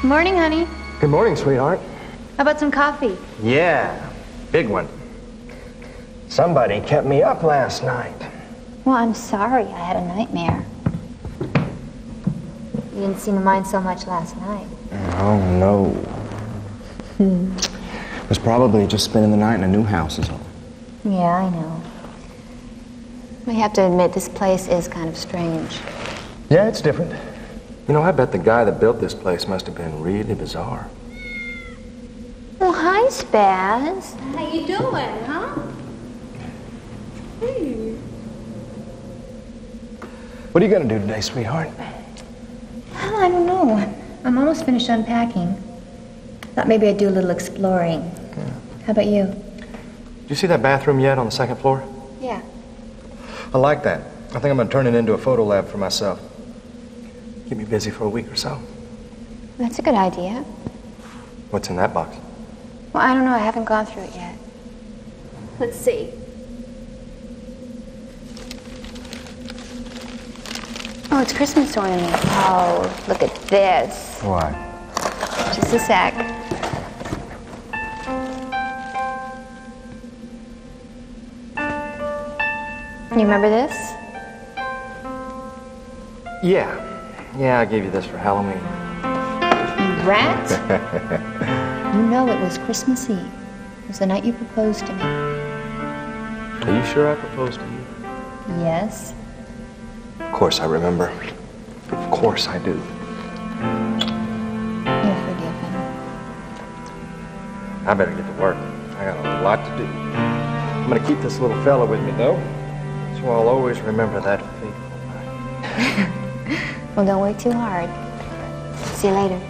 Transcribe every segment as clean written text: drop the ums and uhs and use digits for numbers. Good morning, honey. Good morning, sweetheart. How about some coffee? Yeah, big one. Somebody kept me up last night. Well, I'm sorry. I had a nightmare. You didn't seem to mind so much last night. Oh, no. It was probably just spending the night in a new house is all. Yeah, I know. I have to admit, this place is kind of strange. Yeah, it's different. You know, I bet the guy that built this place must have been really bizarre. Well, hi, Spaz. How you doing, huh? Hey. What are you gonna do today, sweetheart? Well, I don't know. I'm almost finished unpacking. Thought maybe I'd do a little exploring. Yeah. How about you? Do you see that bathroom yet on the second floor? Yeah. I like that. I think I'm gonna turn it into a photo lab for myself. Keep me busy for a week or so. That's a good idea. What's in that box? Well, I don't know. I haven't gone through it yet. Let's see. Oh, it's Christmas ornaments. Oh, look at this. Why? Just a sec. You remember this? Yeah. Yeah, I gave you this for Halloween. Rat? You know it was Christmas Eve. It was the night you proposed to me. Are you sure I proposed to you? Yes. Of course I remember. Of course I do. You're forgiven. I better get to work. I got a lot to do. I'm gonna keep this little fella with me, though, so I'll always remember that fateful night. Well, don't work too hard. See you later.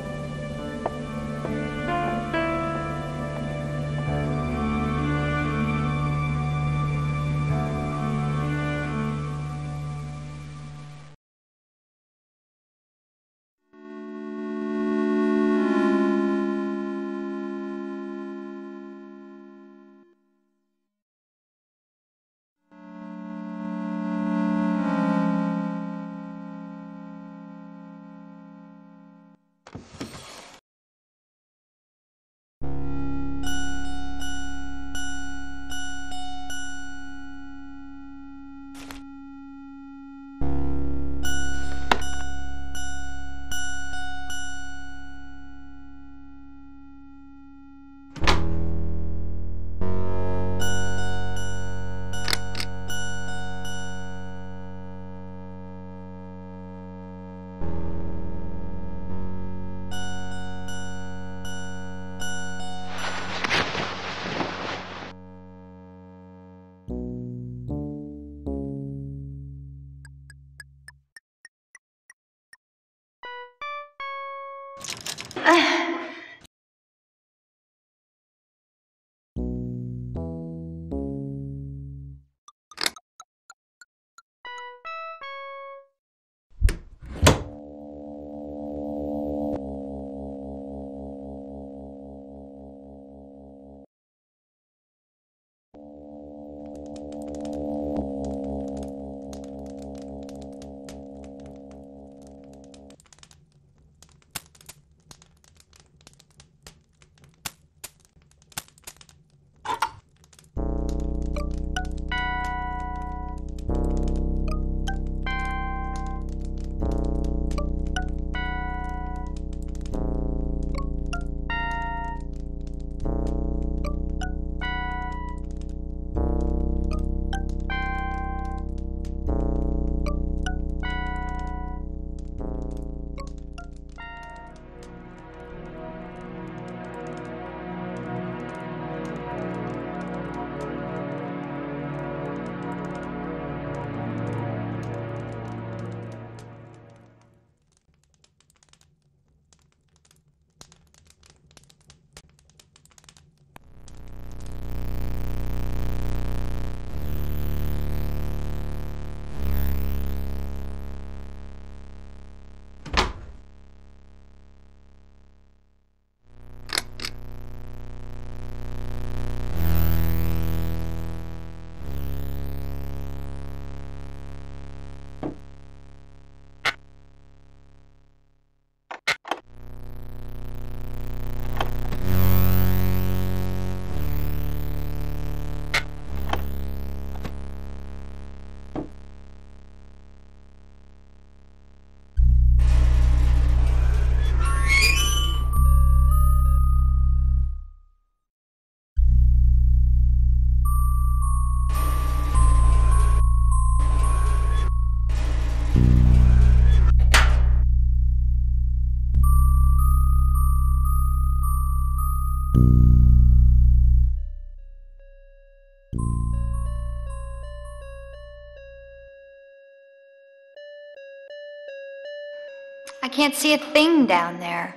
I can't see a thing down there.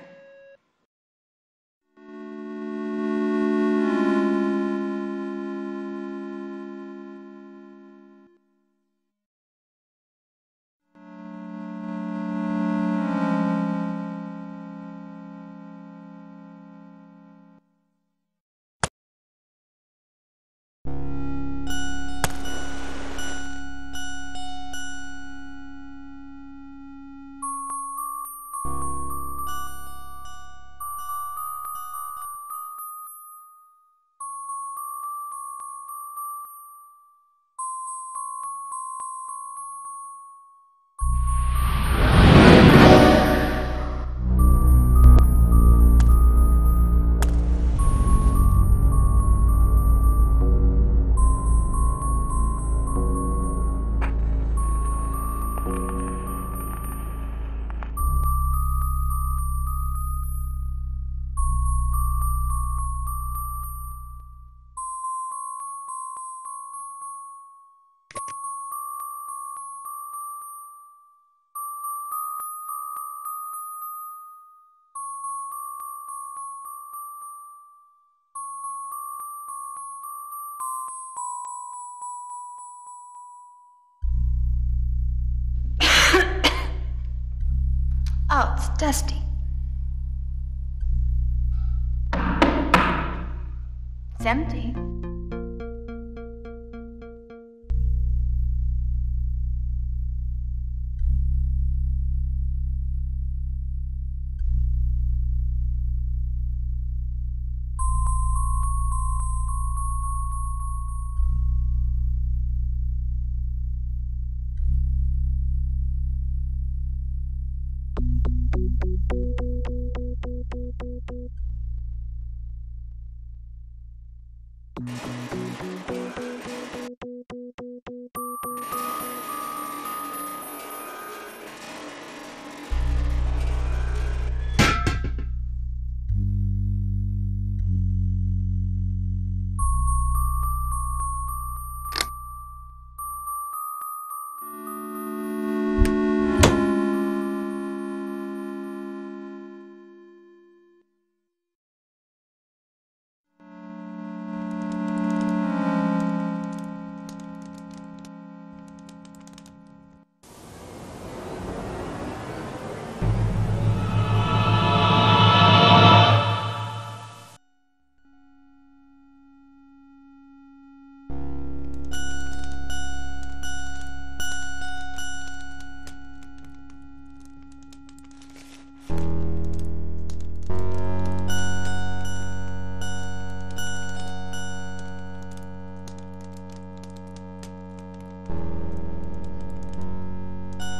Oh, it's dusty. It's empty.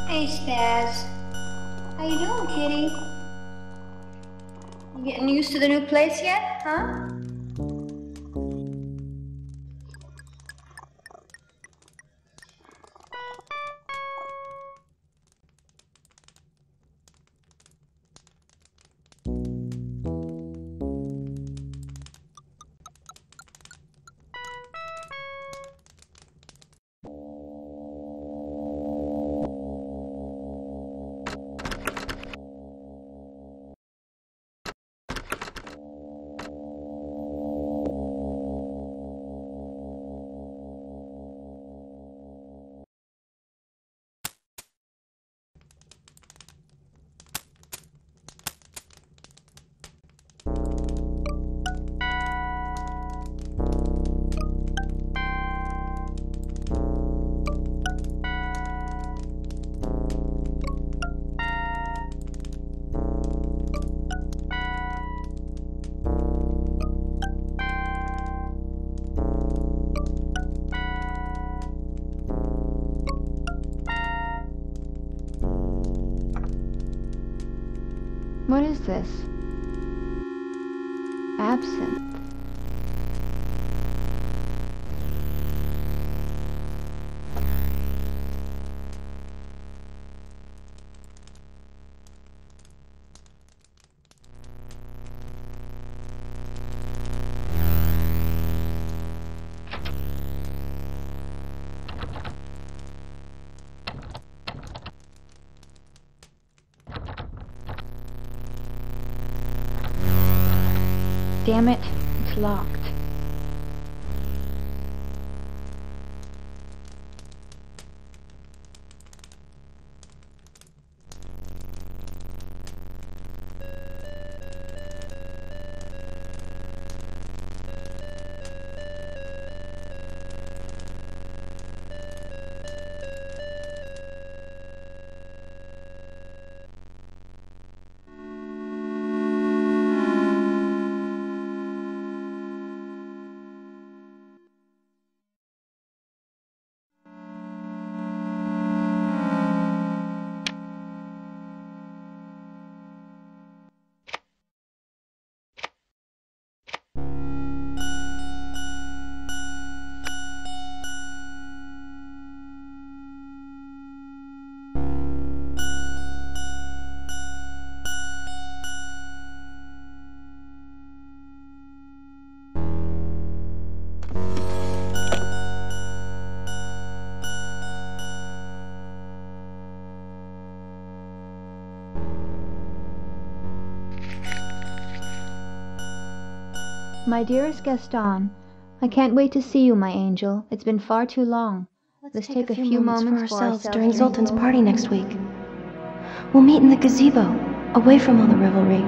Hey, Spaz. How you doing, kitty? You getting used to the new place yet, huh? What is this? Absinthe. Damn it, it's locked. My dearest Gaston, I can't wait to see you, my angel. It's been far too long. Let's take a few moments for ourselves during Zoltan's party next week. We'll meet in the gazebo, away from all the revelry.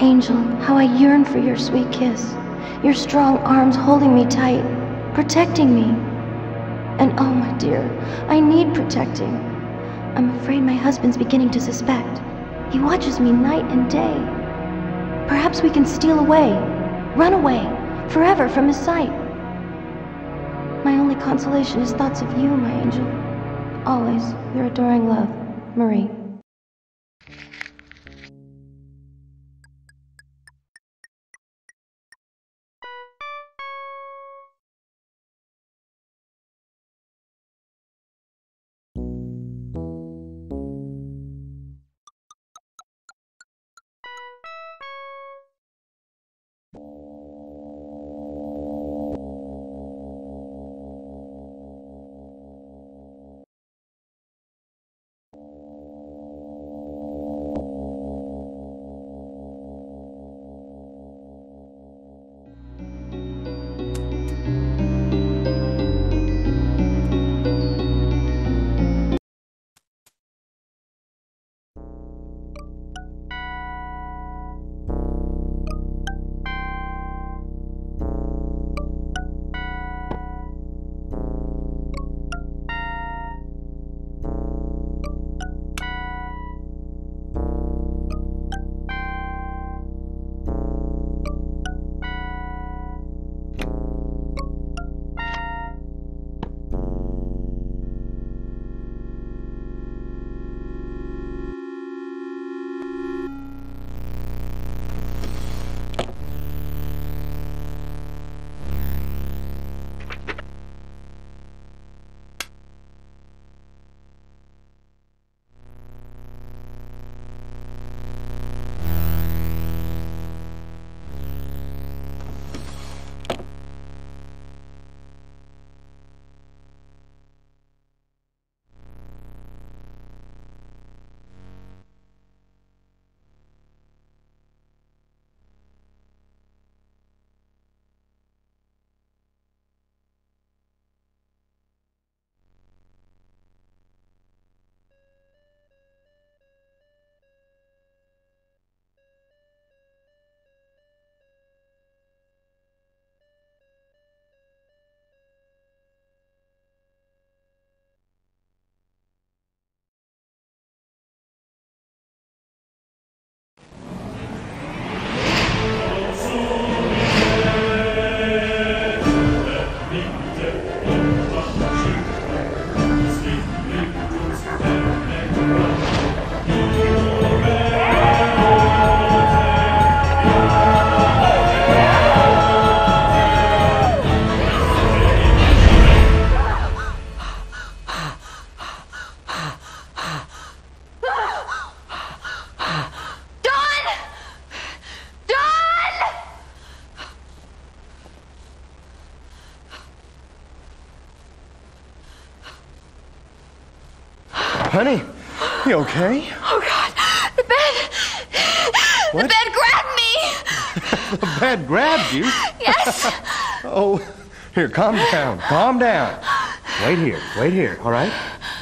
Angel, how I yearn for your sweet kiss, your strong arms holding me tight, protecting me. And oh, my dear, I need protecting. I'm afraid my husband's beginning to suspect. He watches me night and day. Perhaps we can steal away, run away, forever from his sight. My only consolation is thoughts of you, my angel. Always, your adoring love, Marie. Honey, you okay? Oh, God. The bed. What? The bed grabbed me. The bed grabbed you? Yes. Oh, here, calm down. Calm down. Wait here. Wait here, all right?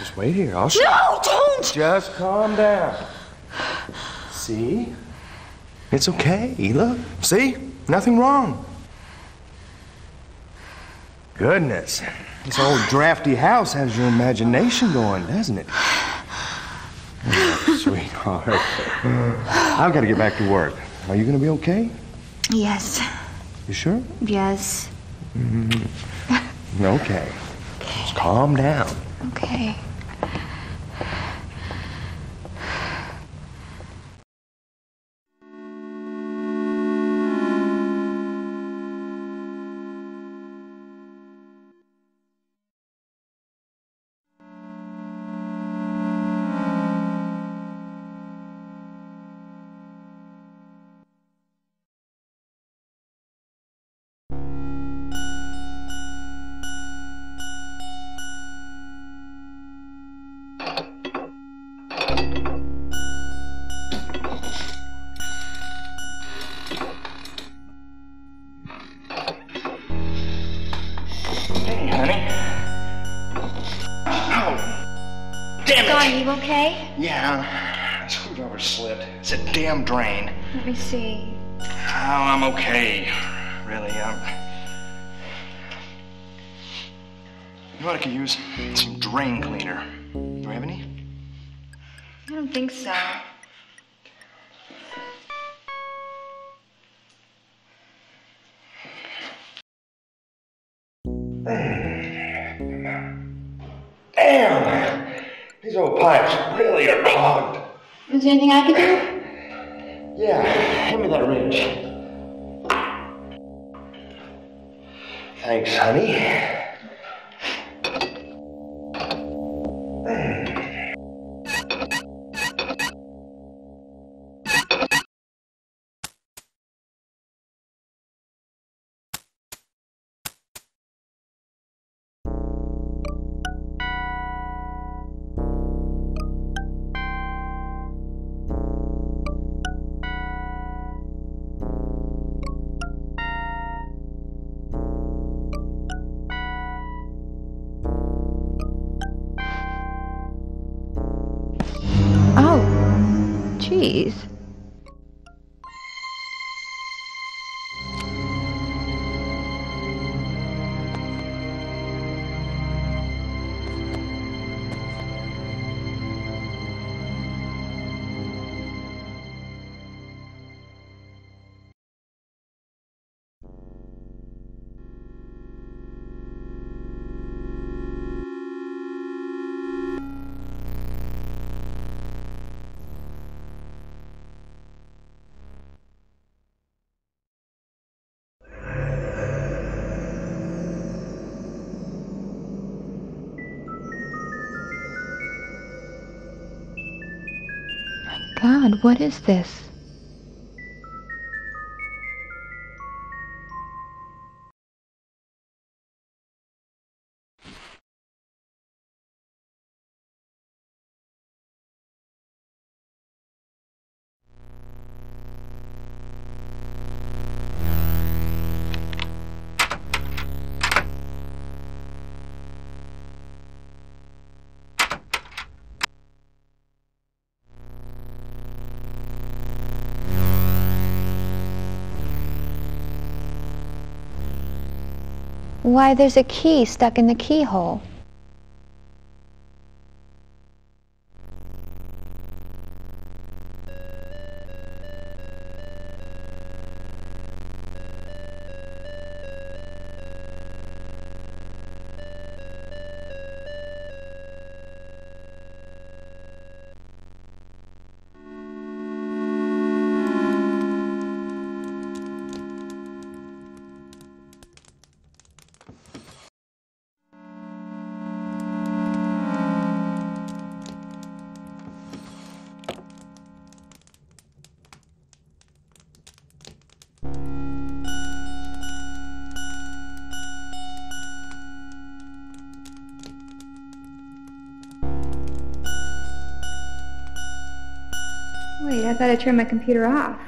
Just wait here. I'll show you. No, don't! Just calm down. See? It's okay, Ela. See? Nothing wrong. Goodness. This old drafty house has your imagination going, doesn't it? Oh, sweetheart. I've got to get back to work. Are you going to be okay? Yes. You sure? Yes. Mm-hmm. Okay. Just calm down. Okay. Drain. Let me see. Oh, I'm okay. Really, You know what I could use? Some drain cleaner. Do I have any? I don't think so. Damn! These old pipes really are clogged. Is there anything I can do? Yeah, hand me that wrench. Thanks, honey. God, what is this? Why, there's a key stuck in the keyhole. Wait, I thought I turned my computer off.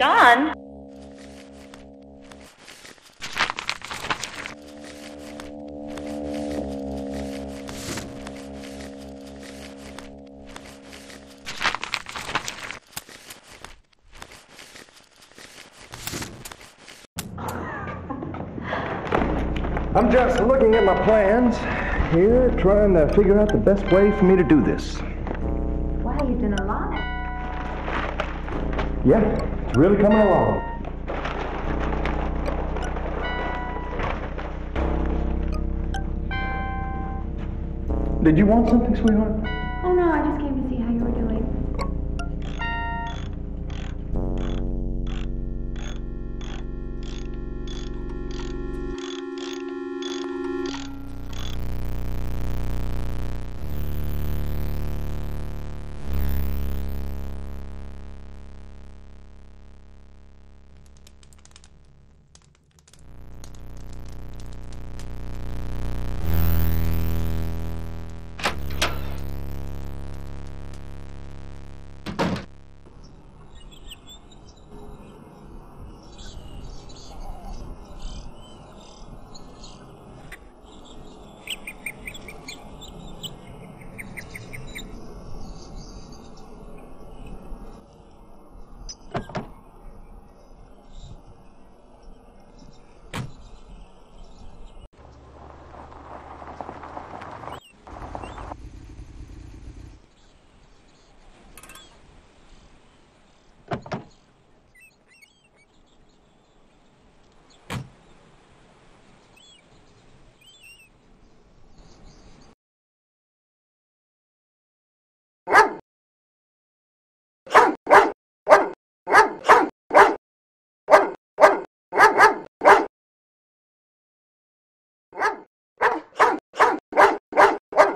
Don? I'm just looking at my plans here, trying to figure out the best way for me to do this. Wow, you've done a lot. Yeah, it's really coming along. Did you want something, sweetheart? Oh, no, I just came to see how you were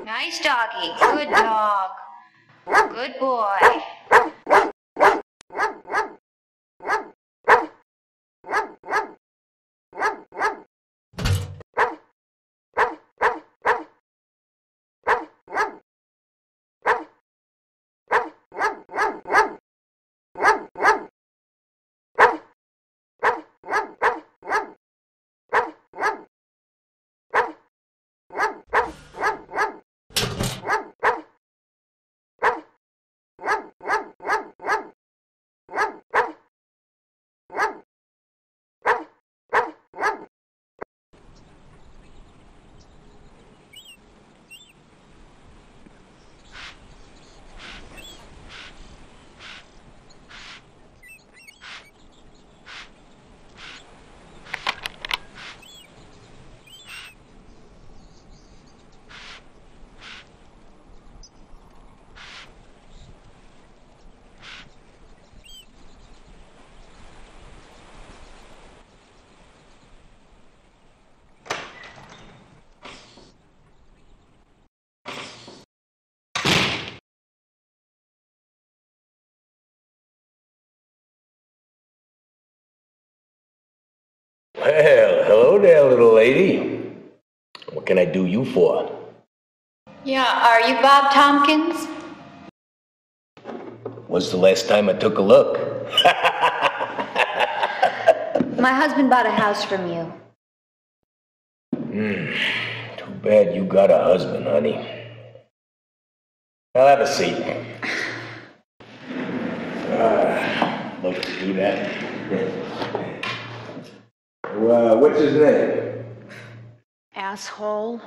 Nice doggy. Good dog. Good boy. Well, hello there, little lady. What can I do you for? Yeah, are you Bob Tompkins? Was the last time I took a look? My husband bought a house from you. Too bad you got a husband, honey. Now have a seat. Love to do that. What's his name? Asshole.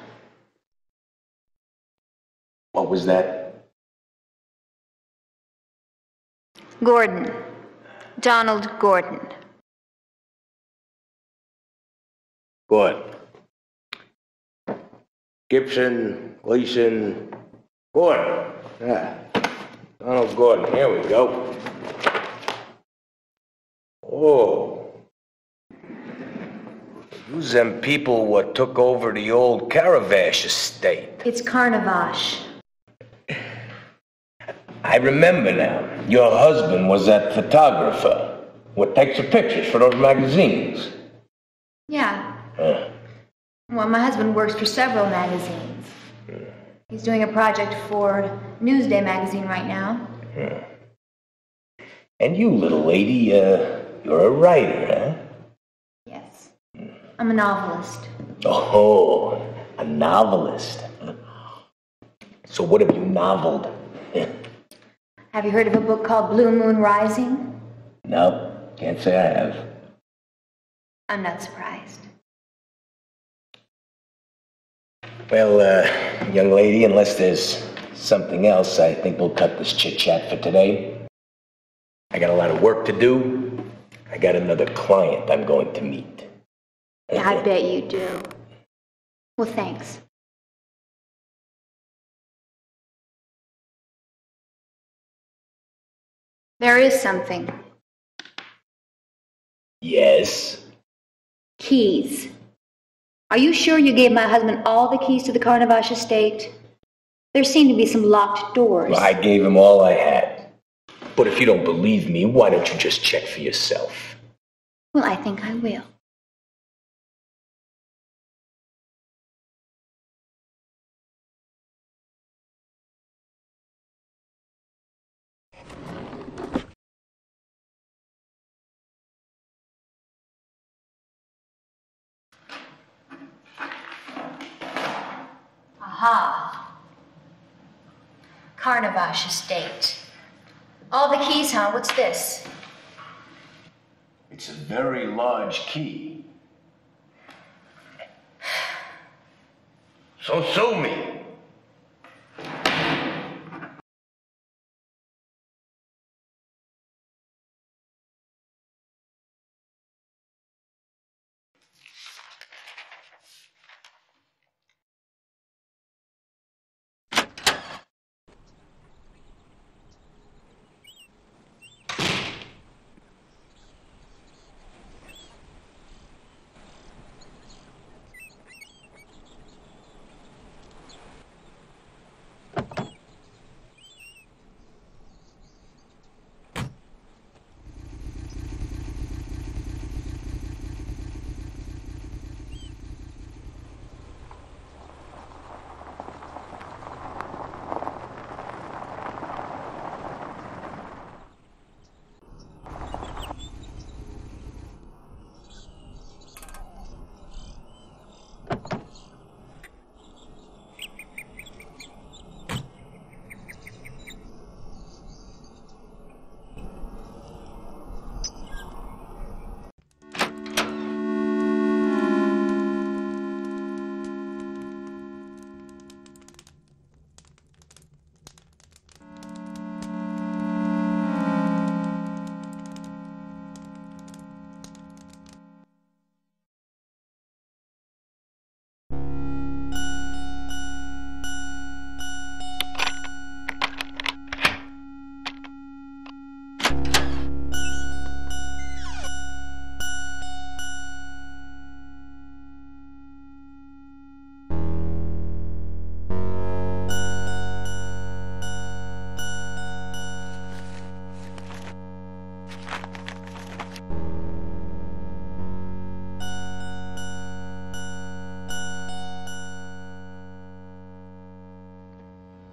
What was that? Gordon. Donald Gordon. Gordon. Gibson, Gleason, Gordon. Yeah. Donald Gordon. Here we go. Oh. Who's them people what took over the old Carnovasch estate? It's Carnovasch. I remember now. Your husband was that photographer what takes the pictures for those magazines. Yeah. Well, my husband works for several magazines. He's doing a project for Newsday magazine right now. And you, little lady, You're a writer, eh? Yes. I'm a novelist. Oh, a novelist. So what have you noveled? Have you heard of a book called Blue Moon Rising? No, can't say I have. I'm not surprised. Well, young lady, unless there's something else, I think we'll cut this chit-chat for today. I got a lot of work to do. I got another client I'm going to meet. Yeah, I bet you do. Well, thanks. There is something. Yes? Keys. Are you sure you gave my husband all the keys to the Carnovasch estate? There seem to be some locked doors. Well, I gave him all I had. But if you don't believe me, why don't you just check for yourself? Well, I think I will. Aha. Carnovasch estate. All the keys, huh? What's this? It's a very large key. So sue me.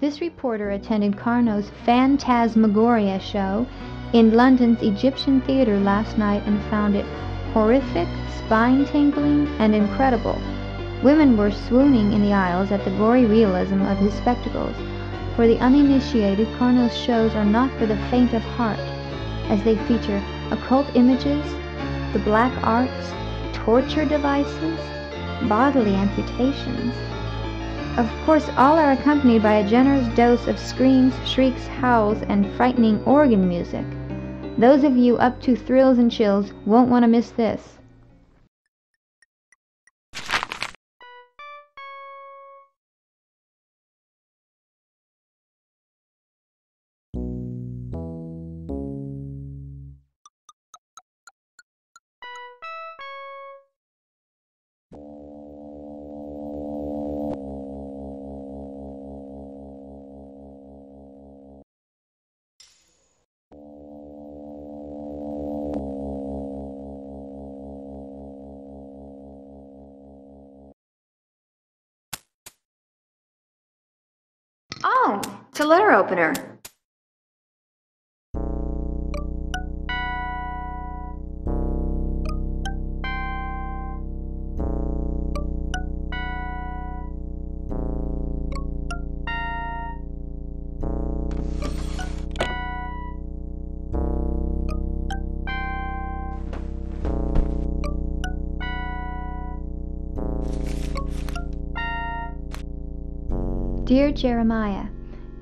This reporter attended Carnot's Phantasmagoria show in London's Egyptian Theatre last night and found it horrific, spine-tingling, and incredible. Women were swooning in the aisles at the gory realism of his spectacles. For the uninitiated, Carnot's shows are not for the faint of heart, as they feature occult images, the black arts, torture devices, bodily amputations. Of course, all are accompanied by a generous dose of screams, shrieks, howls, and frightening organ music. Those of you up to thrills and chills won't want to miss this. It's a letter opener. Dear Jeremiah,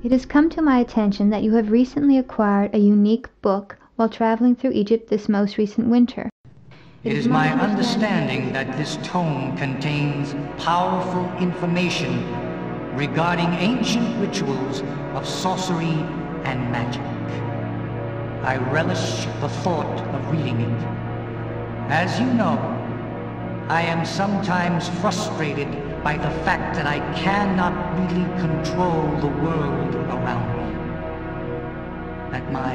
it has come to my attention that you have recently acquired a unique book while traveling through Egypt this most recent winter. It is my understanding that this tome contains powerful information regarding ancient rituals of sorcery and magic. I relish the thought of reading it. As you know, I am sometimes frustrated by the fact that I cannot really control the world around me. That my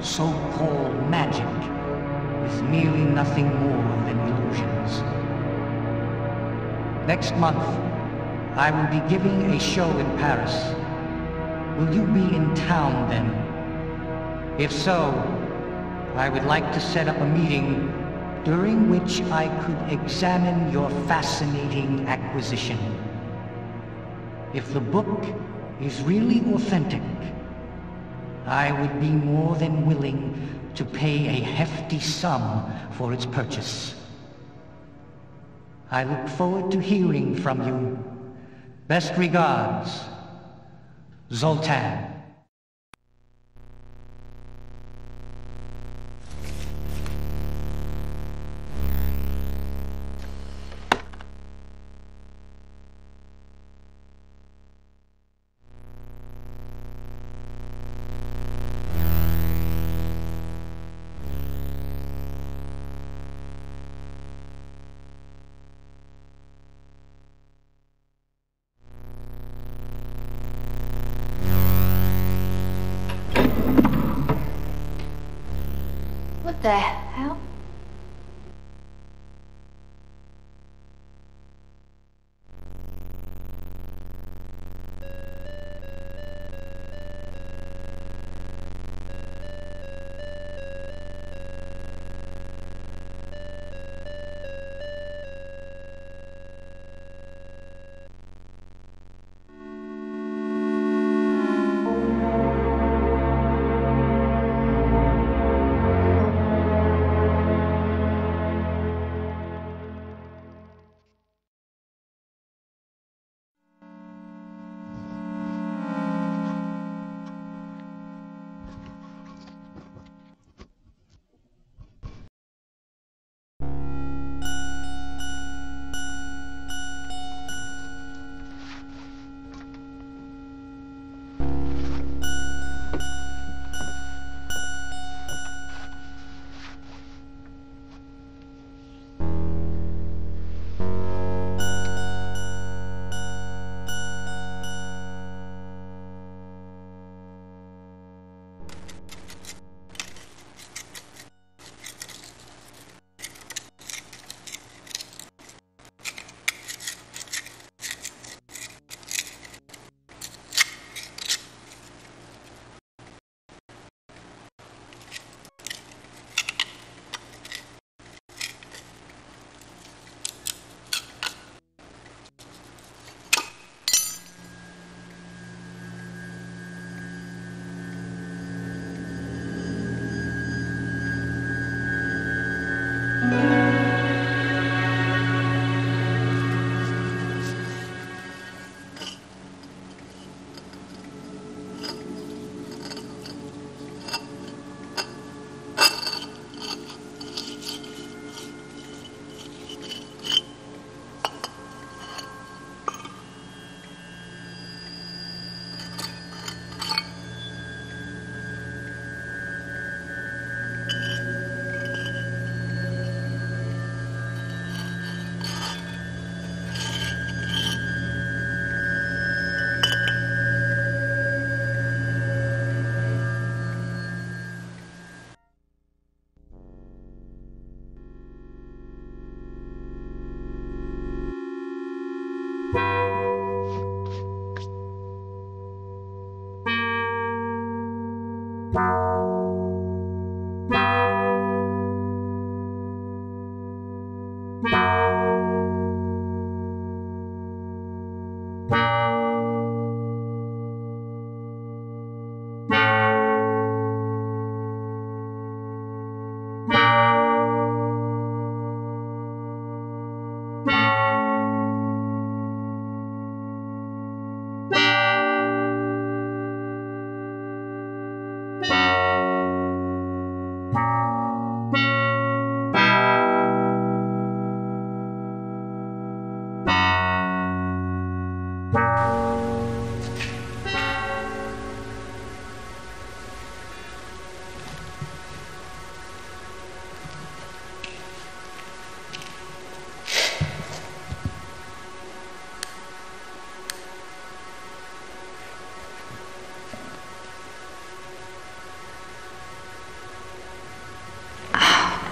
so-called magic is merely nothing more than illusions. Next month, I will be giving a show in Paris. Will you be in town then? If so, I would like to set up a meeting during which I could examine your fascinating acquisition. If the book is really authentic, I would be more than willing to pay a hefty sum for its purchase. I look forward to hearing from you. Best regards, Zoltan. The hell?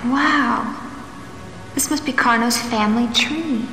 Wow. This must be Carno's family tree.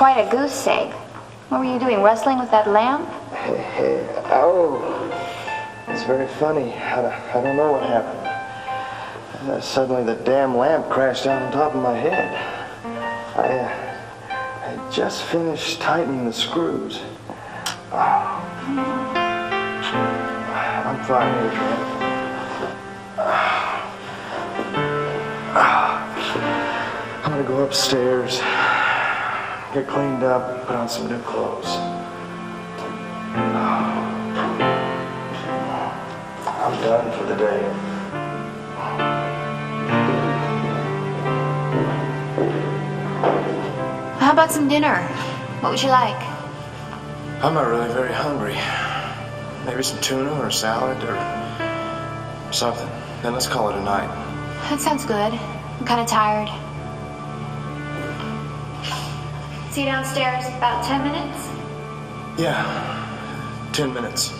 Quite a goose egg. What were you doing, wrestling with that lamp? Oh, it's very funny. I don't know what happened. Suddenly the damn lamp crashed down on top of my head. I just finished tightening the screws. Oh. I'm fine, Adrienne. I'm gonna go upstairs. Get cleaned up, put on some new clothes. I'm done for the day. How about some dinner? What would you like? I'm not really very hungry. Maybe some tuna or a salad or something. Then let's call it a night. That sounds good. I'm kind of tired. See you downstairs, about 10 minutes? Yeah, 10 minutes.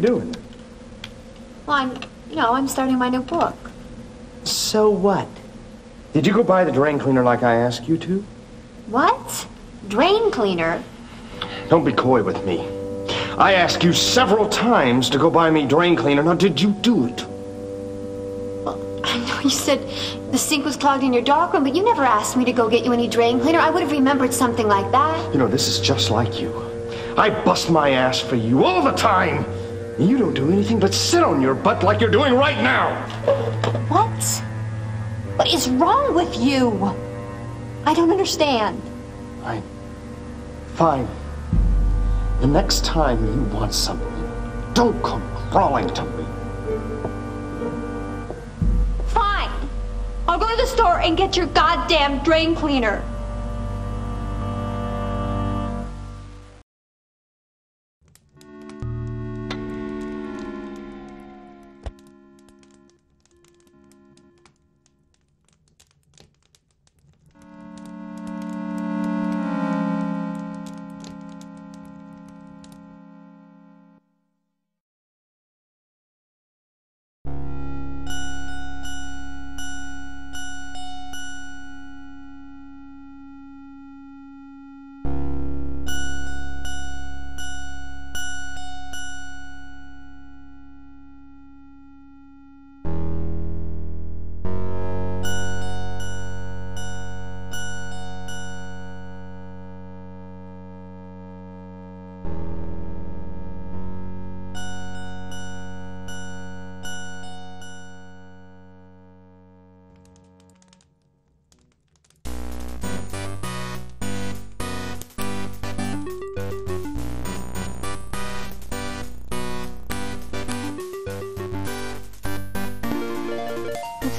Doing? Well, I'm starting my new book. So what? Did you go buy the drain cleaner like I asked you to? What? Drain cleaner? Don't be coy with me. I asked you several times to go buy me drain cleaner. Now, did you do it? Well, I know you said the sink was clogged in your dark room, but you never asked me to go get you any drain cleaner. I would have remembered something like that. You know, this is just like you. I bust my ass for you all the time. You don't do anything but sit on your butt like you're doing right now. What? What is wrong with you? I don't understand. Fine. The next time you want something, don't come crawling to me. Fine. I'll go to the store and get your goddamn drain cleaner.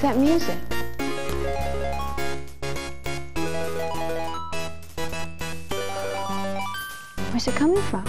What's that music? Where's it coming from?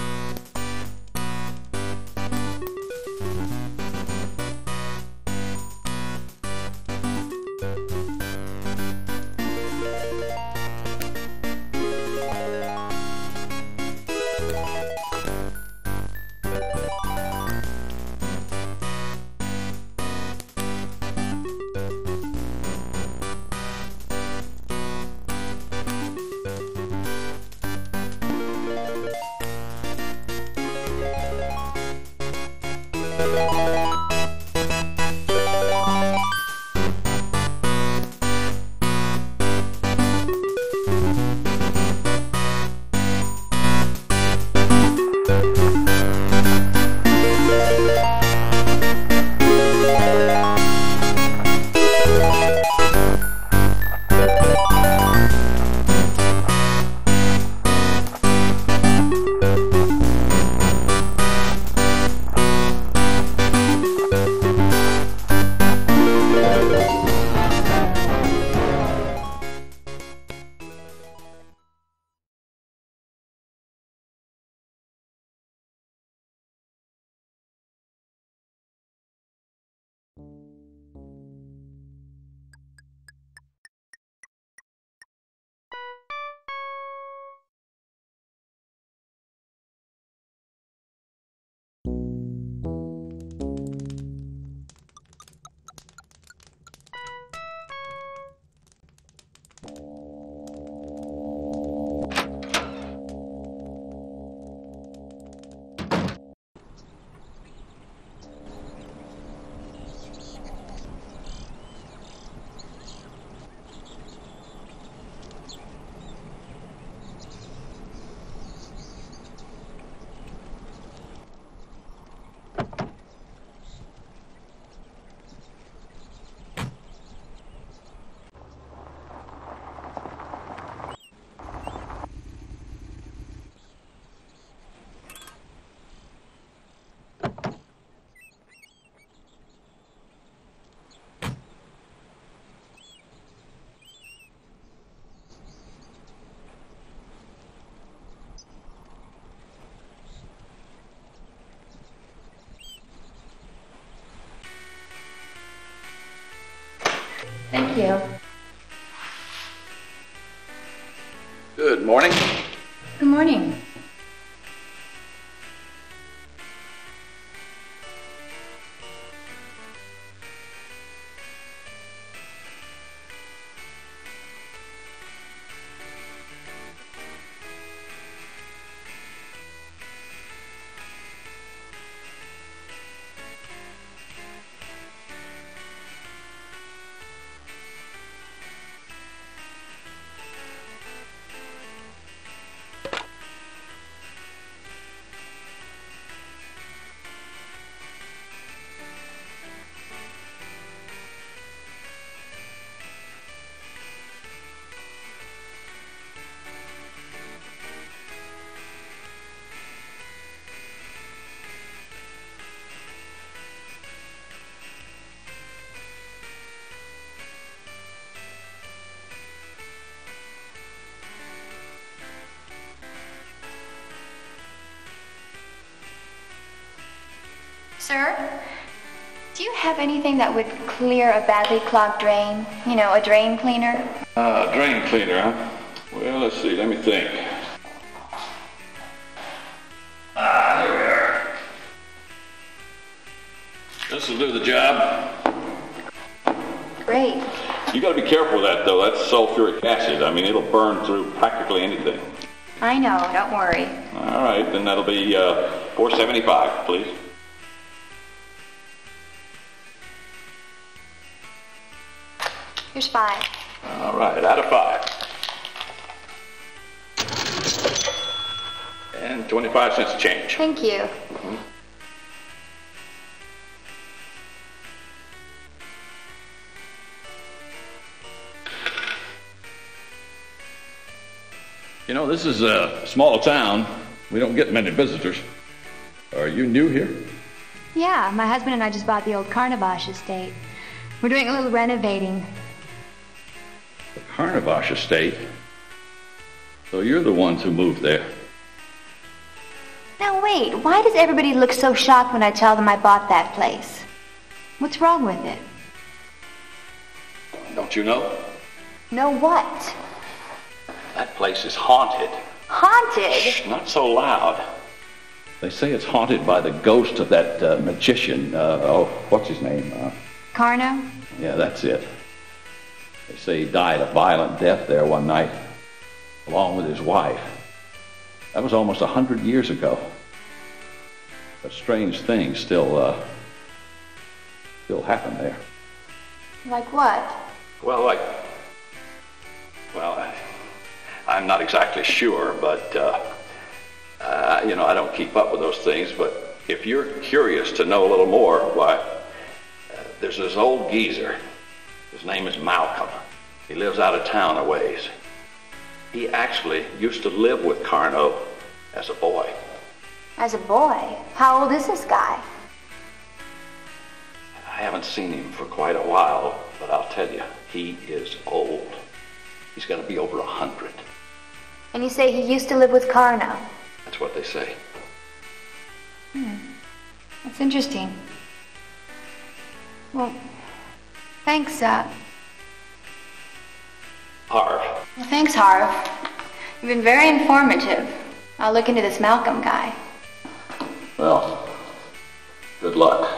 Thank you. Good morning. Good morning. Sir, do you have anything that would clear a badly clogged drain? You know, a drain cleaner? Drain cleaner, huh? Well, let's see. Let me think. Ah, here we are. This will do the job. Great. You got to be careful with that, though. That's sulfuric acid. I mean, it'll burn through practically anything. I know. Don't worry. All right. Then that'll be $4.75, please. Here's 5. All right, out of 5. And 25 cents change. Thank you. Mm-hmm. You know, this is a small town. We don't get many visitors. Are you new here? Yeah, my husband and I just bought the old Carnovasch estate. We're doing a little renovating. The Carnovasch estate? So you're the ones who moved there. Now wait, why does everybody look so shocked when I tell them I bought that place? What's wrong with it? Don't you know? Know what? That place is haunted. Haunted? Shh, not so loud. They say it's haunted by the ghost of that magician. What's his name? Carno? Yeah, that's it. They say he died a violent death there one night, along with his wife. That was almost 100 years ago. But strange things still happen there. Like what? Well, I'm not exactly sure, but, I don't keep up with those things, but if you're curious to know a little more, why, there's this old geezer. His name is Malcolm. He lives out of town a ways. He actually used to live with Carno as a boy. As a boy? How old is this guy? I haven't seen him for quite a while, but I'll tell you, he is old. He's got to be over 100. And you say he used to live with Carno? That's what they say. That's interesting. Well, thanks, Harv. Well, thanks, Harv. You've been very informative. I'll look into this Malcolm guy. Well, good luck.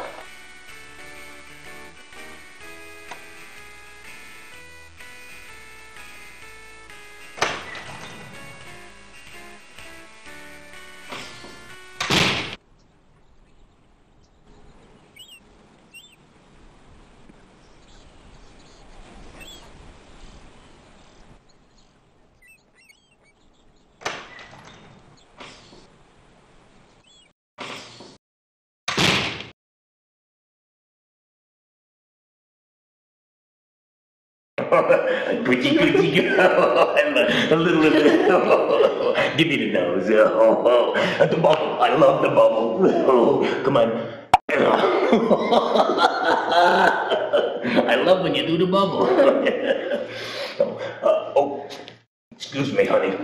A pretty girl, and a little, give me the nose, the bubble, I love the bubble, come on, I love when you do the bubble, excuse me, honey,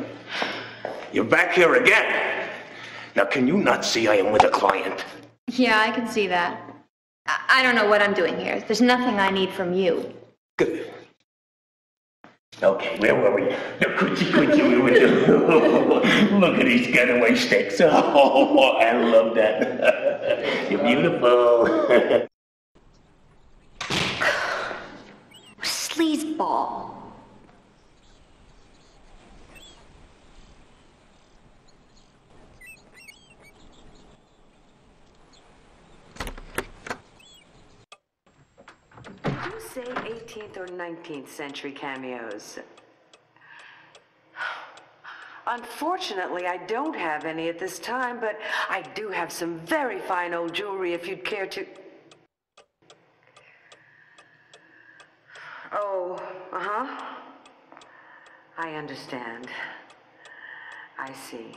you're back here again. Now can you not see I am with a client? Yeah, I can see that. I don't know what I'm doing here. There's nothing I need from you. Good. Okay, where were we? Look at these getaway sticks. Oh, I love that. You're beautiful. Sleazeball. Say 18th or 19th century cameos. Unfortunately, I don't have any at this time, but I do have some very fine old jewelry if you'd care to... Oh, uh-huh. I understand. I see.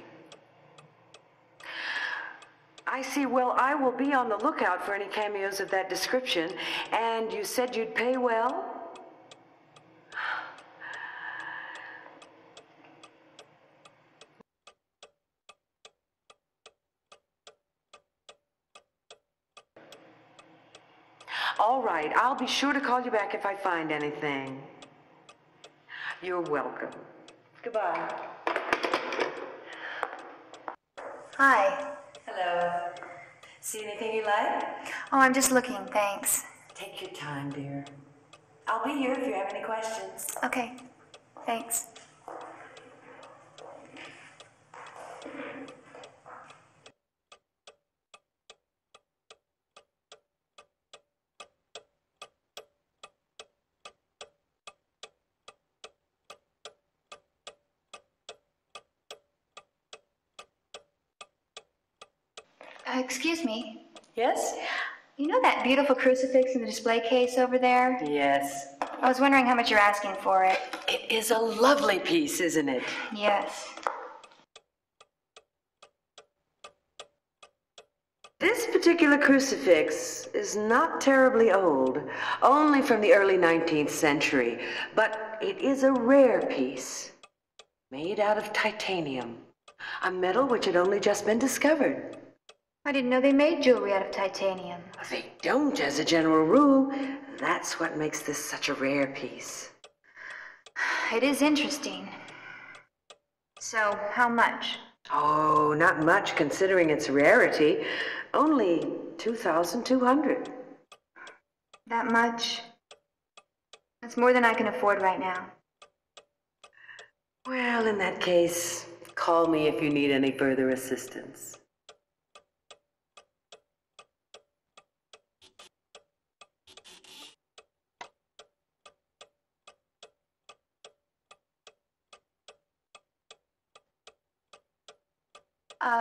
I see. Well, I will be on the lookout for any cameos of that description. And you said you'd pay well? All right. I'll be sure to call you back if I find anything. You're welcome. Goodbye. Hi. Hello. See anything you like? Oh, I'm just looking, thanks. Take your time, dear. I'll be here if you have any questions. Okay, thanks. Excuse me. Yes? You know that beautiful crucifix in the display case over there? Yes. I was wondering how much you're asking for it. It is a lovely piece, isn't it? Yes. This particular crucifix is not terribly old, only from the early 19th century, but it is a rare piece, made out of titanium, a metal which had only just been discovered. I didn't know they made jewelry out of titanium. They don't, as a general rule. That's what makes this such a rare piece. It is interesting. So, how much? Oh, not much considering its rarity. Only 2,200. That much? That's more than I can afford right now. Well, in that case, call me if you need any further assistance.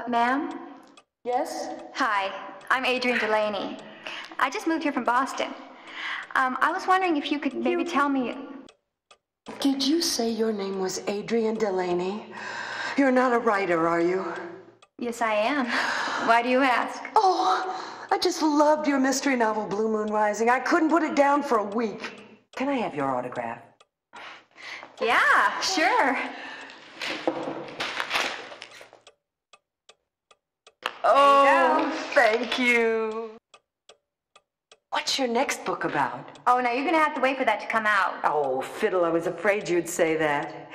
Ma'am? Yes? Hi, I'm Adrienne Delaney. I just moved here from Boston. I was wondering if you could maybe tell me... Did you say your name was Adrienne Delaney? You're not a writer, are you? Yes, I am. Why do you ask? Oh, I just loved your mystery novel, Blue Moon Rising. I couldn't put it down for a week. Can I have your autograph? Yeah, sure. Oh, thank you. What's your next book about? Oh, now you're going to have to wait for that to come out. Oh, fiddle, I was afraid you'd say that.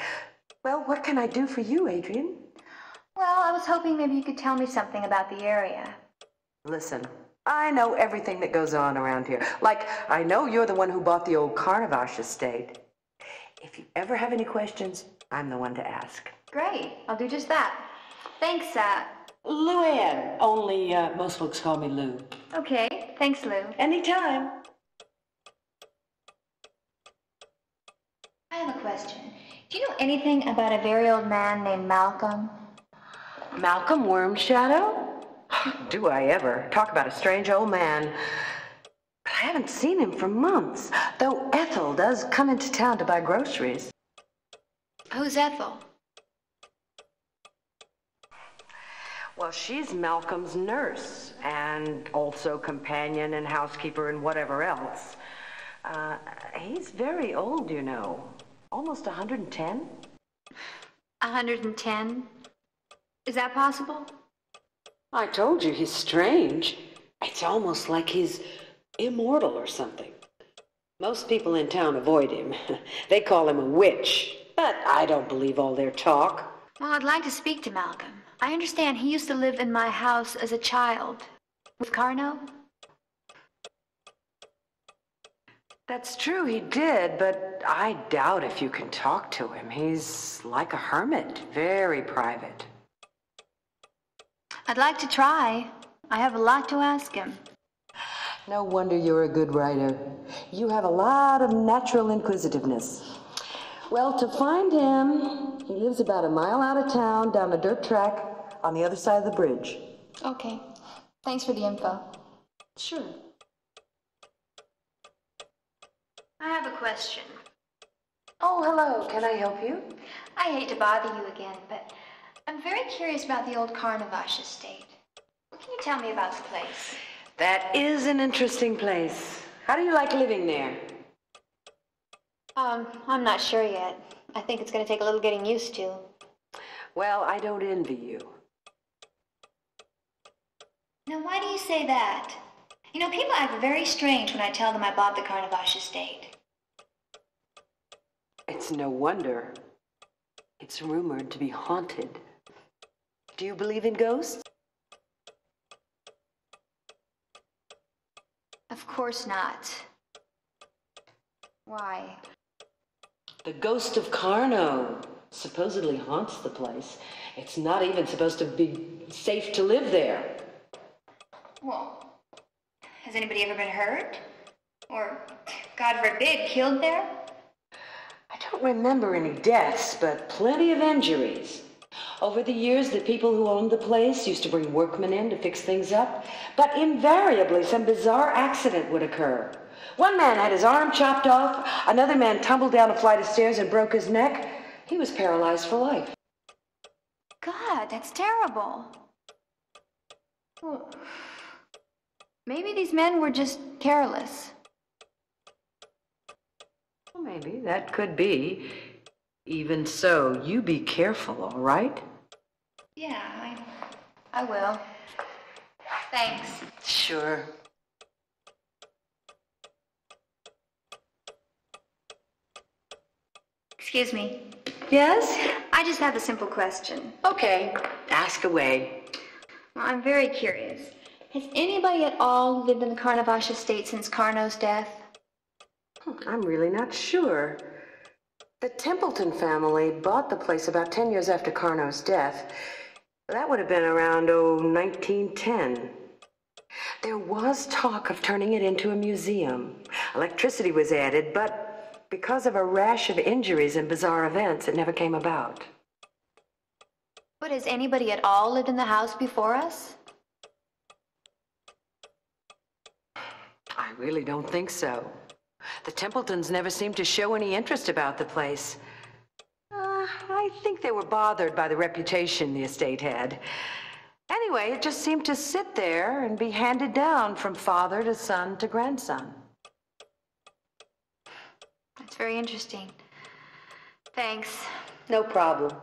Well, what can I do for you, Adrienne? Well, I was hoping maybe you could tell me something about the area. Listen, I know everything that goes on around here. Like, I know you're the one who bought the old Carnovasch estate. If you ever have any questions, I'm the one to ask. Great, I'll do just that. Thanks, Lou Ann. Only most folks call me Lou. Okay, thanks, Lou. Anytime. I have a question. Do you know anything about a very old man named Malcolm? Malcolm Wormshadow? Do I ever. Talk about a strange old man. But I haven't seen him for months, though Ethel does come into town to buy groceries. Who's Ethel? Well, she's Malcolm's nurse, and also companion and housekeeper and whatever else. He's very old, you know. Almost 110. 110? Is that possible? I told you, he's strange. It's almost like he's immortal or something. Most people in town avoid him. They call him a witch, but I don't believe all their talk. Well, I'd like to speak to Malcolm. I understand he used to live in my house as a child. With Carno? That's true, he did, but I doubt if you can talk to him. He's like a hermit, very private. I'd like to try. I have a lot to ask him. No wonder you're a good writer. You have a lot of natural inquisitiveness. Well, to find him, he lives about a mile out of town, down a dirt track, on the other side of the bridge. Okay. Thanks for the info. Sure. I have a question. Oh, hello. Can I help you? I hate to bother you again, but I'm very curious about the old Carnovasch estate. What can you tell me about the place? That is an interesting place. How do you like living there? I'm not sure yet. I think it's going to take a little getting used to. Well, I don't envy you. Now, why do you say that? You know, people act very strange when I tell them I bought the Carnovasch estate. It's no wonder. It's rumored to be haunted. Do you believe in ghosts? Of course not. Why? The ghost of Carno supposedly haunts the place. It's not even supposed to be safe to live there. Well, has anybody ever been hurt? Or, God forbid, killed there? I don't remember any deaths, but plenty of injuries. Over the years, the people who owned the place used to bring workmen in to fix things up, but invariably some bizarre accident would occur. One man had his arm chopped off, another man tumbled down a flight of stairs and broke his neck. He was paralyzed for life. God, that's terrible. Well, Maybe these men were just careless. Well, maybe. That could be. Even so, you be careful, all right? Yeah, I will. Thanks. Sure. Excuse me. Yes? I just have a simple question. Okay. Ask away. Well, I'm very curious. Has anybody at all lived in the Carnovasch estate since Carno's death? I'm really not sure. The Templeton family bought the place about 10 years after Carno's death. That would have been around, 1910. There was talk of turning it into a museum. Electricity was added, but because of a rash of injuries and bizarre events, it never came about. But has anybody at all lived in the house before us? I really don't think so. The Templetons never seemed to show any interest about the place. I think they were bothered by the reputation the estate had. Anyway, it just seemed to sit there and be handed down from father to son to grandson. That's very interesting. Thanks. No problem.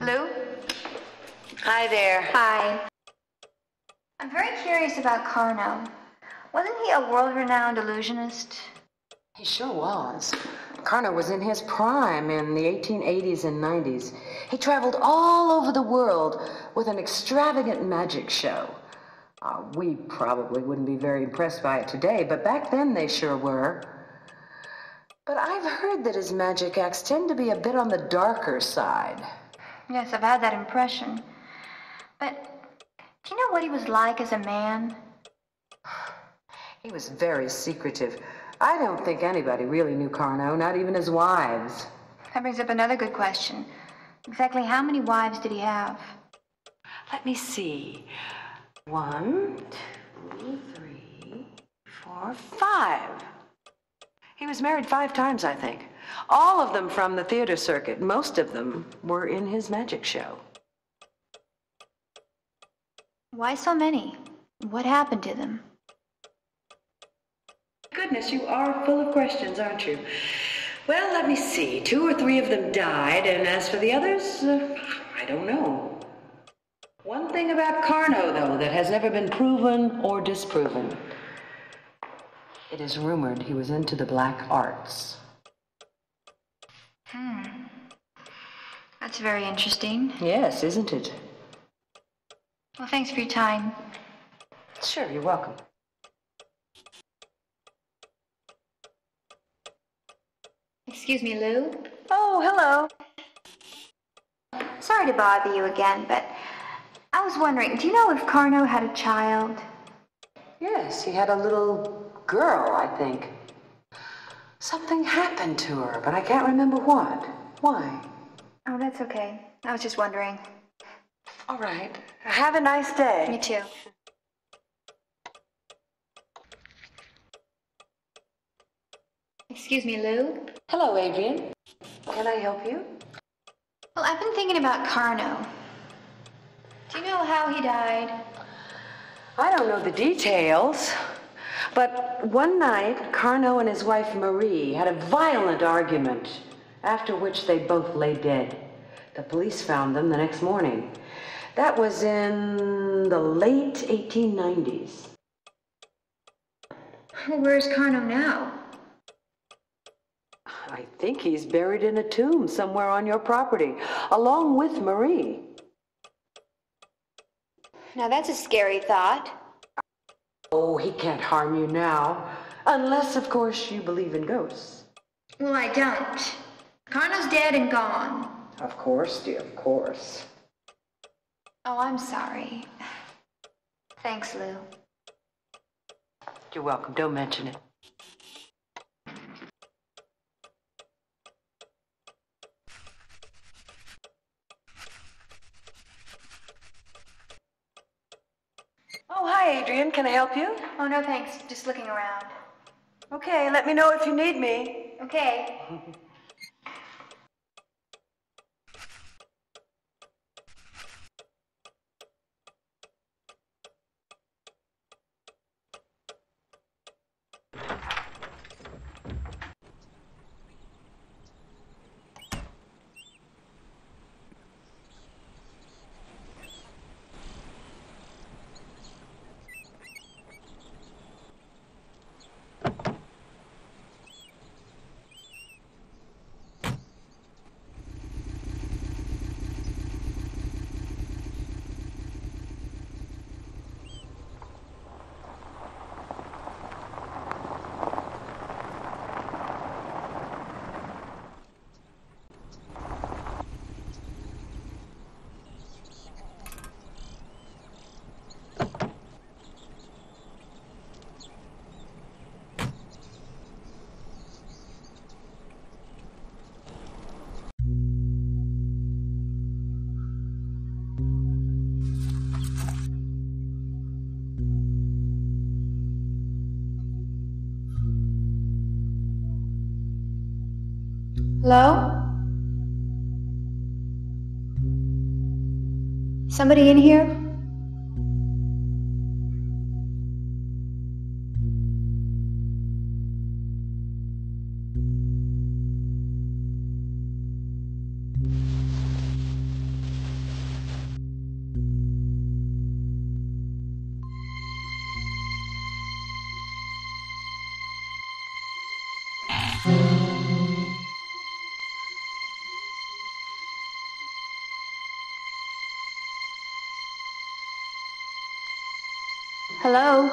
Lou? Hi there. Hi. I'm very curious about Carno. Wasn't he a world-renowned illusionist? He sure was. Carno was in his prime in the 1880s and 90s. He traveled all over the world with an extravagant magic show. We probably wouldn't be very impressed by it today, but back then they sure were. But I've heard that his magic acts tend to be a bit on the darker side. Yes, I've had that impression. But do you know what he was like as a man? He was very secretive. I don't think anybody really knew Carno, not even his wives. That brings up another good question. Exactly how many wives did he have? Let me see. 1, 2, 3, 4, 5. He was married 5 times, I think. All of them from the theater circuit. Most of them were in his magic show. Why so many? What happened to them? Goodness, you are full of questions, aren't you? Well, let me see. 2 or 3 of them died, and as for the others, I don't know. One thing about Carno, though, that has never been proven or disproven. It is rumored he was into the black arts. That's very interesting. Yes, isn't it? Well, thanks for your time. Sure, you're welcome. Excuse me, Lou? Oh, hello. Sorry to bother you again, but I was wondering, do you know if Carno had a child? Yes, he had a little girl, I think. Something happened to her, but I can't remember what. Why? Oh, that's okay. I was just wondering. All right. Have a nice day. Me too. Excuse me, Lou? Hello, Adrienne. Can I help you? Well, I've been thinking about Carno. Do you know how he died? I don't know the details, but one night, Carno and his wife Marie had a violent argument, after which they both lay dead. The police found them the next morning. That was in the late 1890s. Well, where's Carno now? I think he's buried in a tomb somewhere on your property, along with Marie. Now that's a scary thought. Oh, he can't harm you now. Unless, of course, you believe in ghosts. Well, I don't. Carno's dead and gone. Of course, dear, of course. Oh, I'm sorry. Thanks, Lou. You're welcome. Don't mention it. Oh, hi, Adrienne. Can I help you? Oh, no, thanks. Just looking around. Okay, let me know if you need me. Okay. Hello? Somebody in here? Hello?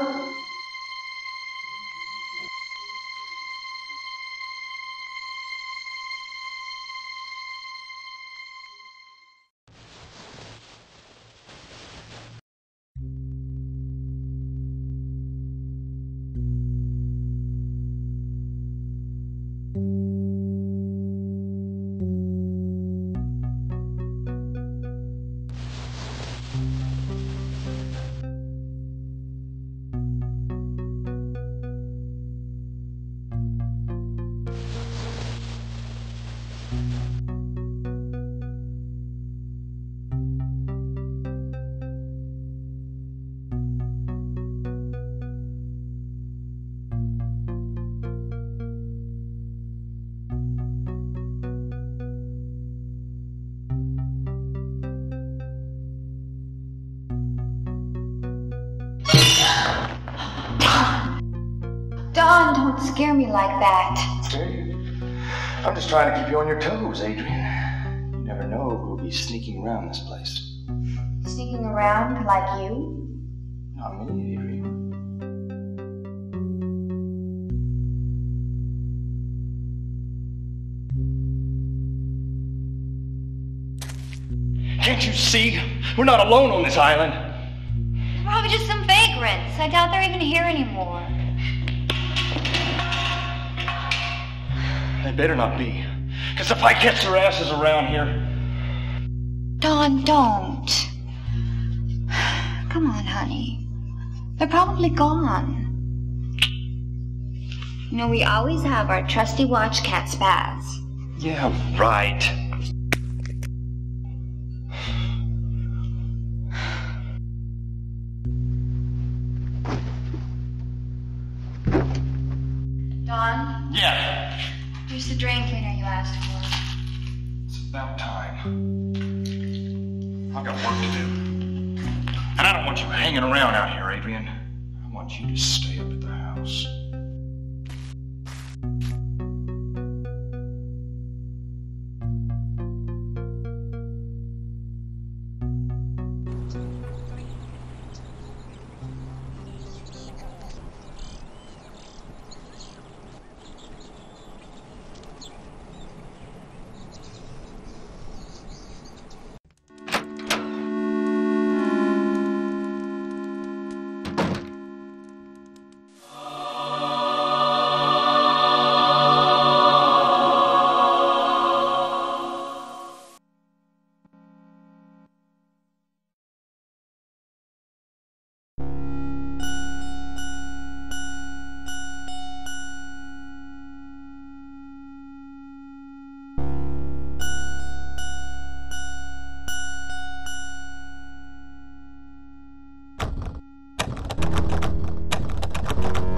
Scare me like that. Hey, I'm just trying to keep you on your toes, Adrienne. You never know who'll be sneaking around this place. Sneaking around like you? Not me, Adrienne. Can't you see? We're not alone on this island. They're probably just some vagrants. I doubt they're even here anymore. They better not be, because if I catch their asses around here... Dawn, don't. Come on, honey. They're probably gone. You know, we always have our trusty watch cat Spaz. Yeah, right. Dawn? Yeah? Here's the drain cleaner you asked for. It's about time. I've got work to do. And I don't want you hanging around out here, Adrienne. I want you to stay up at the house.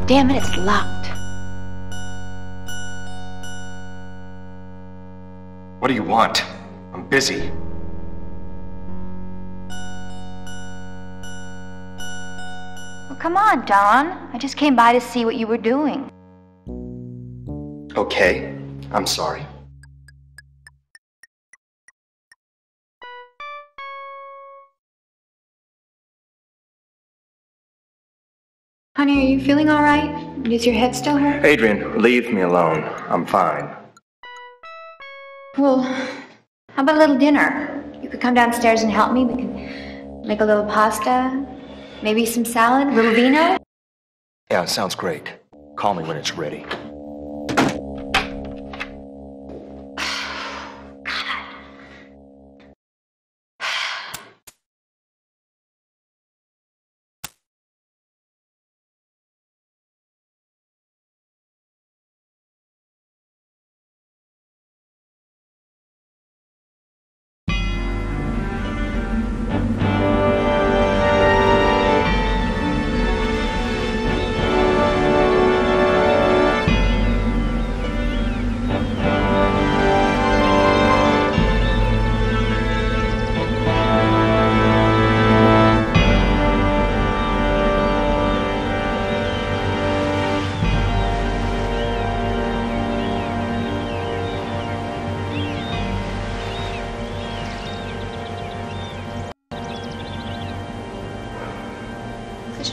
Damn it, it's locked. What do you want? I'm busy. Well, come on, Don. I just came by to see what you were doing. Okay, I'm sorry. Honey, are you feeling all right? Does your head still hurt? Adrienne, leave me alone. I'm fine. Well, how about a little dinner? You could come downstairs and help me. We can make a little pasta, maybe some salad, a little vino. Yeah, it sounds great. Call me when it's ready.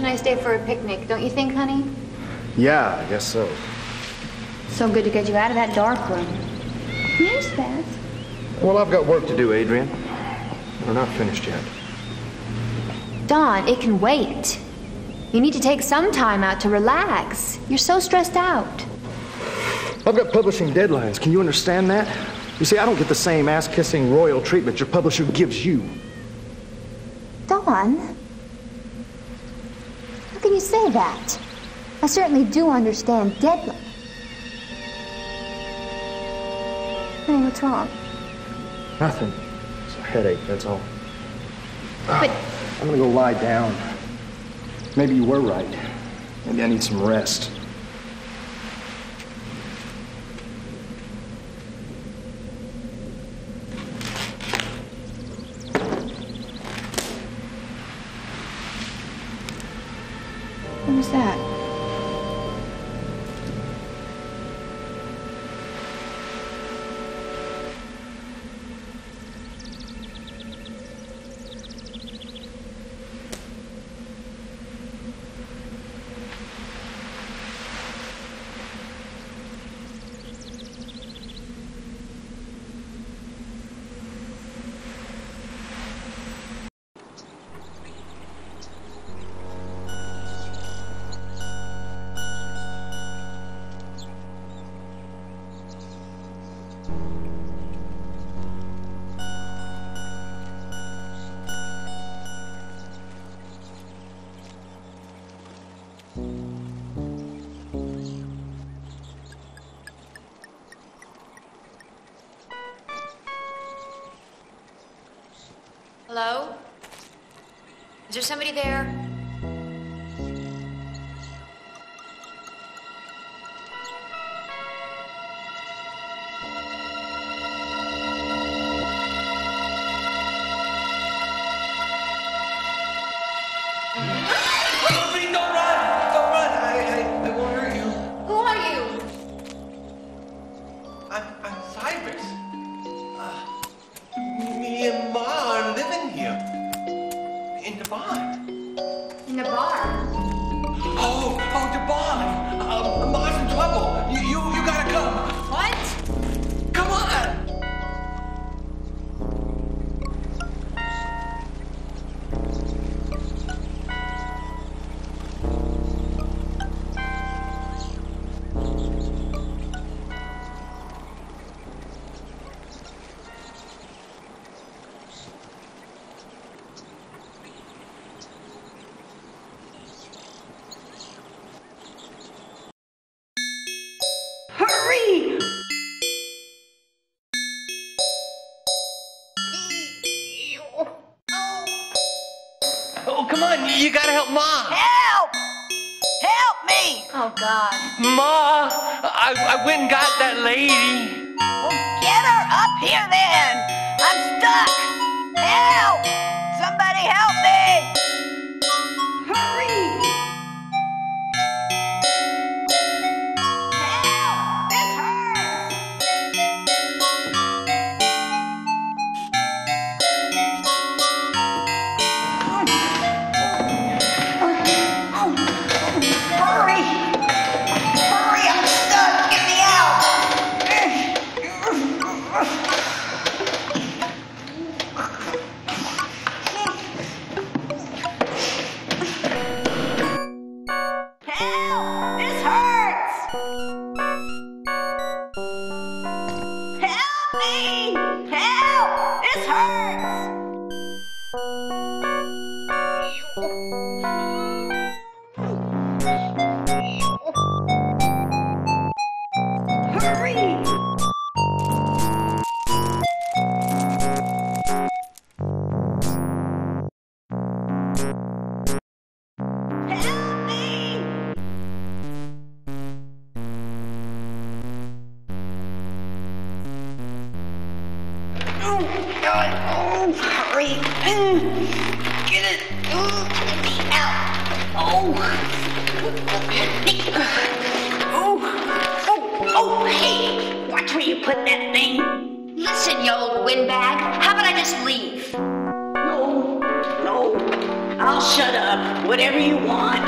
a nice day for a picnic, don't you think, honey? Yeah, I guess so. So good to get you out of that dark room. Here's that. Well, I've got work to do, Adrienne. We're not finished yet. Don, it can wait. You need to take some time out to relax. You're so stressed out. I've got publishing deadlines. Can you understand that? You see, I don't get the same ass-kissing royal treatment your publisher gives you. Don, how can you say that? I certainly do understand deadlines. Honey, what's wrong? Nothing. It's a headache, that's all. But I'm gonna go lie down. Maybe you were right. Maybe I need some rest. What was that? Hello? Is there somebody there? You gotta help Mom. Help! Help me! Oh, God. Ma, I went and got that lady. Well, get her up here then. I'm stuck. Help! Somebody help me! Hurry! Help! This hurts! Hurry! Hurry, I'm stuck! Get me out! Help! This hurts! Help me! Help! This hurts! Hurry! Help me! Oh, God. Oh, hurry! Get it! Get me out! Oh, hey! Watch where you put that thing. Listen, you old windbag. How about I just leave? No, no. I'll shut up. Whatever you want.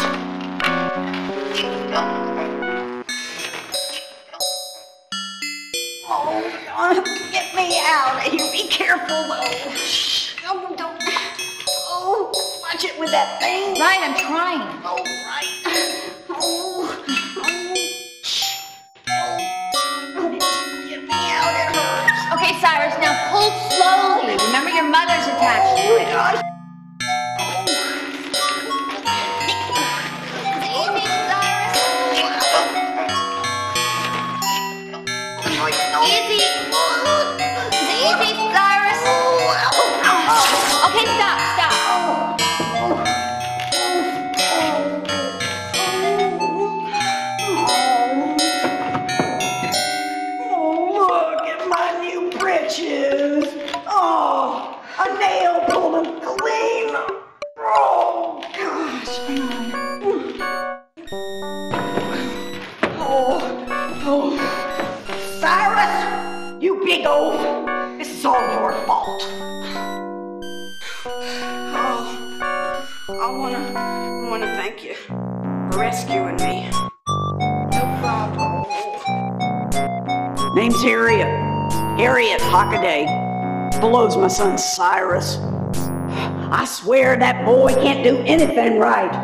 Oh, get me out of here. Be careful, though. Oh, don't. Oh, watch it with that thing. Right, I'm trying. Oh, right. Oh, oh. Get me out. It hurts. Okay, Cyrus, now pull slowly. Remember, your mother's attached to it. Oh, rescuing me. No problem. Name's Harriet. Harriet Hockaday. Below's my son Cyrus. I swear that boy can't do anything right.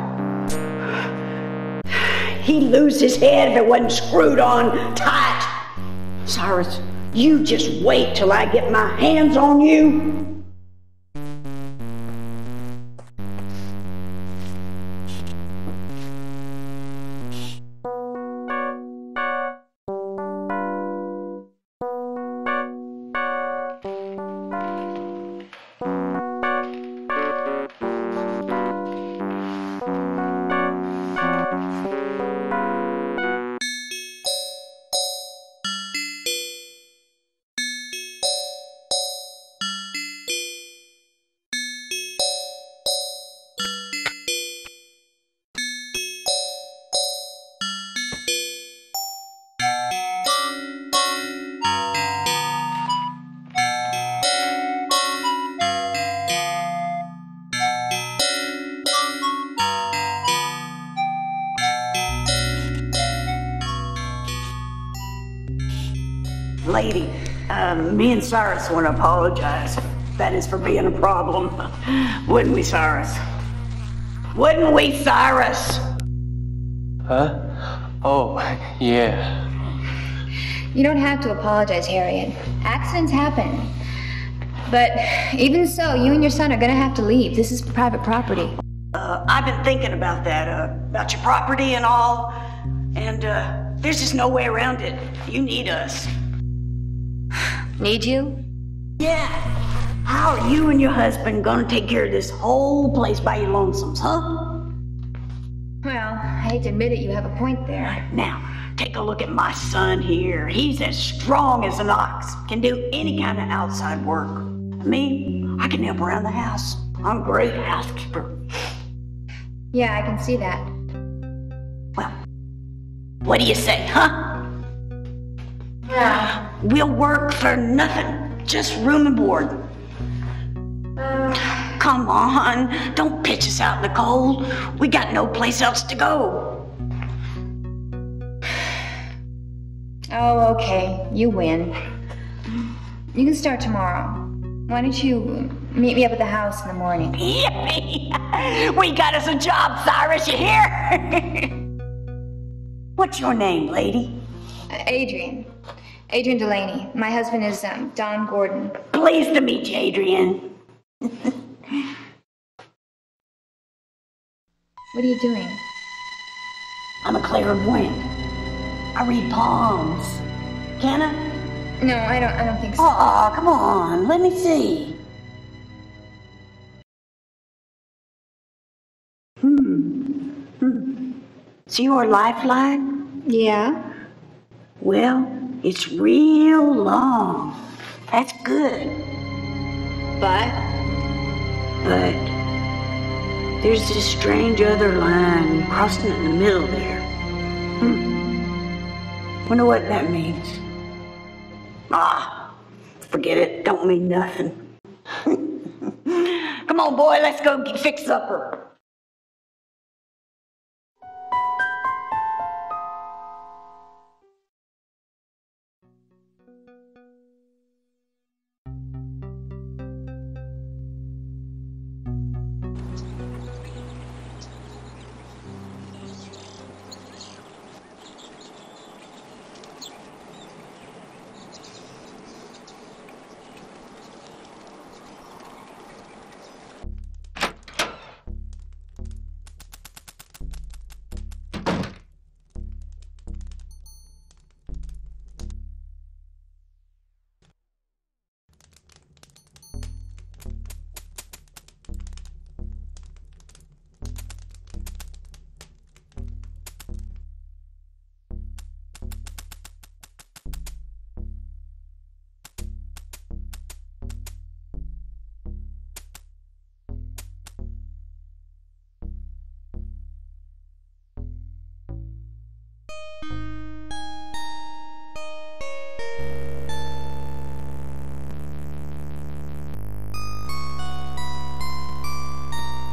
He'd lose his head if it wasn't screwed on tight. Cyrus, you just wait till I get my hands on you. Lady, me and Cyrus want to apologize. That is for being a problem. Wouldn't we, Cyrus? Wouldn't we, Cyrus? Huh? Oh, yeah. You don't have to apologize, Harriet. Accidents happen. But even so, you and your son are going to have to leave. This is private property. I've been thinking about that, about your property and all. And there's just no way around it. You need us. Need you? Yeah. How are you and your husband gonna take care of this whole place by your lonesomes, huh? Well, I hate to admit it, you have a point there. Now, take a look at my son here. He's as strong as an ox, can do any kind of outside work. Me, I can help around the house. I'm a great housekeeper. Yeah, I can see that. Well, what do you say, huh? Yeah. We'll work for nothing, just room and board. Come on, don't pitch us out in the cold. We got no place else to go. Oh, okay, you win. You can start tomorrow. Why don't you meet me up at the house in the morning? Yippee! We got us a job, Cyrus, you hear? What's your name, lady? Adrienne. Adrienne Delaney. My husband is Don Gordon. Pleased to meet you, Adrienne. What are you doing? I'm a clairvoyant. I read palms. Can I? No, I don't think so. Oh, come on. Let me see. So you're a lifeline? Yeah. Well, it's real long. That's good. But there's this strange other line crossing it in the middle there. Wonder what that means. Ah, forget it. Don't mean nothing. Come on, boy. Let's go get fixed upper.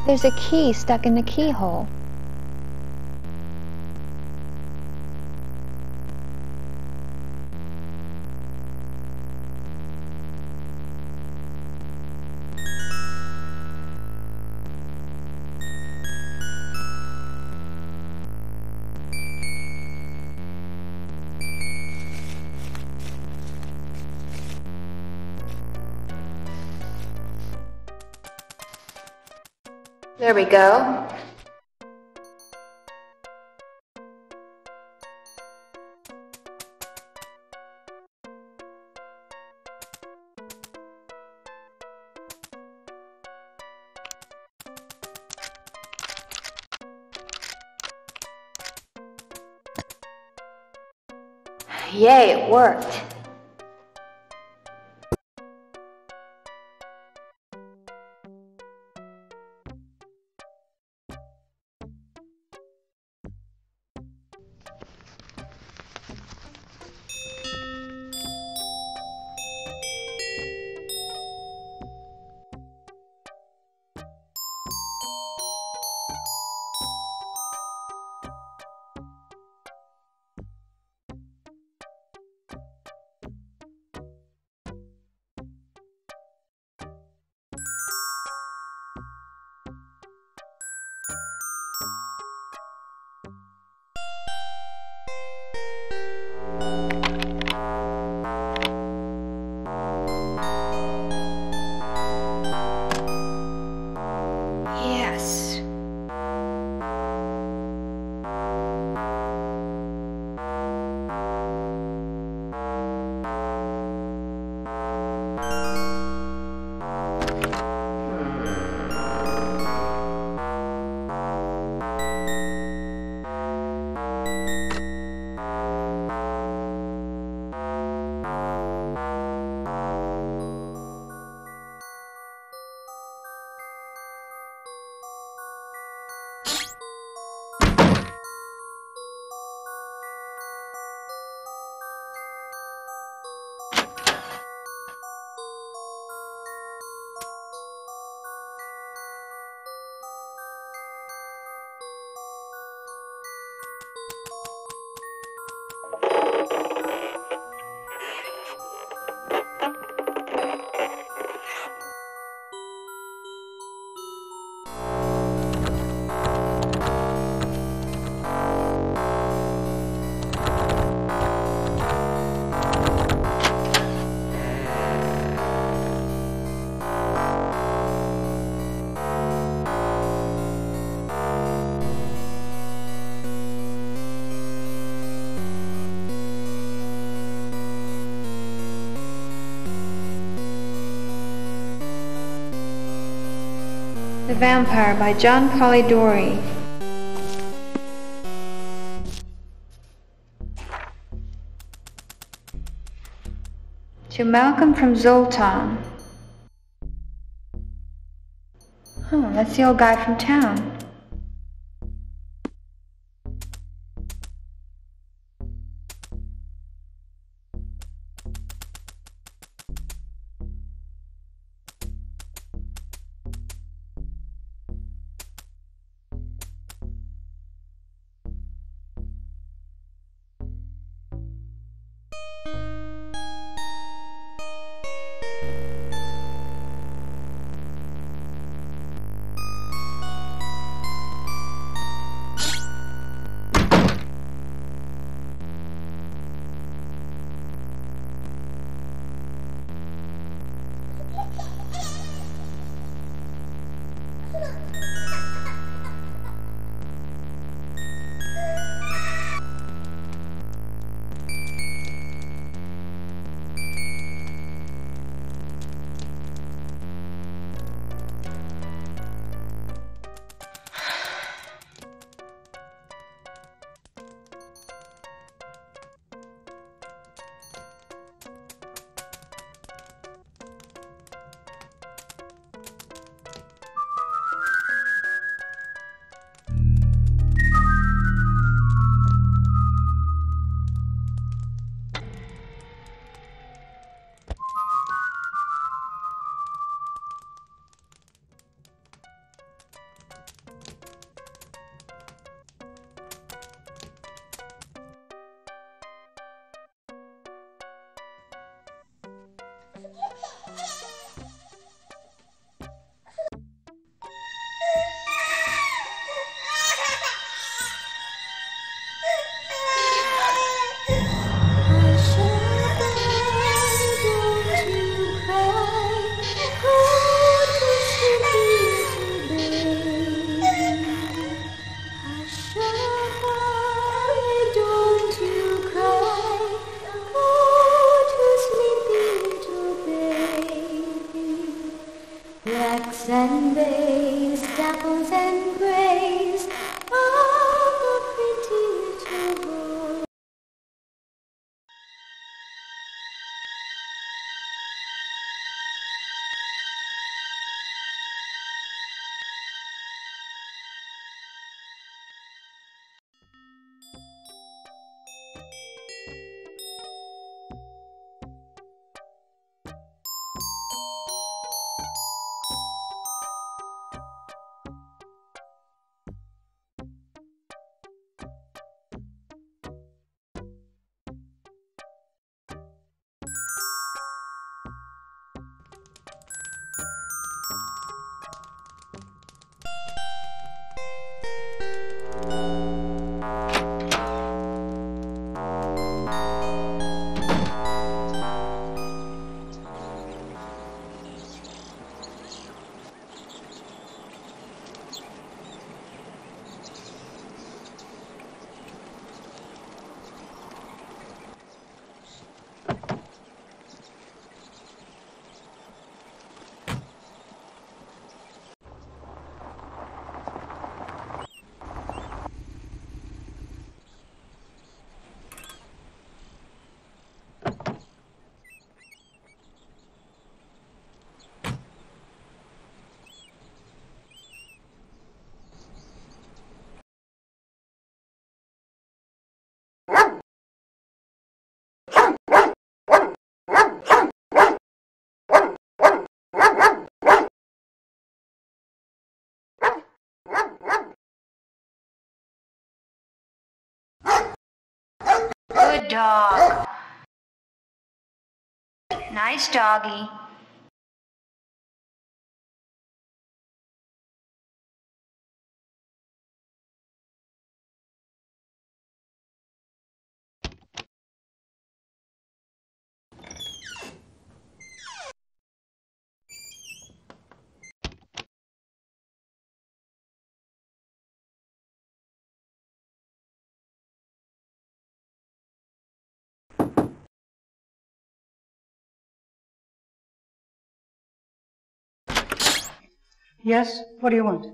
There's a key stuck in the keyhole. There we go. Yay, it worked. The Vampire by John Polidori. To Malcolm from Zoltan. Oh, that's the old guy from town. Flax and maize, apples and grains, all the pretty little. Good dog. Nice doggy. Yes? What do you want?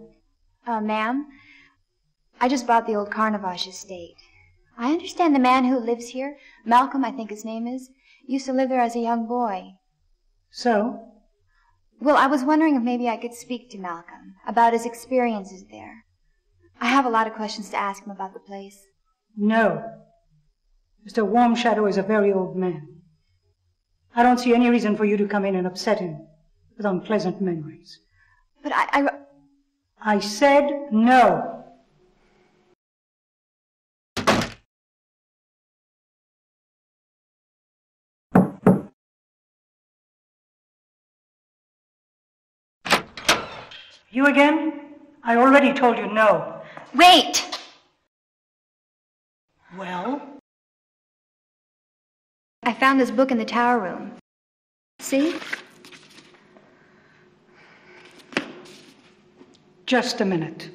Ma'am, I just bought the old Carnovasch estate. I understand the man who lives here, Malcolm, I think his name is, used to live there as a young boy. So? Well, I was wondering if maybe I could speak to Malcolm about his experiences there. I have a lot of questions to ask him about the place. No. Mr. Warmshadow is a very old man. I don't see any reason for you to come in and upset him with unpleasant memories. But I said no. You again? I already told you no. Wait! Well? I found this book in the tower room. See? Just a minute.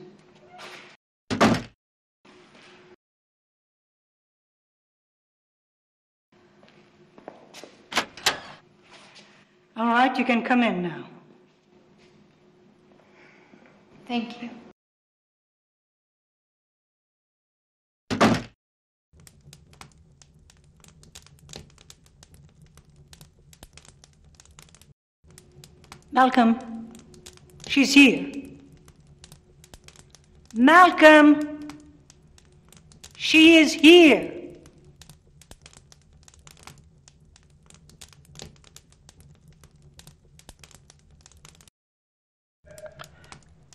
All right, you can come in now. Thank you. Malcolm, she's here. Malcolm, she is here.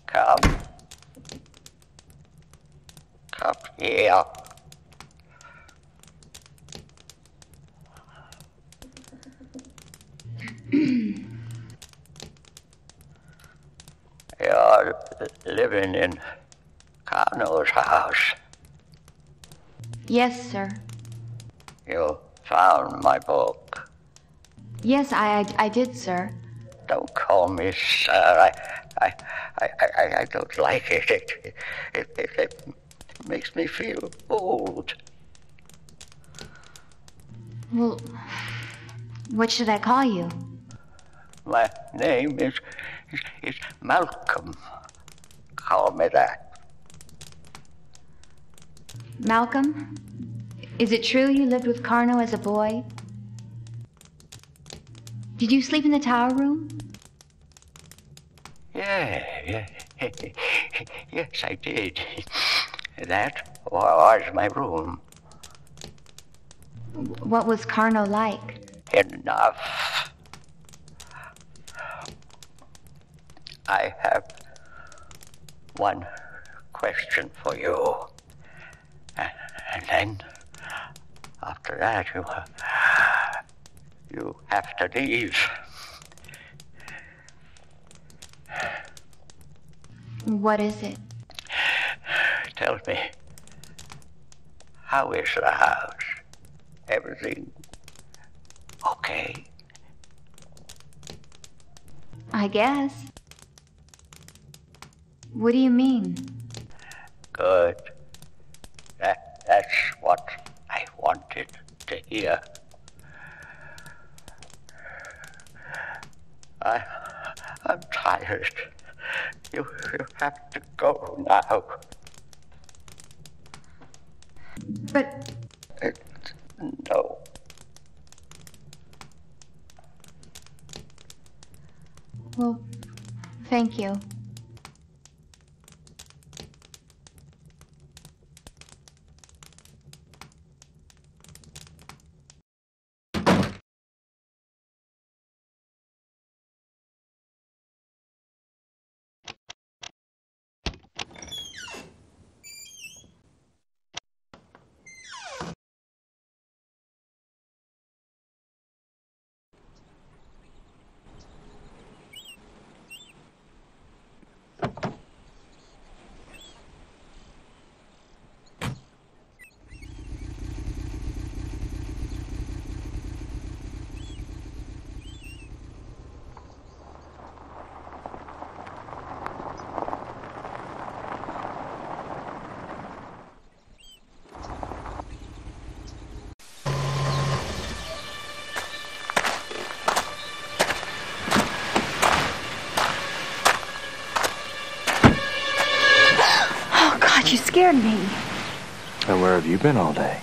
Come here. You're living in Carno's house. Yes, sir. You found my book. Yes, I did, sir. Don't call me sir. I don't like it. It makes me feel old. Well, what should I call you? last name is Malcolm. Call me that. Malcolm? Is it true you lived with Carno as a boy? Did you sleep in the tower room? Yes, I did. That was my room. What was Carno like? Enough. I have one question for you. And then, after that, you have to leave. What is it? Tell me, how is the house? Everything okay? I guess. What do you mean? Good. That's what I wanted to hear. I'm tired. You have to go now. But... No. Well, thank you. You scared me. And where have you been all day?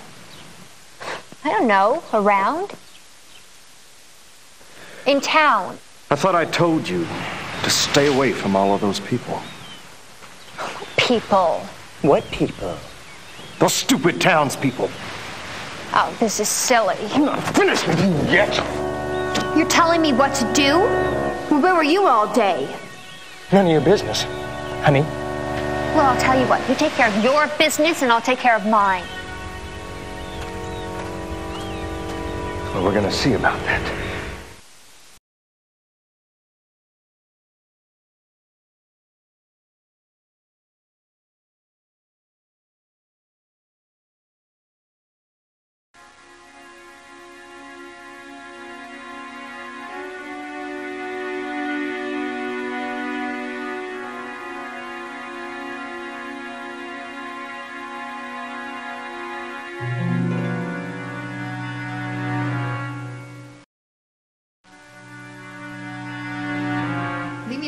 I don't know. Around? In town. I thought I told you to stay away from all of those people. People? What people? Those stupid townspeople. Oh, this is silly. I'm not finished with you yet. You're telling me what to do? Well, where were you all day? None of your business, honey. Well, I'll tell you what. You take care of your business, and I'll take care of mine. Well, we're gonna see about that.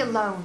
Alone.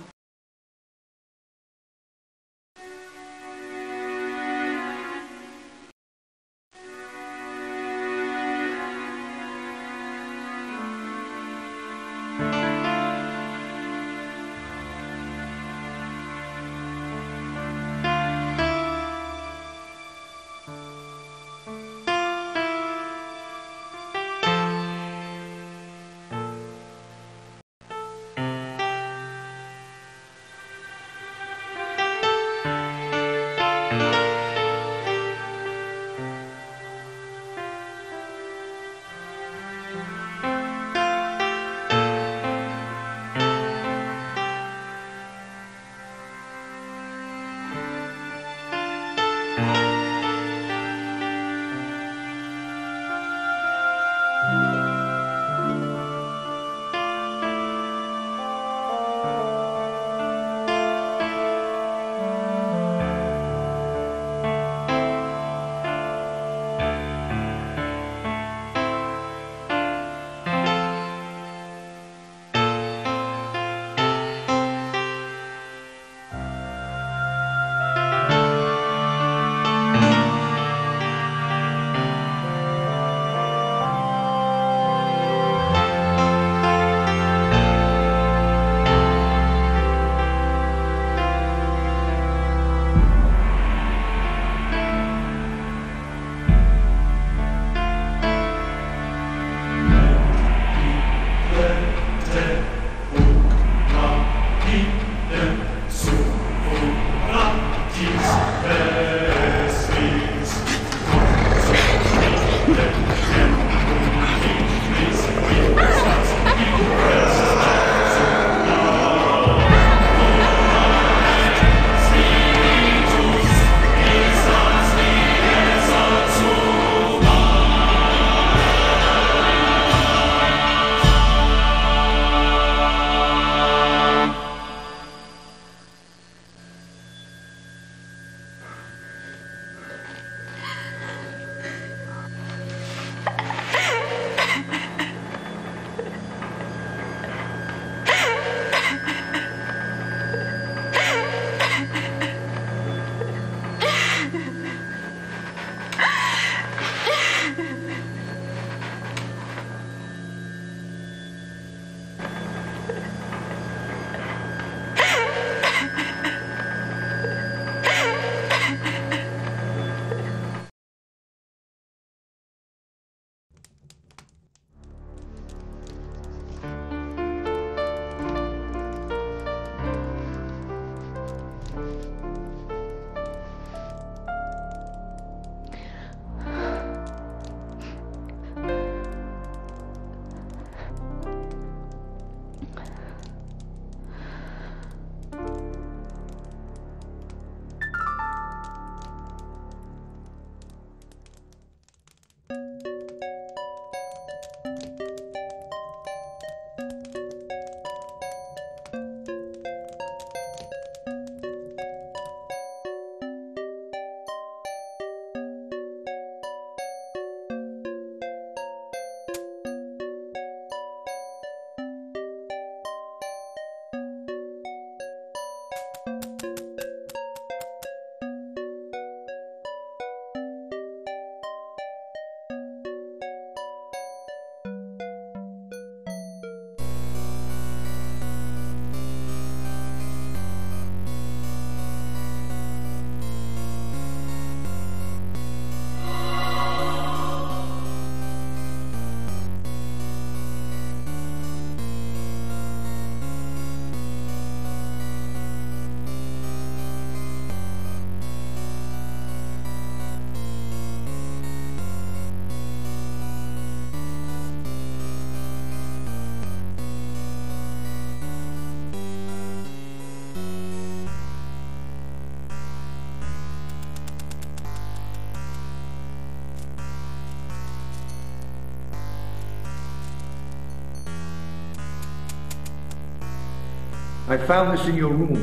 I found this in your room.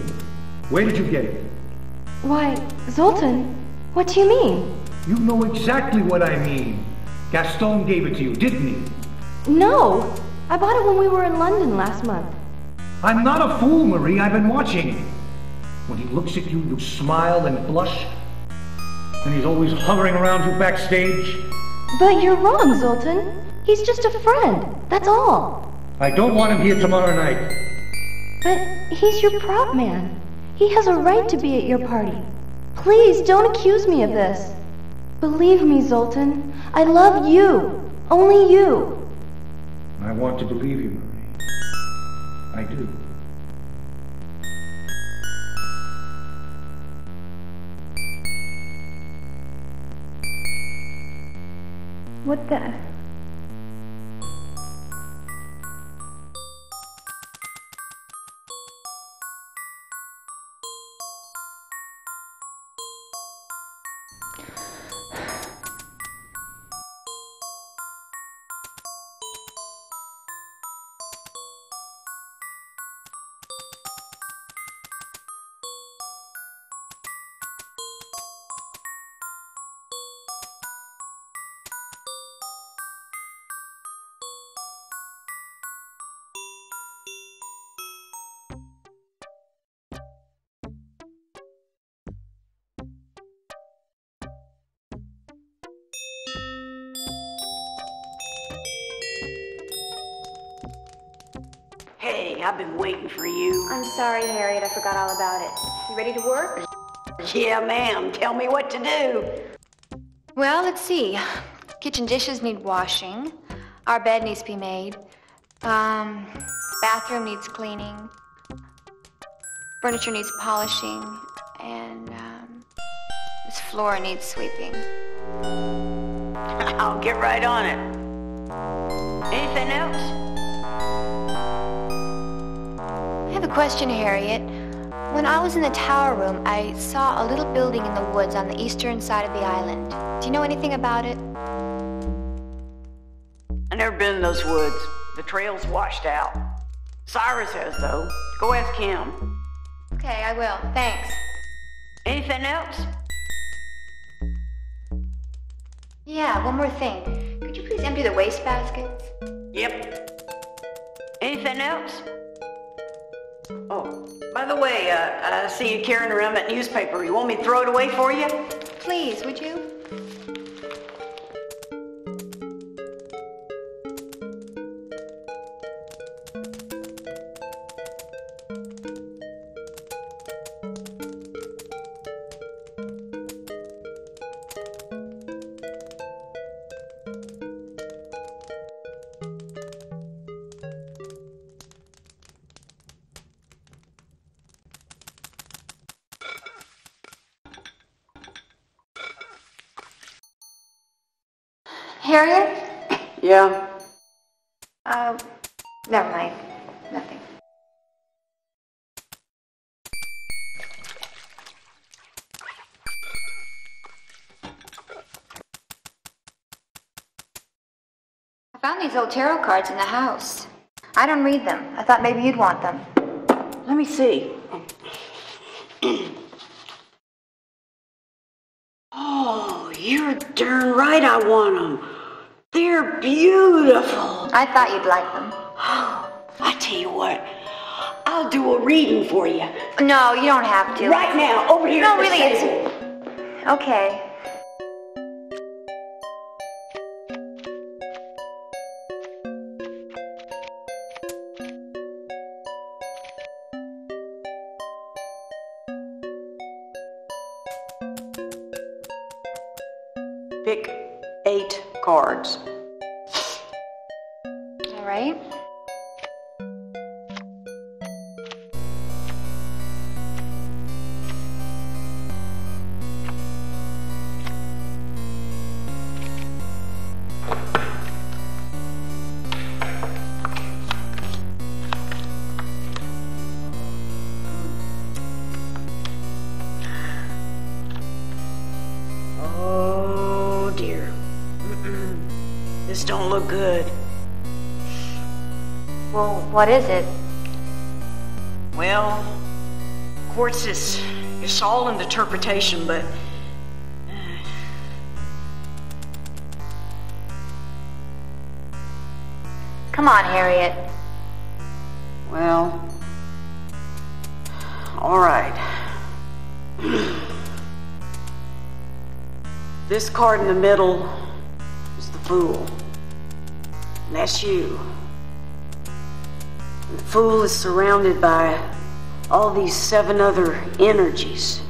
Where did you get it? Why, Zoltan, what do you mean? You know exactly what I mean. Gaston gave it to you, didn't he? No! I bought it when we were in London last month. I'm not a fool, Marie. I've been watching. When he looks at you, you smile and blush. And he's always hovering around you backstage. But you're wrong, Zoltan. He's just a friend. That's all. I don't want him here tomorrow night. But he's your prop man. He has a right to be at your party. Please don't accuse me of this. Believe me, Zoltan, I love you. Only you. I want to believe you, Marie. I do. What the... I've been waiting for you. I'm sorry, Harriet. I forgot all about it. You ready to work? Yeah, ma'am. Tell me what to do. Well, let's see. Kitchen dishes need washing. Our bed needs to be made. Bathroom needs cleaning. Furniture needs polishing. And this floor needs sweeping. I'll get right on it. Anything else? I have a question, Harriet. When I was in the tower room, I saw a little building in the woods on the eastern side of the island. Do you know anything about it? I've never been in those woods. The trail's washed out. Cyrus has, though. Go ask him. Okay, I will. Thanks. Anything else? Yeah, one more thing. Could you please empty the wastebaskets? Yep. Anything else? Oh, by the way, I see you carrying around that newspaper. You want me to throw it away for you? Please, would you? Harriet? Yeah? Never mind. Nothing. I found these old tarot cards in the house. I don't read them. I thought maybe you'd want them. Let me see. Oh, you're darn right I want them. They're beautiful. I thought you'd like them. Oh, I tell you what, I'll do a reading for you. No, you don't have to. Right now, over here. No, really, it's... Okay. Pick 8 cards. All right. Don't look good. Well, what is it? Well, of course, it's all an interpretation, but... Come on, Harriet. Well... all right. This card in the middle is the Fool. And that's you. And the Fool is surrounded by all these 7 other energies.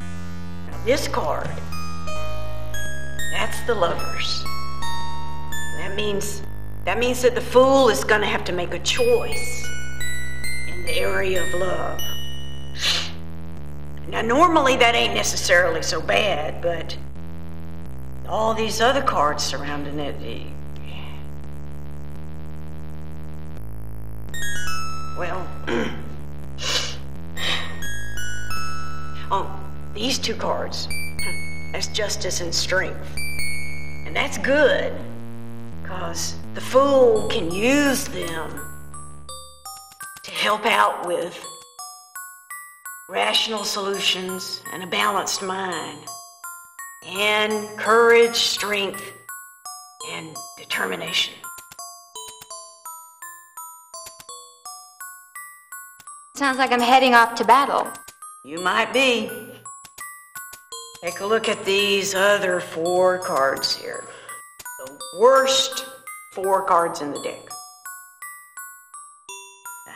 Now this card, that's the Lovers. That means that the Fool is going to have to make a choice in the area of love. Now, normally that ain't necessarily so bad, but all these other cards surrounding it, well, oh, these 2 cards, that's Justice and Strength, and that's good, because the Fool can use them to help out with rational solutions and a balanced mind, and courage, strength, and determination. Sounds like I'm heading off to battle. You might be. Take a look at these other 4 cards here. The worst 4 cards in the deck.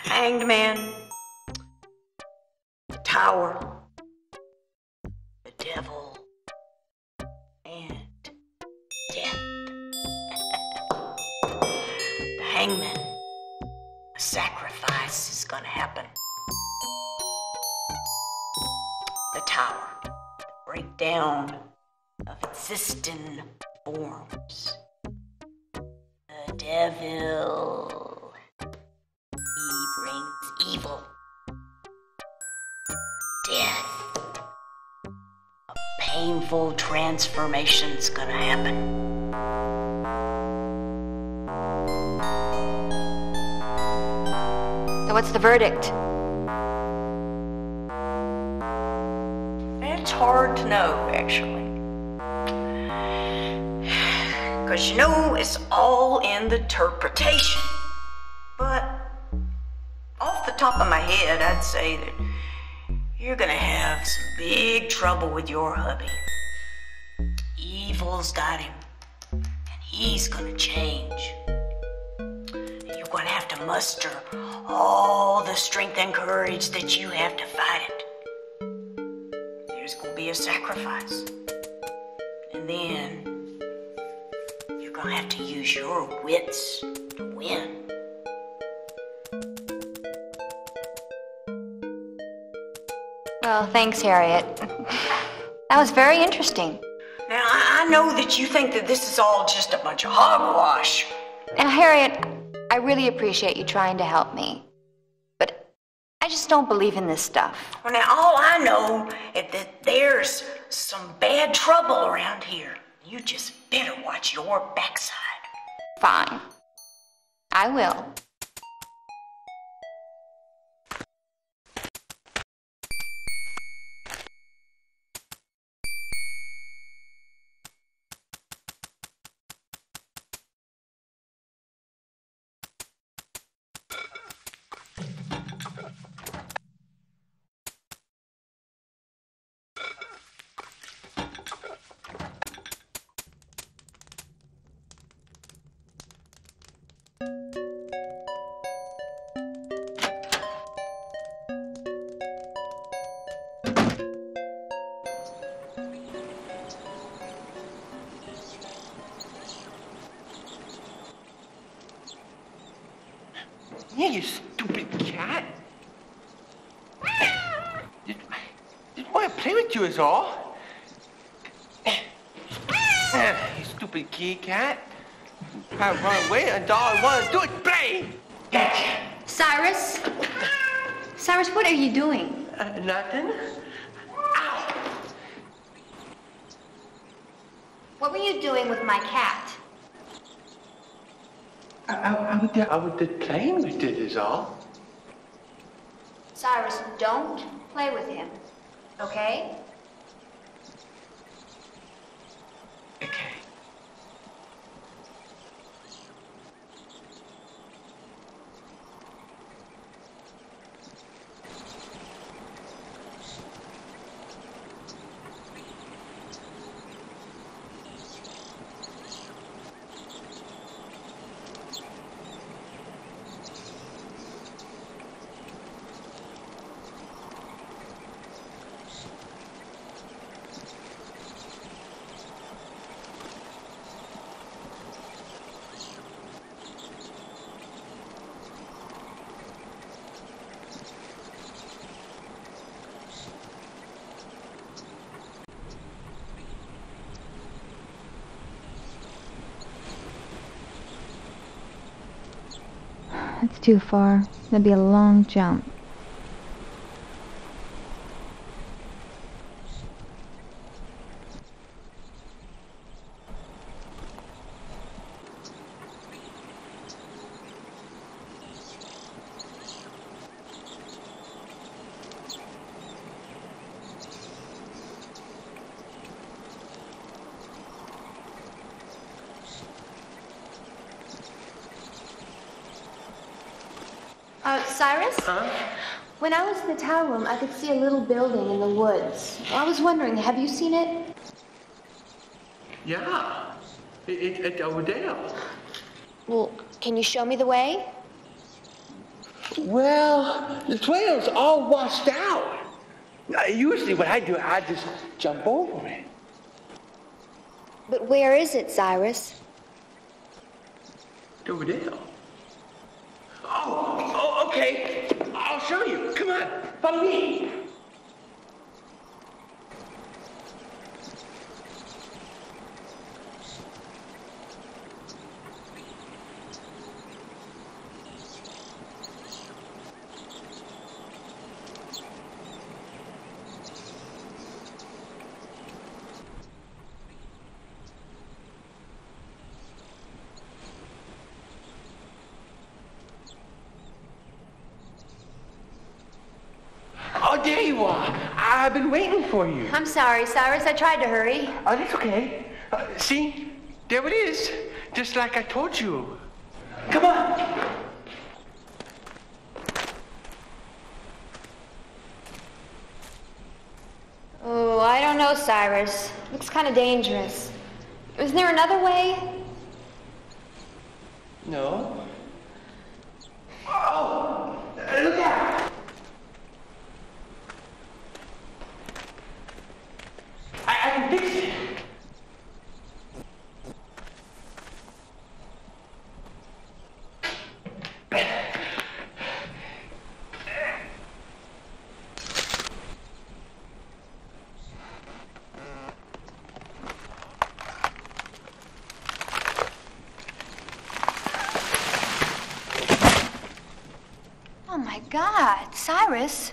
The Hanged Man, Tower, the Devil, and Death. The Hangman. A sacrifice is going to happen. The Tower. The breakdown of existing forms. The Devil. He brings evil. Death. A painful transformation's gonna happen. So what's the verdict? It's hard to know, actually. 'Cause you know, it's all in the interpretation. But off the top of my head, I'd say that you're gonna have some big trouble with your hubby. Evil's got him, and he's gonna change. You're gonna have to muster all the strength and courage that you have to fight it. There's gonna be a sacrifice. And then, you're gonna have to use your wits to win. Well, thanks, Harriet. That was very interesting. Now, I know that you think that this is all just a bunch of hogwash. Now, Harriet, I really appreciate you trying to help me. But I just don't believe in this stuff. Well, now, all I know is that there's some bad trouble around here. You just better watch your backside. Fine. I will. You stupid cat. Didn't want to play with you is all. You stupid kitty cat. I run away and all I want to do is play. Cyrus? Cyrus, what are you doing? Nothing. Ow. What were you doing with my cat? I would declaim we did is all. Cyrus, don't play with him, okay? Okay. That's too far. That'd be a long jump. Cyrus? Huh? When I was in the tower room, I could see a little building in the woods. I was wondering, have you seen it? Yeah. It's over there. Well, can you show me the way? Well, the trail's all washed out. Usually what I do, I just jump over it. But where is it, Cyrus? Over there. Okay, I'll show you. Come on, follow me. There you are. I've been waiting for you. I'm sorry, Cyrus. I tried to hurry. Oh, that's okay. See? There it is. Just like I told you. Come on. Oh, I don't know, Cyrus. Looks kind of dangerous. Is there another way? No. Oh! Look out! I can fix it. Oh my God, Cyrus.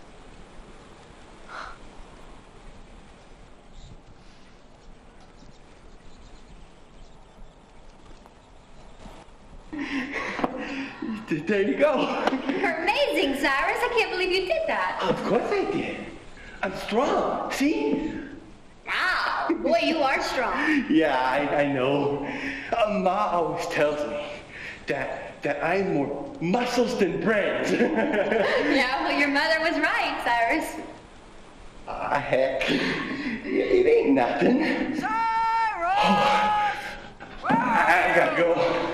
There you go. You're amazing, Cyrus. I can't believe you did that. Of course I did. I'm strong. See? Wow. Boy, you are strong. Yeah, I know. Ma always tells me that I'm more muscles than brains. Yeah, well, your mother was right, Cyrus. Heck. It ain't nothing. Cyrus! Oh, I gotta go.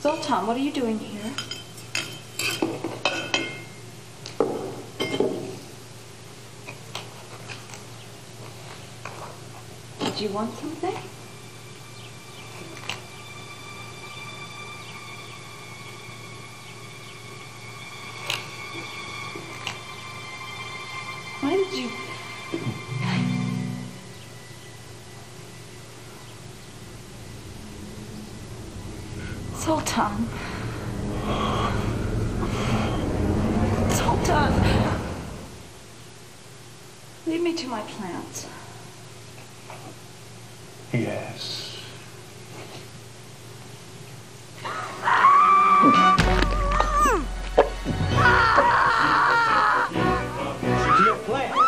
Zoltan, what are you doing here? Did you want something? Why did you... Zoltan. Zoltan. Leave me to my plants. Yes. Dear plants.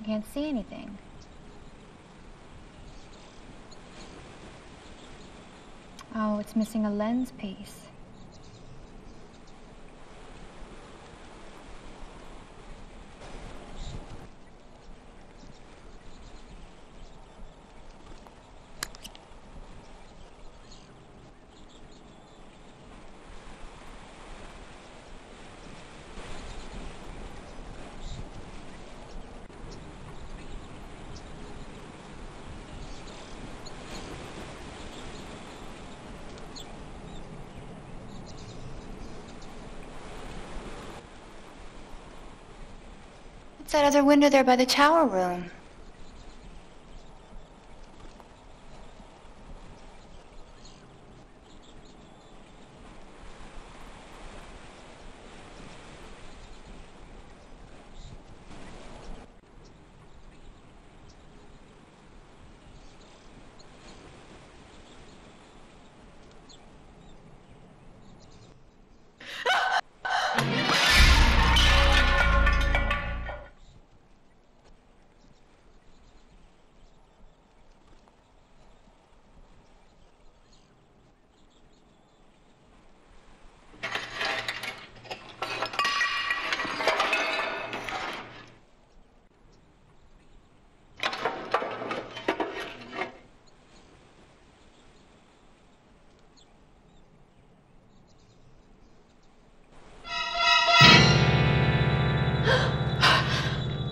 I can't see anything. Oh, it's missing a lens piece. It's that other window there by the tower room.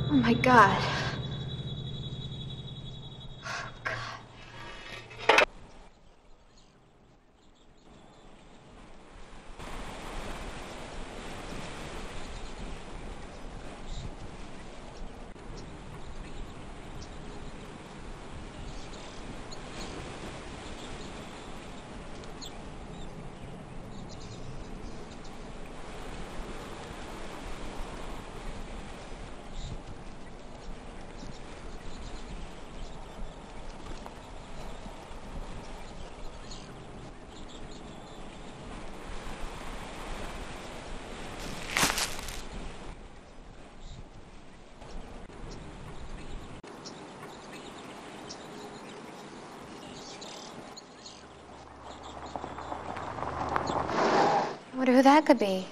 Oh my God. Who that could be.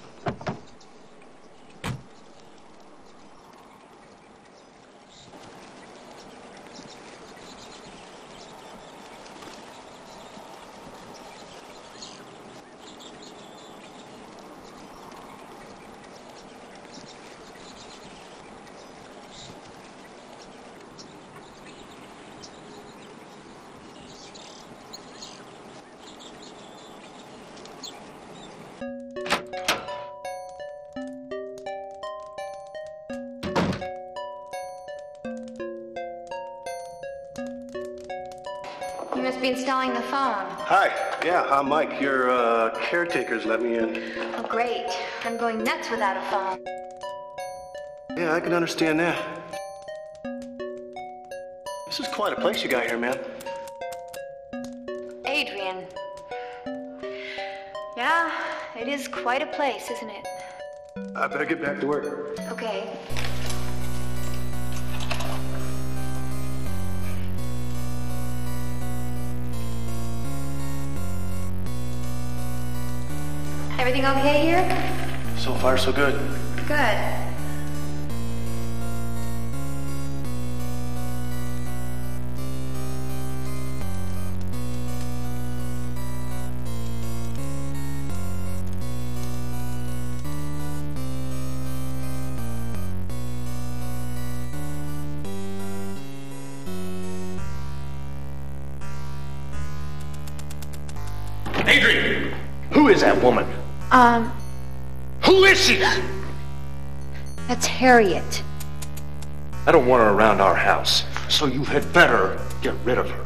must be installing the phone. Hi. Yeah, I'm Mike. Your caretakers let me in. Oh, great. I'm going nuts without a phone. Yeah, I can understand that. This is quite a place you got here, man. Adrienne. Yeah, it is quite a place, isn't it? I better get back to work. Okay. Everything okay here? So far, so good. Good. Adrienne! Who is that woman? Who is she? That's Harriet. I don't want her around our house, so you had better get rid of her.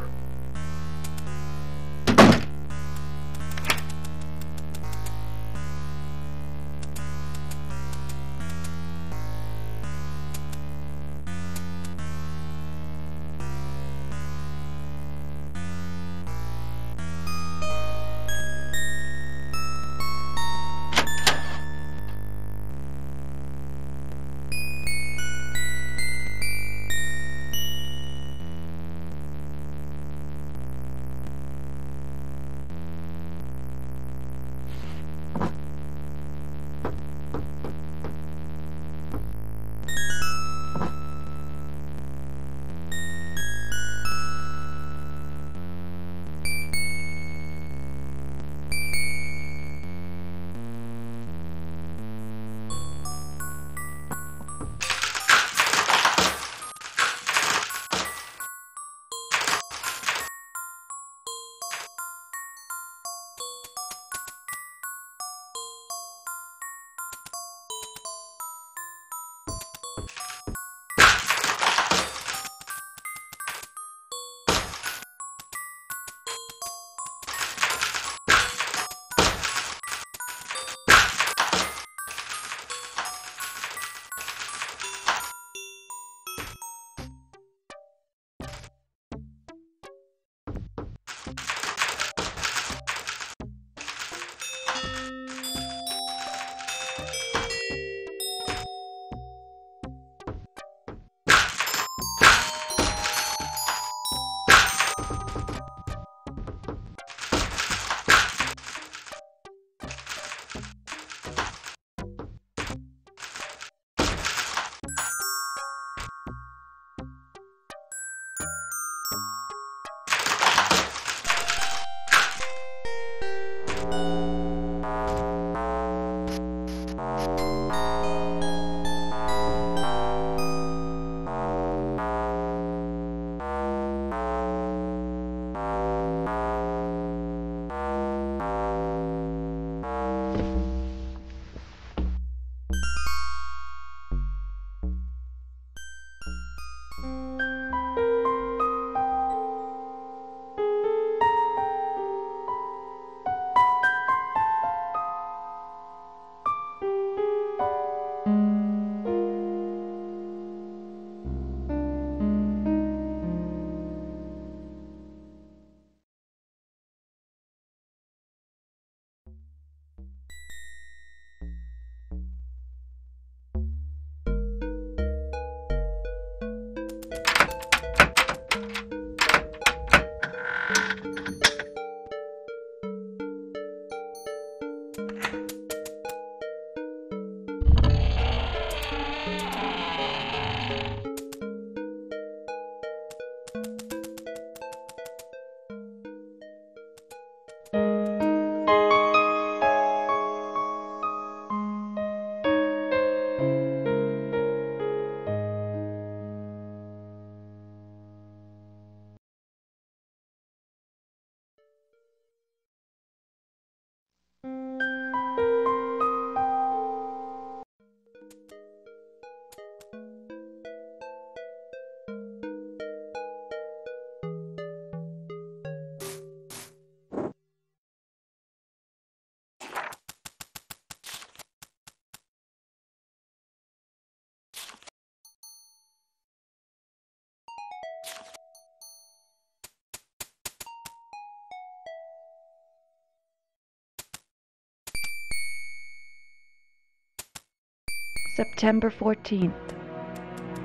September 14th,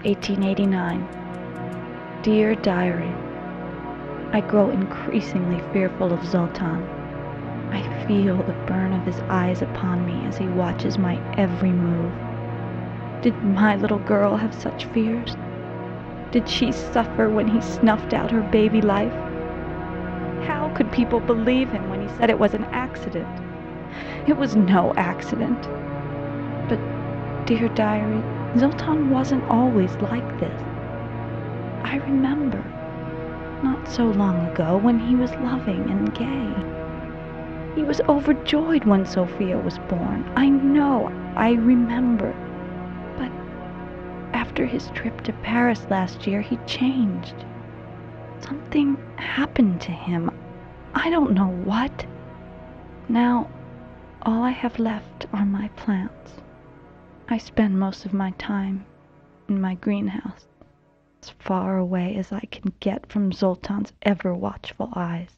1889. Dear Diary, I grow increasingly fearful of Zoltan. I feel the burn of his eyes upon me as he watches my every move. Did my little girl have such fears? Did she suffer when he snuffed out her baby life? How could people believe him when he said it was an accident? It was no accident. But, dear diary, Zoltan wasn't always like this. I remember, not so long ago, when he was loving and gay. He was overjoyed when Sophia was born. I know, I remember. But after his trip to Paris last year, he changed. Something happened to him. I don't know what. Now, all I have left are my plants. I spend most of my time in my greenhouse, as far away as I can get from Zoltan's ever-watchful eyes.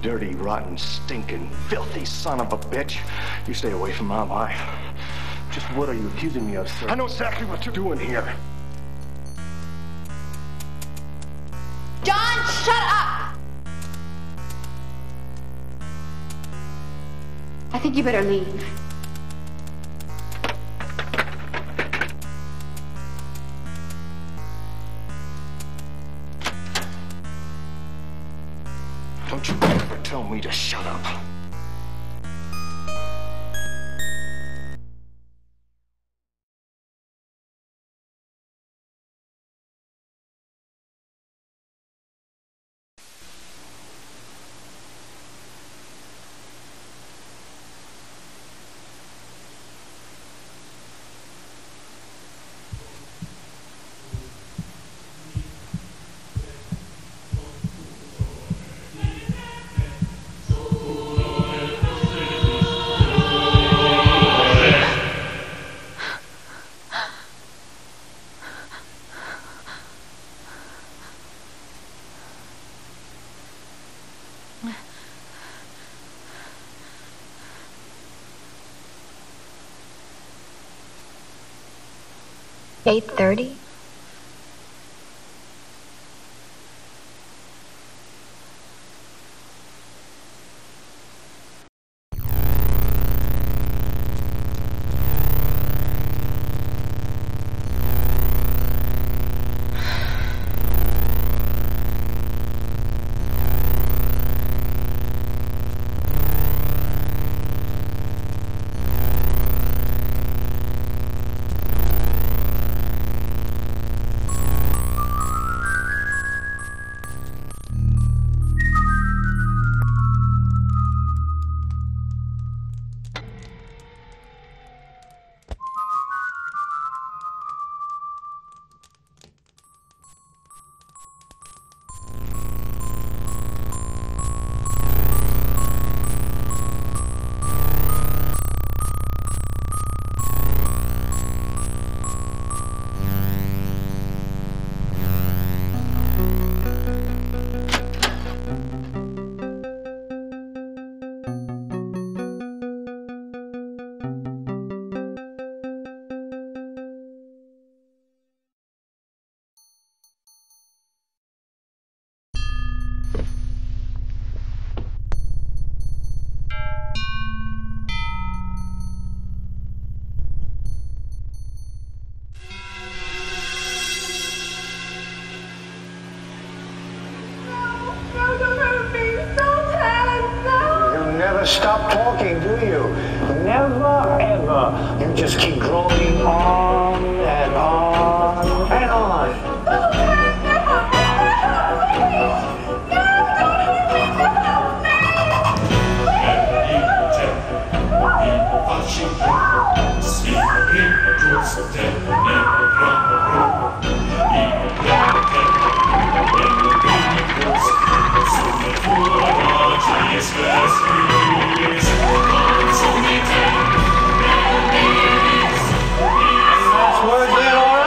Dirty, rotten, stinking, filthy son of a bitch. You stay away from my wife. Just what are you accusing me of, sir? I know exactly what you're doing here. John, shut up! I think you better leave. Tell me to shut up. $8:30? never stop talking, do you? Never, ever. You just keep growing on and on and on. Last word there, Laura?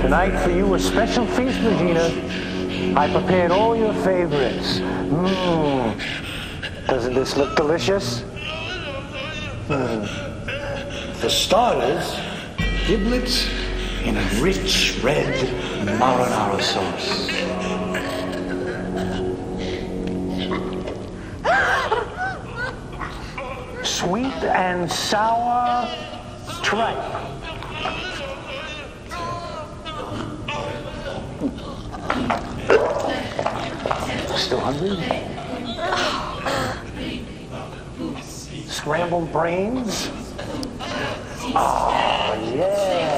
Tonight for you a special feast, Regina. I prepared all your favorites. Mmm. Doesn't this look delicious? For starters, giblets in a rich red marinara sauce. Sweet and sour tripe. Still hungry? Scrambled brains? Ah, oh, yes.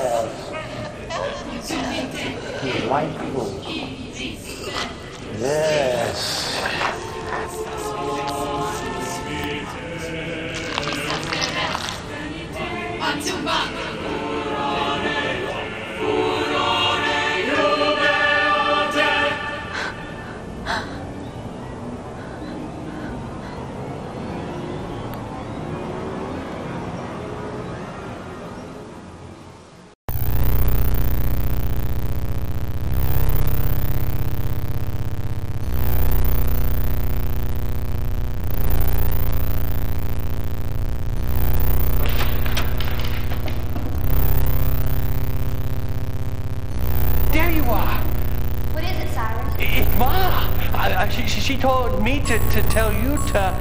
Delightful. Yes. She told me to tell you to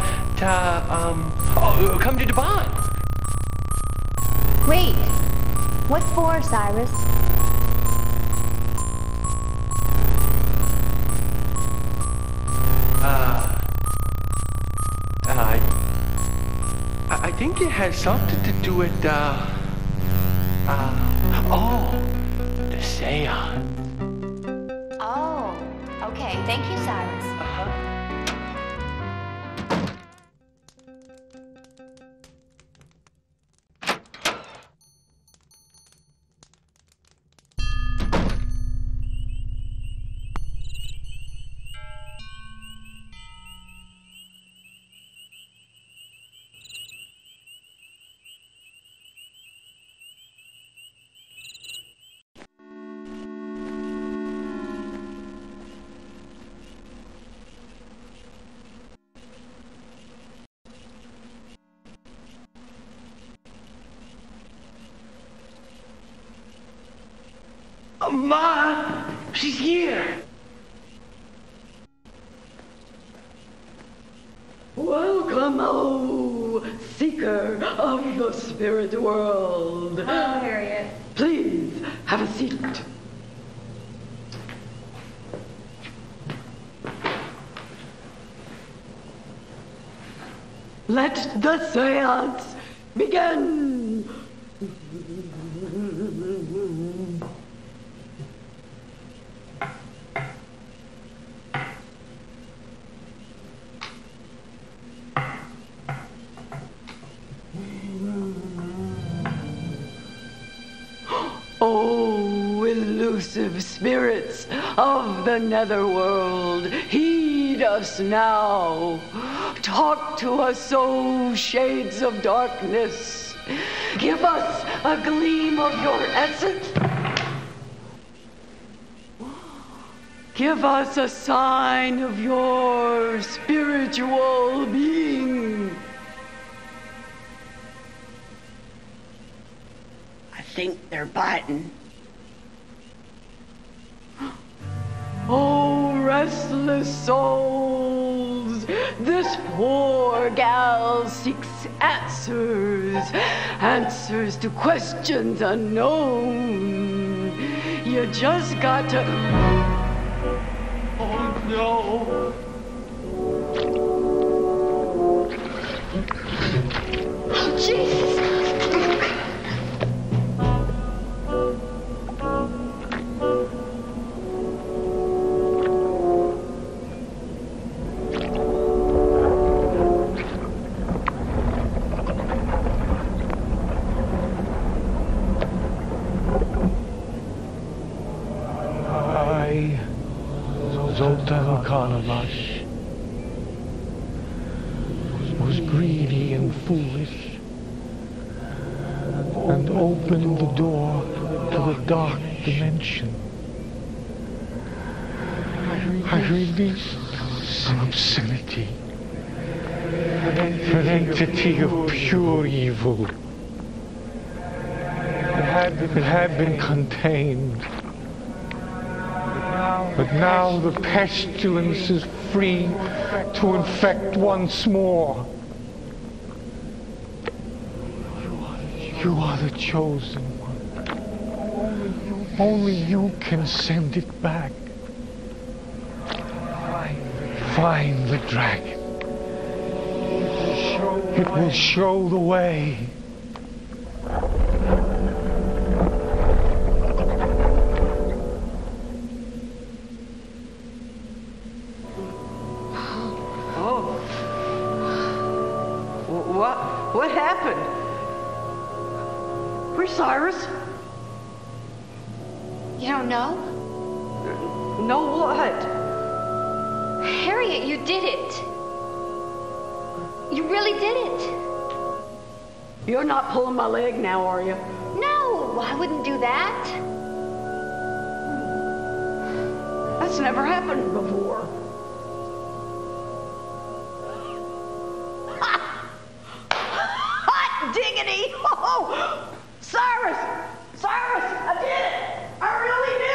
come to Devon. Wait, what for, Cyrus? I think it has something to do with the seance. Oh, okay, thank you, Cyrus. Ma, she's here. Welcome, oh, seeker of the spirit world. Hello, Harriet. Please, have a seat. Let the seance begin! Oh, elusive spirits of the netherworld, heed us now. Talk to us, O shades of darkness. Give us a gleam of your essence. Give us a sign of your spiritual being. I think they're biting. Oh, restless souls, this poor gal seeks answers, answers to questions unknown. You just got to... Oh, no. Oh, Jesus. Carnovasch was greedy and foolish and opened the door to the dark dimension. I released some obscenity, an entity of pure evil that had been contained. But now the pestilence is free to infect once more. You are the chosen one. Only you can send it back. Find the dragon. It will show the way. What happened? Where's Cyrus? You don't know? Know what? Harriet, you did it. You really did it. You're not pulling my leg now, are you? No, I wouldn't do that. That's never happened before. Diggity! Oh, Cyrus! Cyrus! I did it! I really did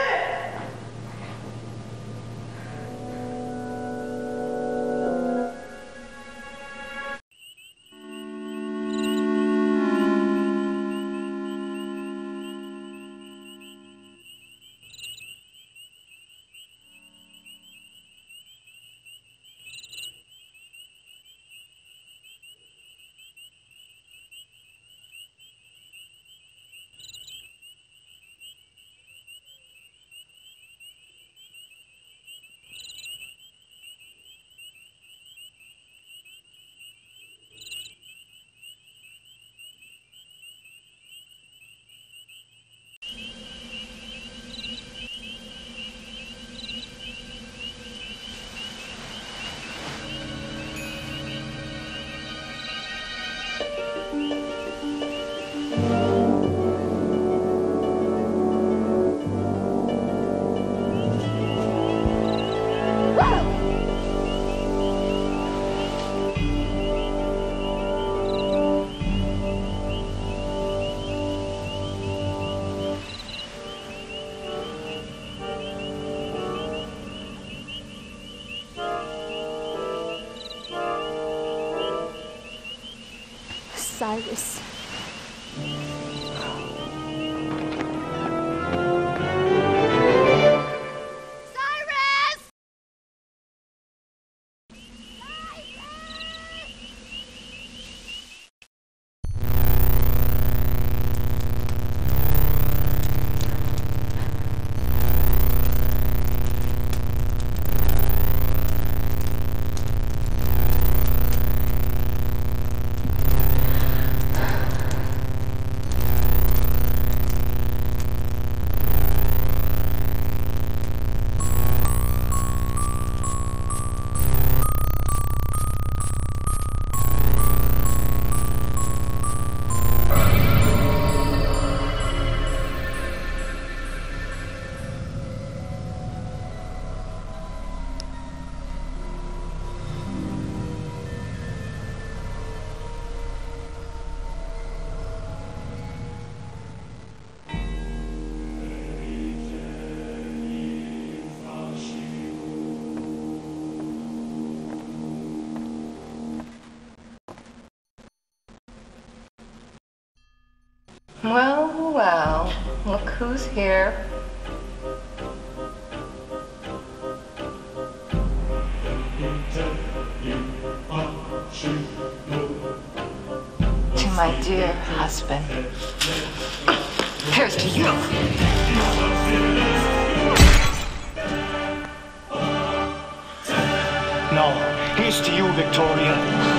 Cyrus. Cyrus! Cyrus! Well, well, look who's here. To my dear husband, here's to you. No, here's to you, Victoria.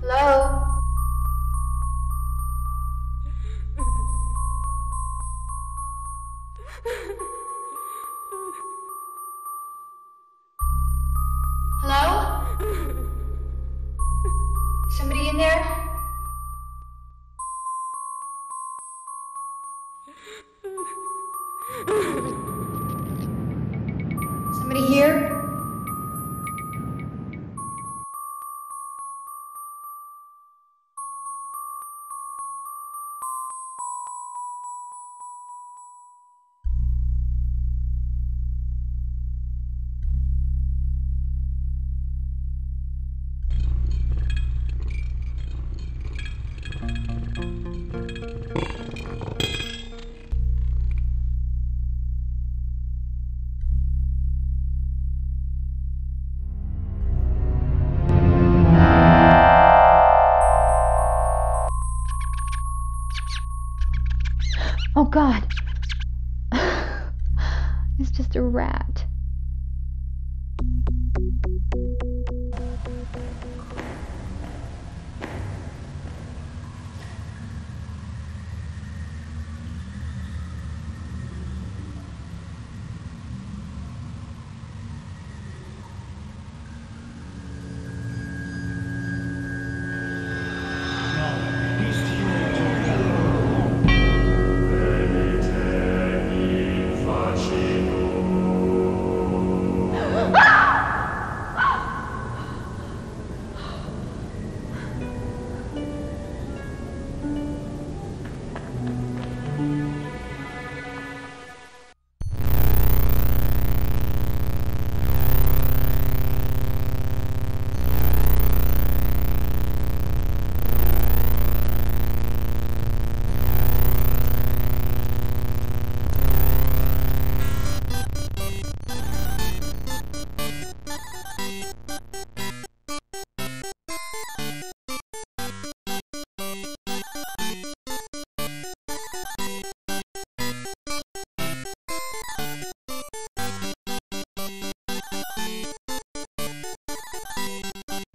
Hello? Somebody in there? Somebody here? God, it's just a rat.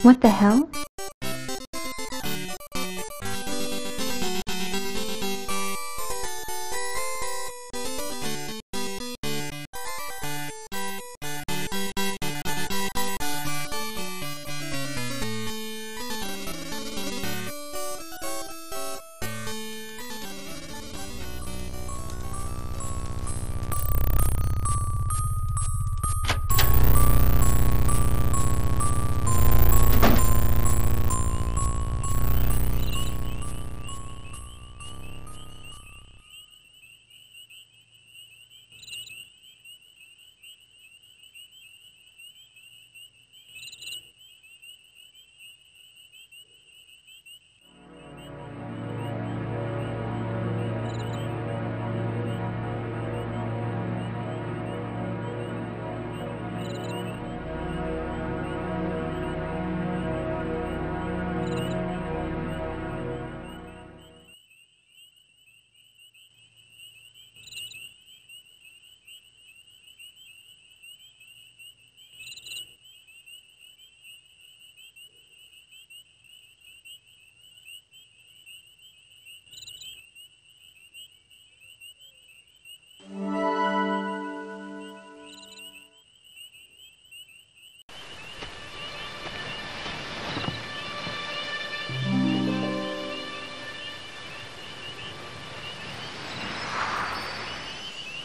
What the hell?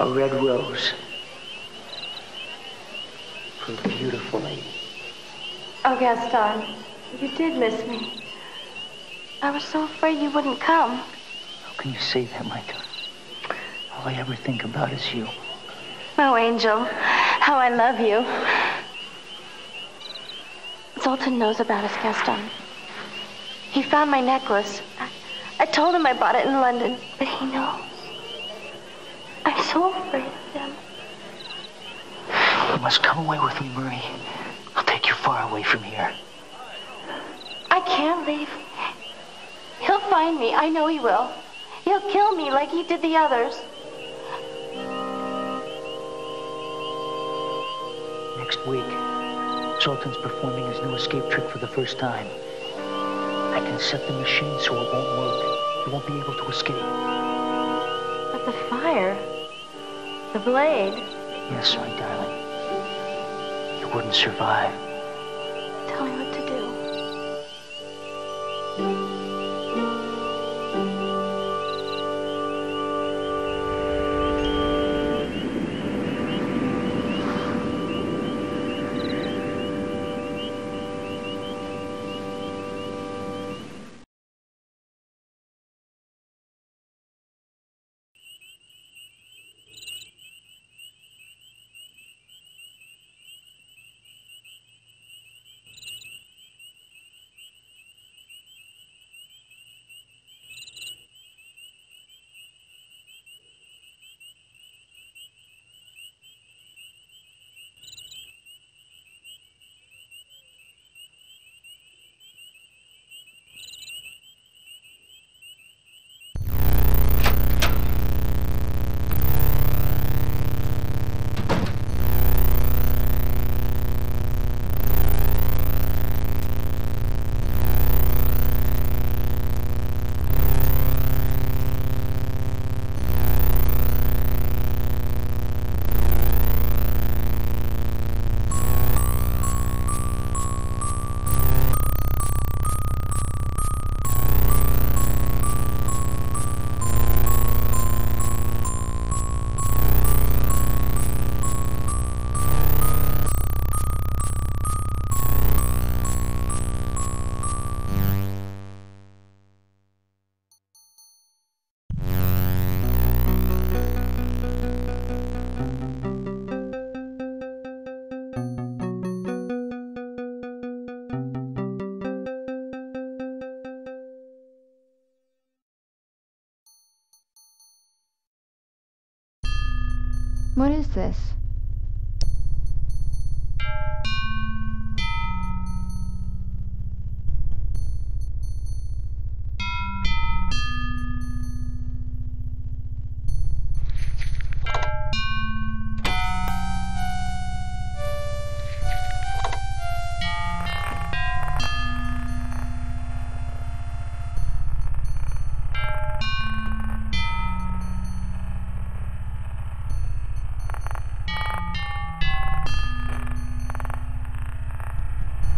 a red rose from the beautiful lady. Oh, Gaston, you did miss me. I was so afraid you wouldn't come. How can you say that, my daughter? All I ever think about is you. Oh, Angel, how I love you. Zoltan knows about us, Gaston. He found my necklace. I told him I bought it in London, but he knows. I'm so afraid of him. You must come away with me, Marie. I'll take you far away from here. I can't leave. He'll find me. I know he will. He'll kill me like he did the others. Next week, Zoltan's performing his new escape trick for the first time. I can set the machine so it won't work. You won't be able to escape. But the fire, the blade. Yes, my darling. You wouldn't survive. Tell me what to do. What is this?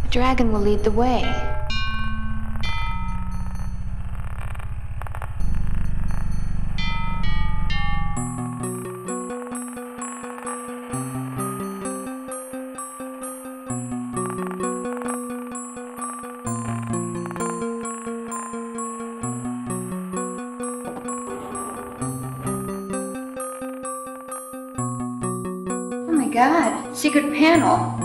The dragon will lead the way. Oh my God, secret panel.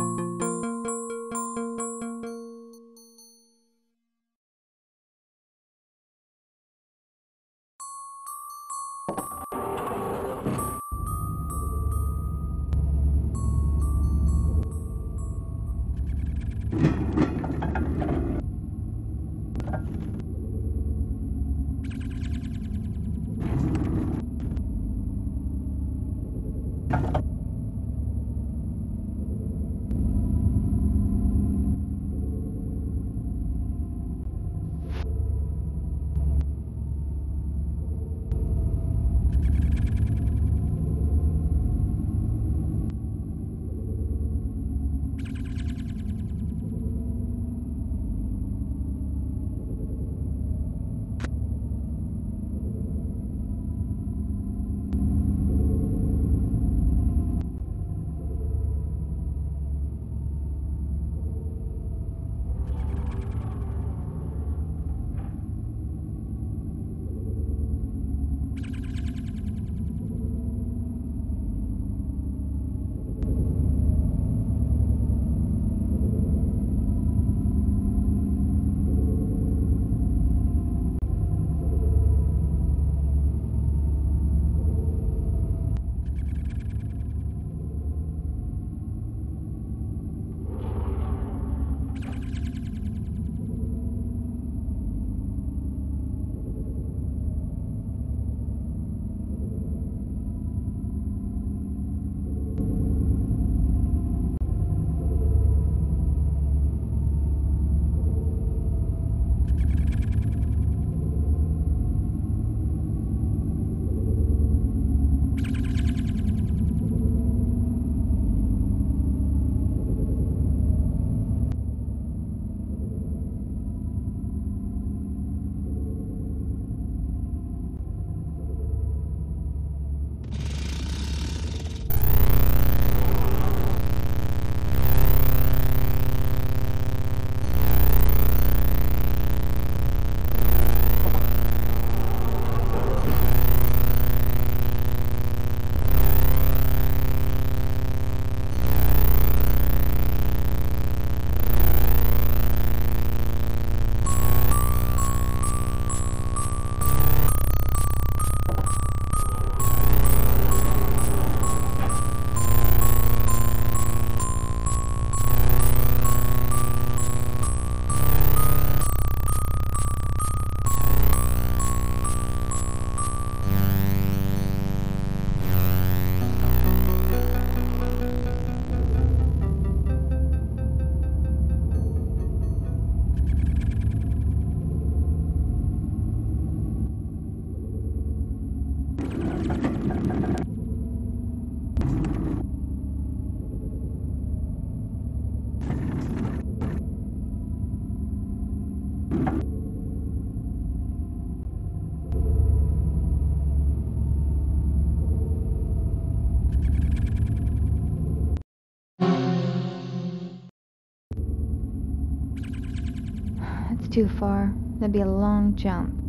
too far. That'd be a long jump.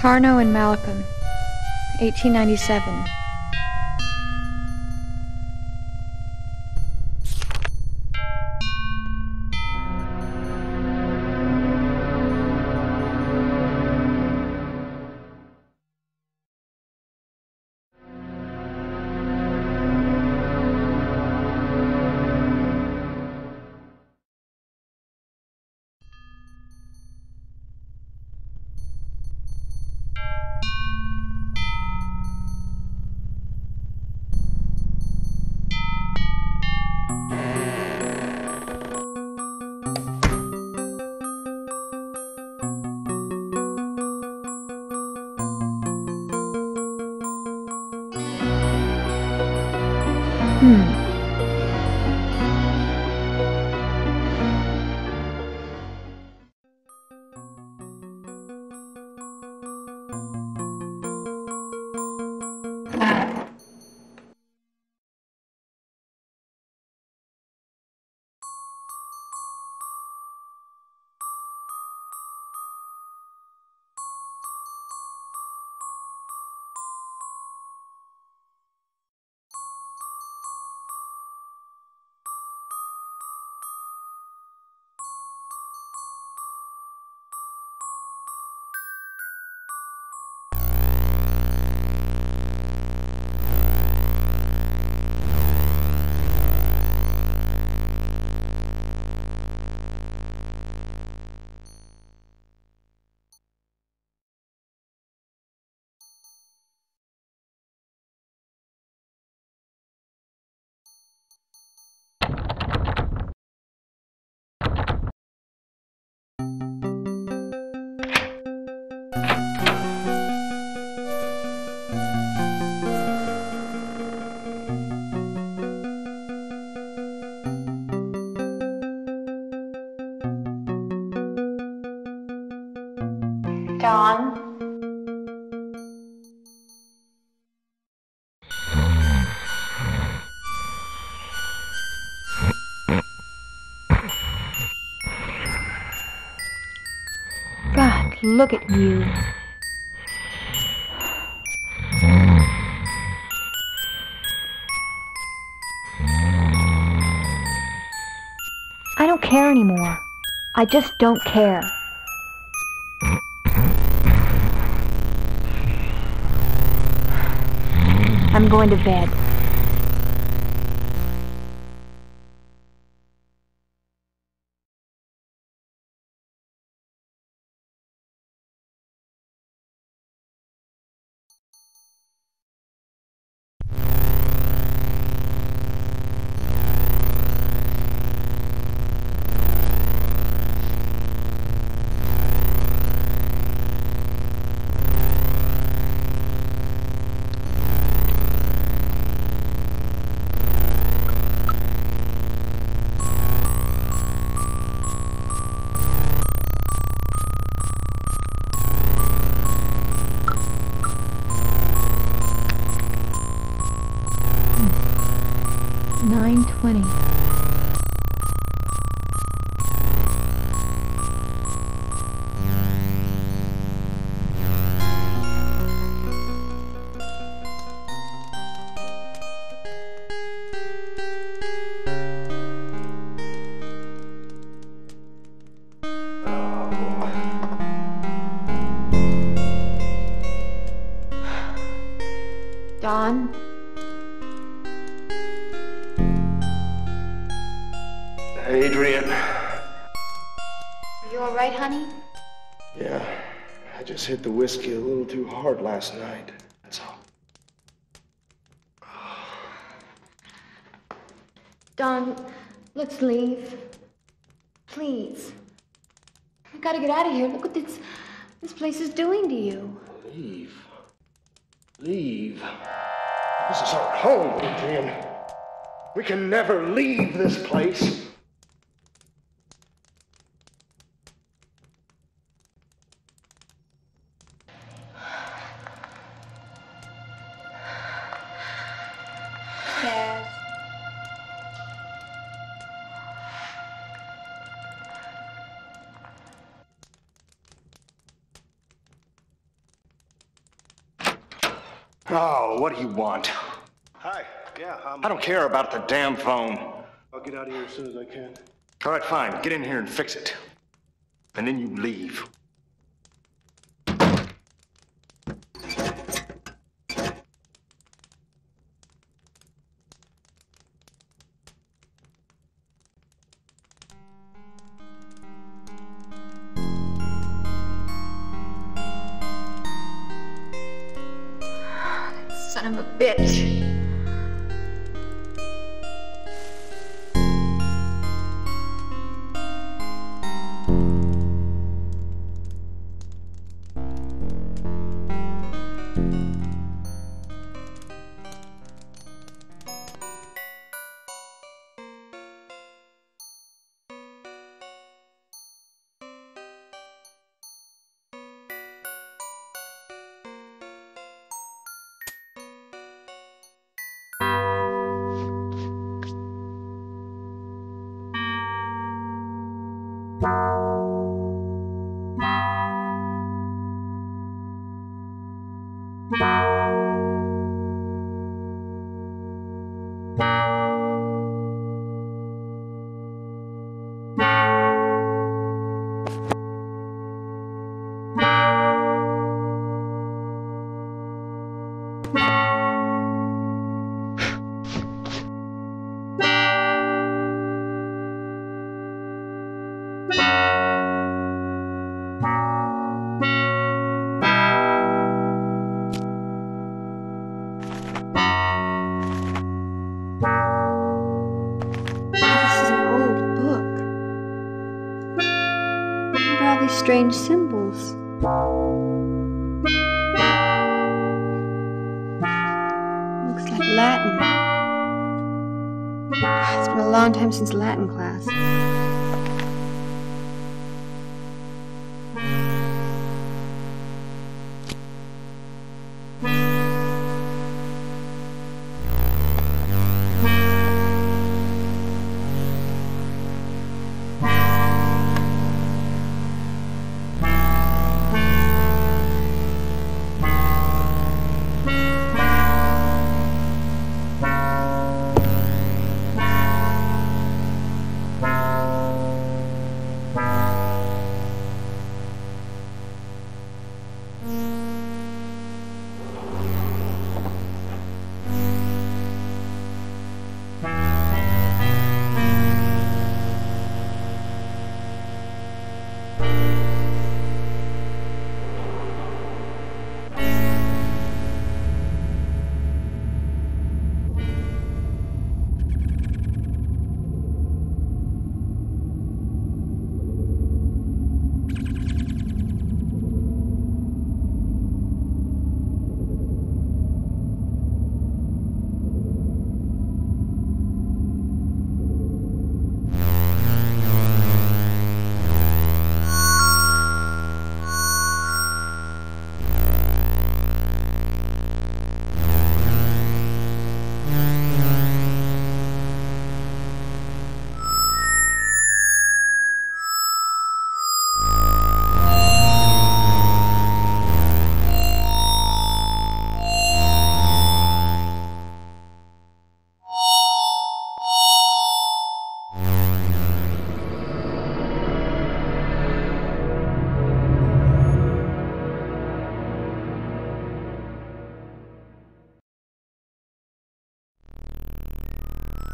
Carno and Malcolm, 1897. Look at you. I don't care anymore. I just don't care. I'm going to bed. 20. Hit the whiskey a little too hard last night. That's all. Don, let's leave. Please. I gotta get out of here. Look what this place is doing to you. Leave. Leave. This is our home, Adrienne. We can never leave this place. What do you want? Hi. Yeah, I don't care about the damn phone. I'll get out of here as soon as I can. All right, fine. Get in here and fix it. And then you leave. Bitch. Strange symbols. Looks like Latin. It's been a long time since Latin class.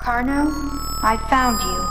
Carno, I found you.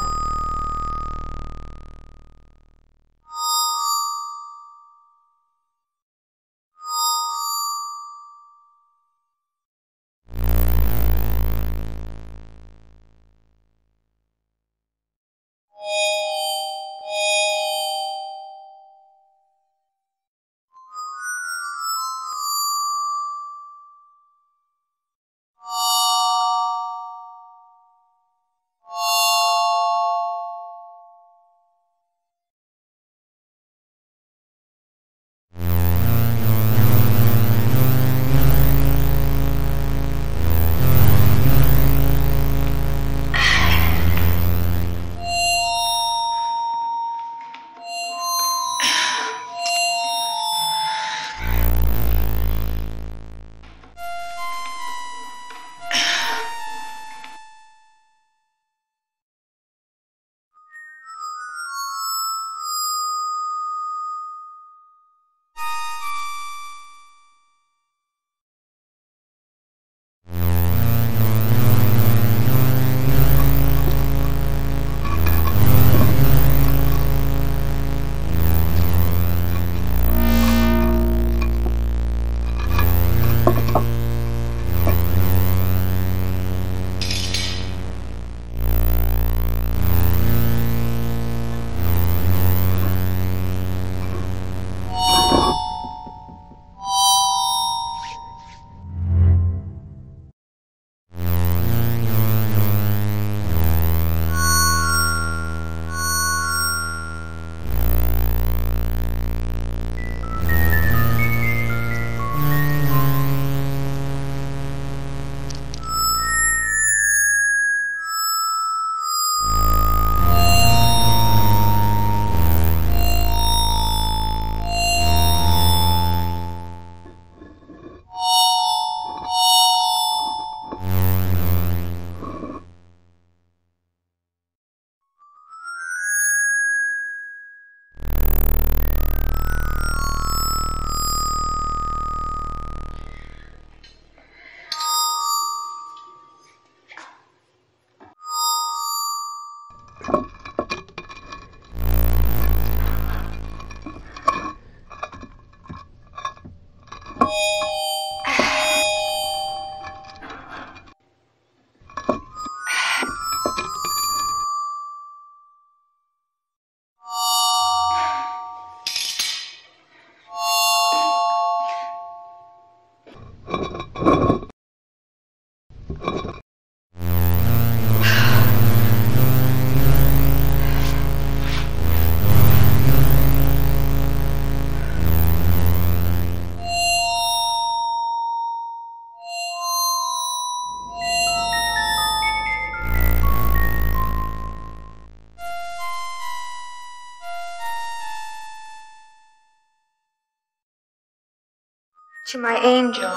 To my angel,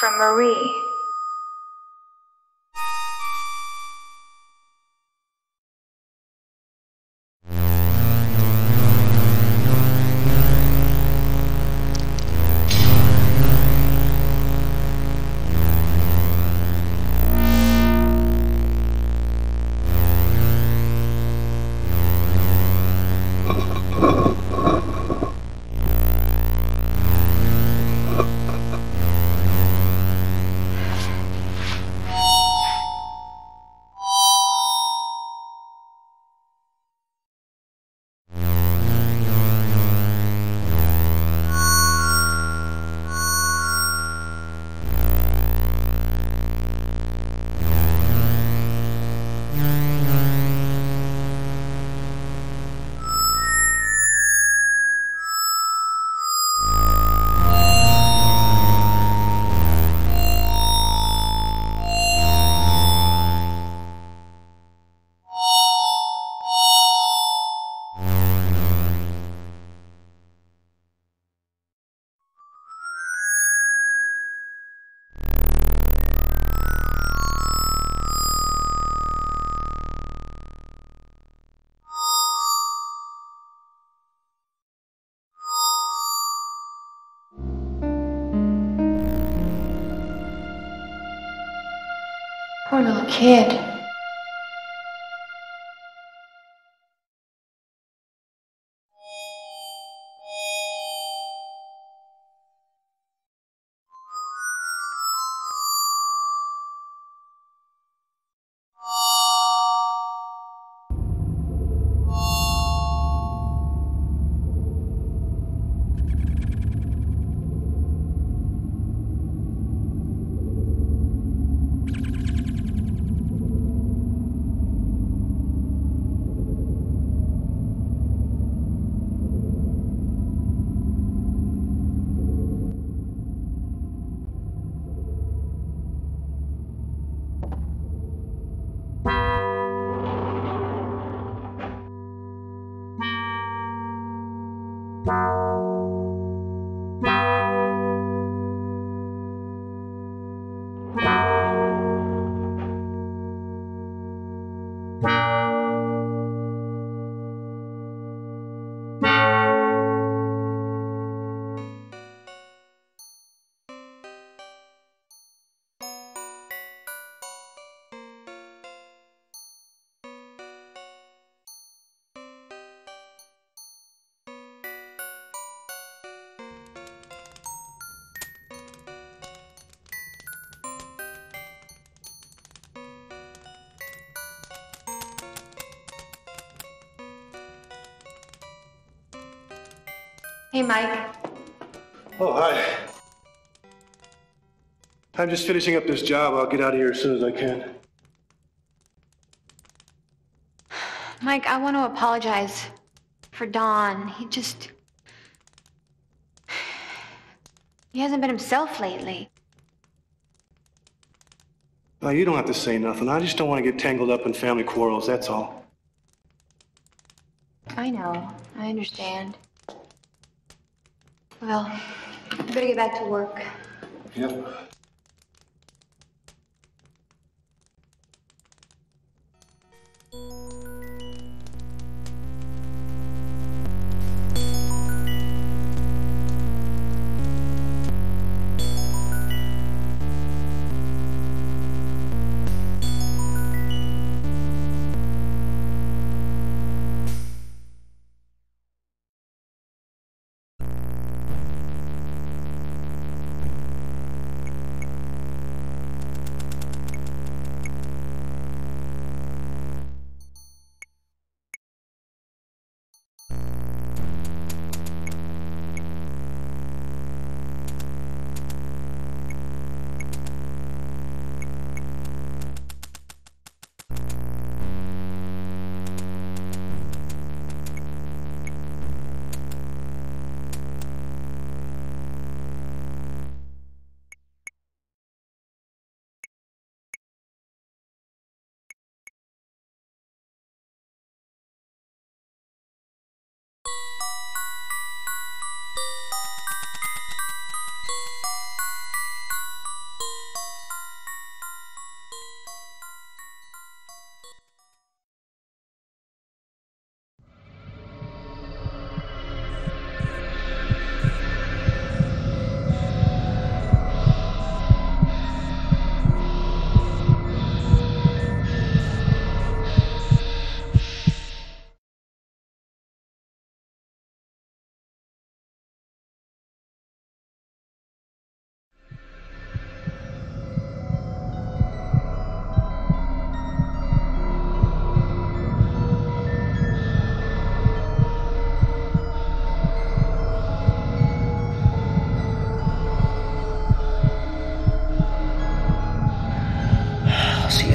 from Marie. Poor little kid. Hey, Mike. Oh, hi. I'm just finishing up this job. I'll get out of here as soon as I can. Mike, I want to apologize for Don. He hasn't been himself lately. Oh, you don't have to say nothing. I just don't want to get tangled up in family quarrels, that's all. I know. I understand. Well, I better get back to work. Yep.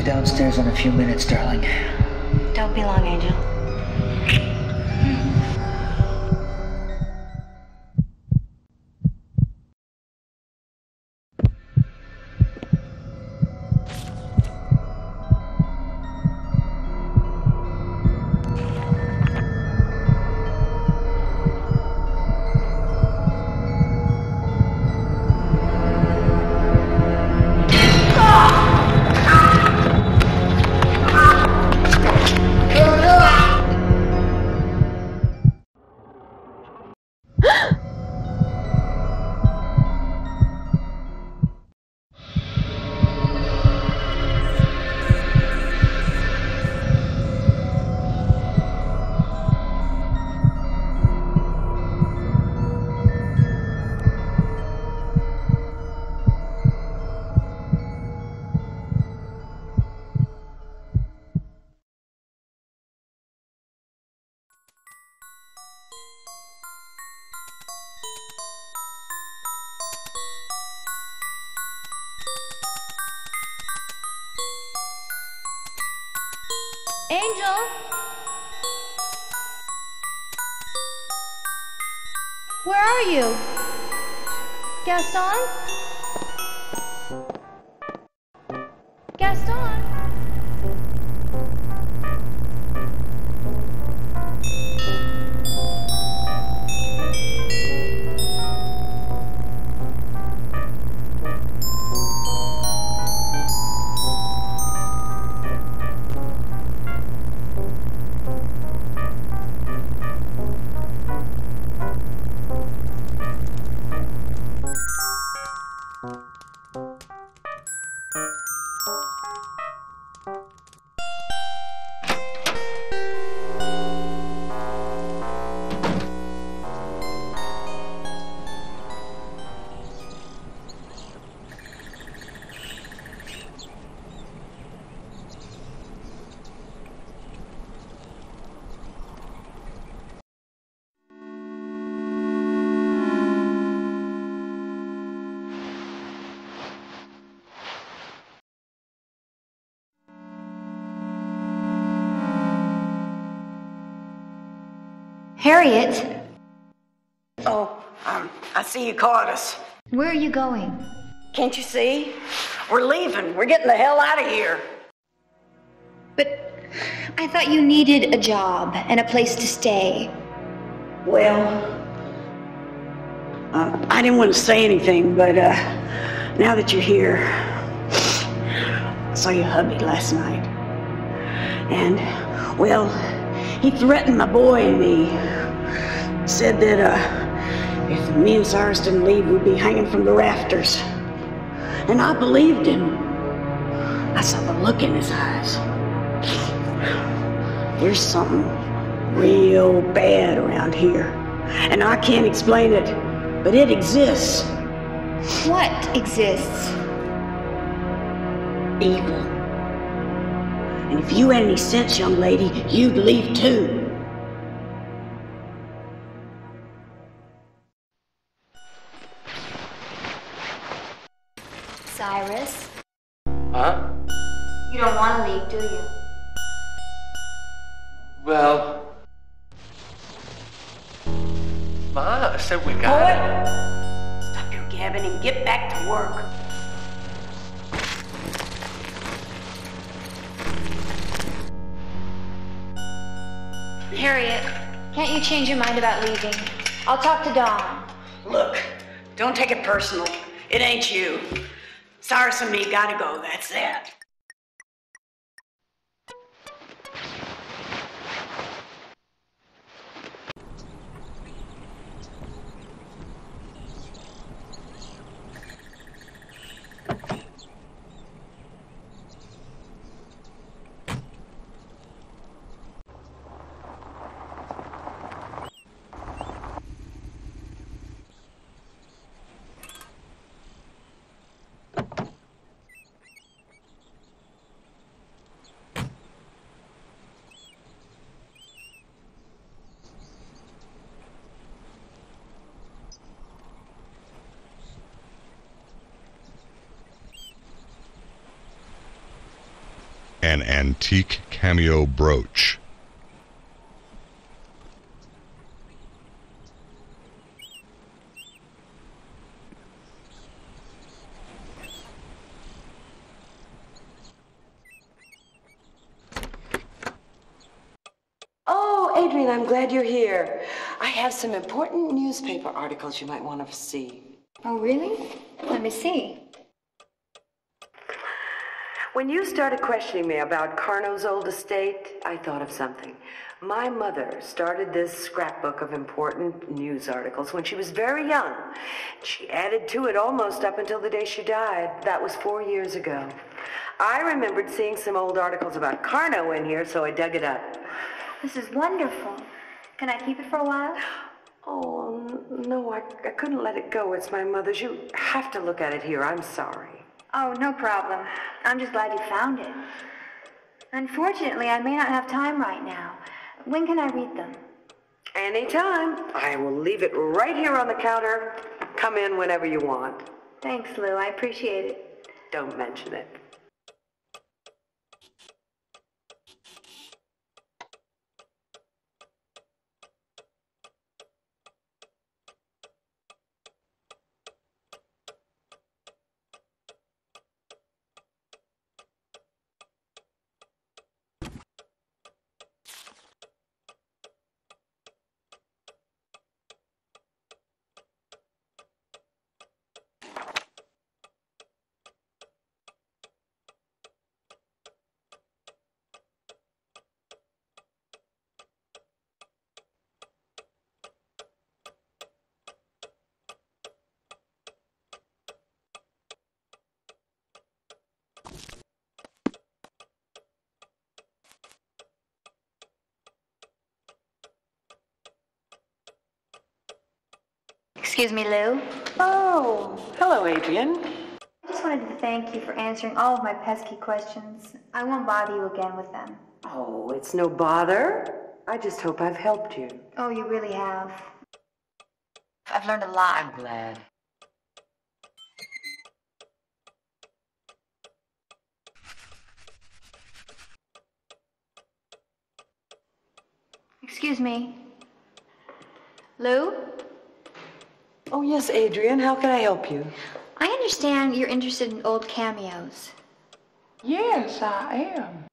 Downstairs in a few minutes, darling. Don't be long, Angel. Angel? Where are you? Gaston? Gaston? Harriet? Oh, I see you caught us. Where are you going? Can't you see? We're leaving. We're getting the hell out of here. But I thought you needed a job and a place to stay. Well, I didn't want to say anything, but now that you're here, I saw your hubby last night. And, well, he threatened my boy and me. Said that if me and Cyrus didn't leave, we'd be hanging from the rafters. And I believed him. I saw the look in his eyes. There's something real bad around here. And I can't explain it, but it exists. What exists? Evil. And if you had any sense, young lady, you'd leave too. Cyrus? Huh? You don't want to leave, do you? Well... Ma, I said we got it. Stop your gabbing and get back to work. Harriet, can't you change your mind about leaving? I'll talk to Dawn. Look, don't take it personal. It ain't you. Cyrus and me gotta go, that's it. An antique cameo brooch. Oh, Adrienne, I'm glad you're here. I have some important newspaper articles you might want to see. Oh, really? Let me see. When you started questioning me about Carno's old estate, I thought of something. My mother started this scrapbook of important news articles when she was very young. She added to it almost up until the day she died. That was 4 years ago. I remembered seeing some old articles about Carno in here, so I dug it up. This is wonderful. Can I keep it for a while? Oh, no, I couldn't let it go. It's my mother's. You have to look at it here. I'm sorry. Oh, no problem. I'm just glad you found it. Unfortunately, I may not have time right now. When can I read them? Anytime. I will leave it right here on the counter. Come in whenever you want. Thanks, Lou. I appreciate it. Don't mention it. Excuse me, Lou. Oh, hello, Adrienne. I just wanted to thank you for answering all of my pesky questions. I won't bother you again with them. Oh, it's no bother. I just hope I've helped you. Oh, you really have. I've learned a lot. I'm glad. Excuse me. Lou? Oh, yes, Adrienne. How can I help you? I understand you're interested in old cameos. Yes, I am.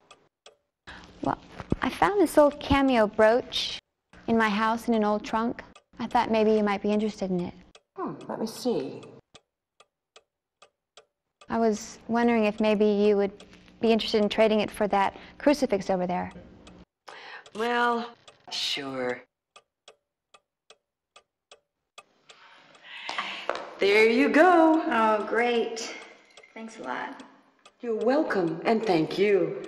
Well, I found this old cameo brooch in my house in an old trunk. I thought maybe you might be interested in it. Let me see. I was wondering if maybe you would be interested in trading it for that crucifix over there. Well, sure. There you go. Oh, great. Thanks a lot. You're welcome, and thank you.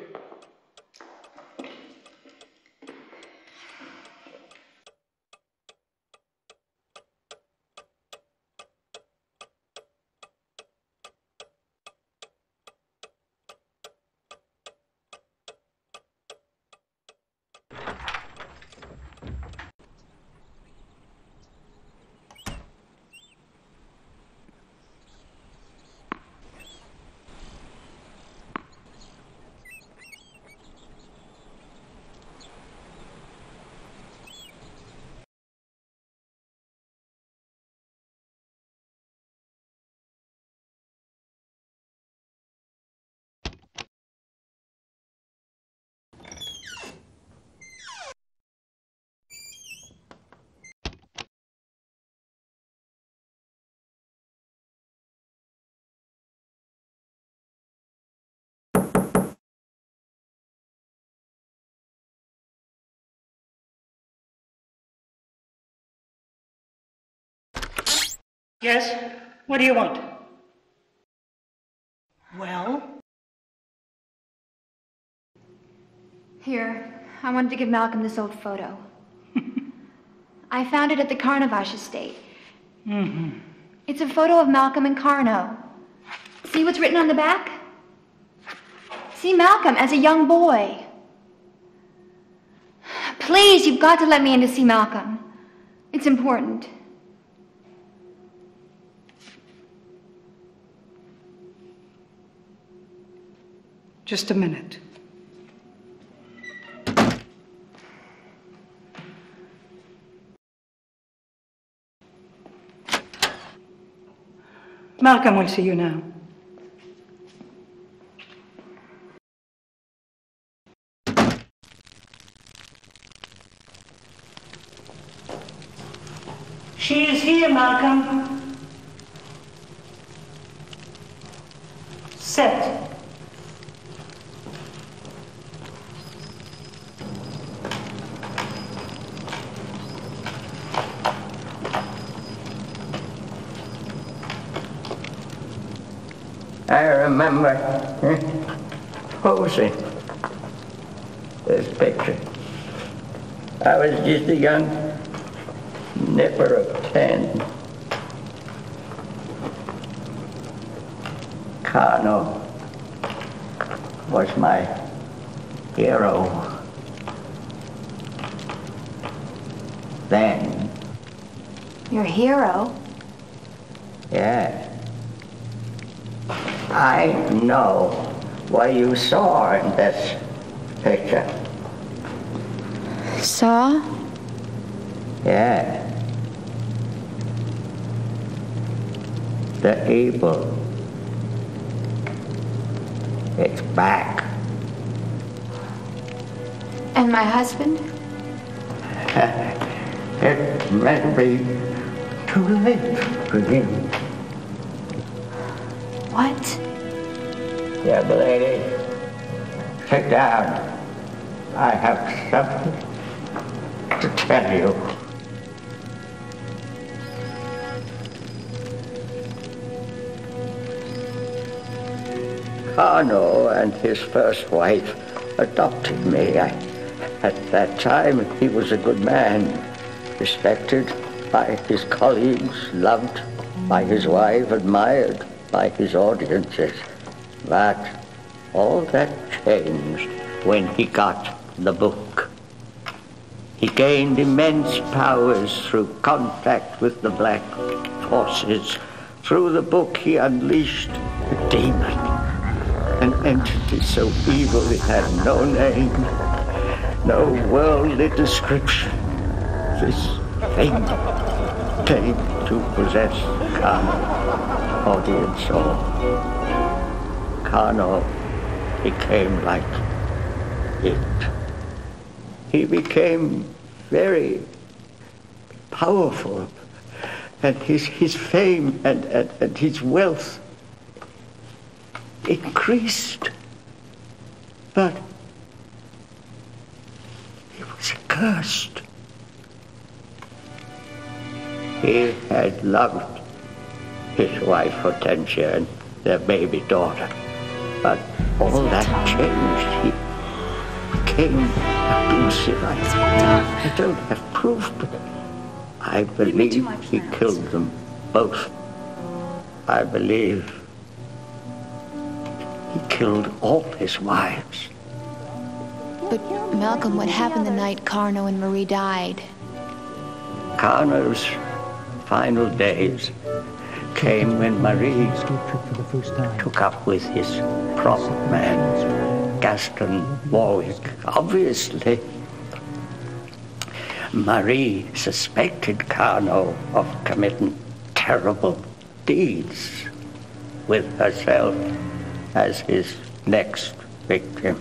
Yes? What do you want? Well? Here, I wanted to give Malcolm this old photo. I found it at the Carnovasch estate. Mm-hmm. It's a photo of Malcolm and Carno. See what's written on the back? See Malcolm as a young boy. Please, you've got to let me in to see Malcolm. It's important. Just a minute. Malcolm will see you now. She is here, Malcolm. Sit. I remember posing this picture. I was just a young nipper of 10. Carno was my hero. Then. Your hero? Yeah. I know what you saw in this picture. Saw? Yeah. The evil. It's back. And my husband? It may be too late for him. What? Yeah, lady, sit down. I have something to tell you. Carno and his first wife adopted me. At that time, he was a good man, respected by his colleagues, loved by his wife, admired by his audiences. But all that changed when he got the book. He gained immense powers through contact with the black forces. Through the book he unleashed a demon, an entity so evil it had no name, no worldly description. This thing paid to possess carnal audience soul. Carnal became like it. He became very powerful, and his fame and his wealth increased, but he was cursed. He had loved his wife Hortensia and their baby daughter, but all that changed. He became abusive. I don't have proof, but I believe he killed them both. I believe he killed all his wives. But, Malcolm, what happened the night Carno and Marie died? Carno's final days came when Marie took up with his prop man, Gaston Warwick. Obviously, Marie suspected Carno of committing terrible deeds with herself as his next victim.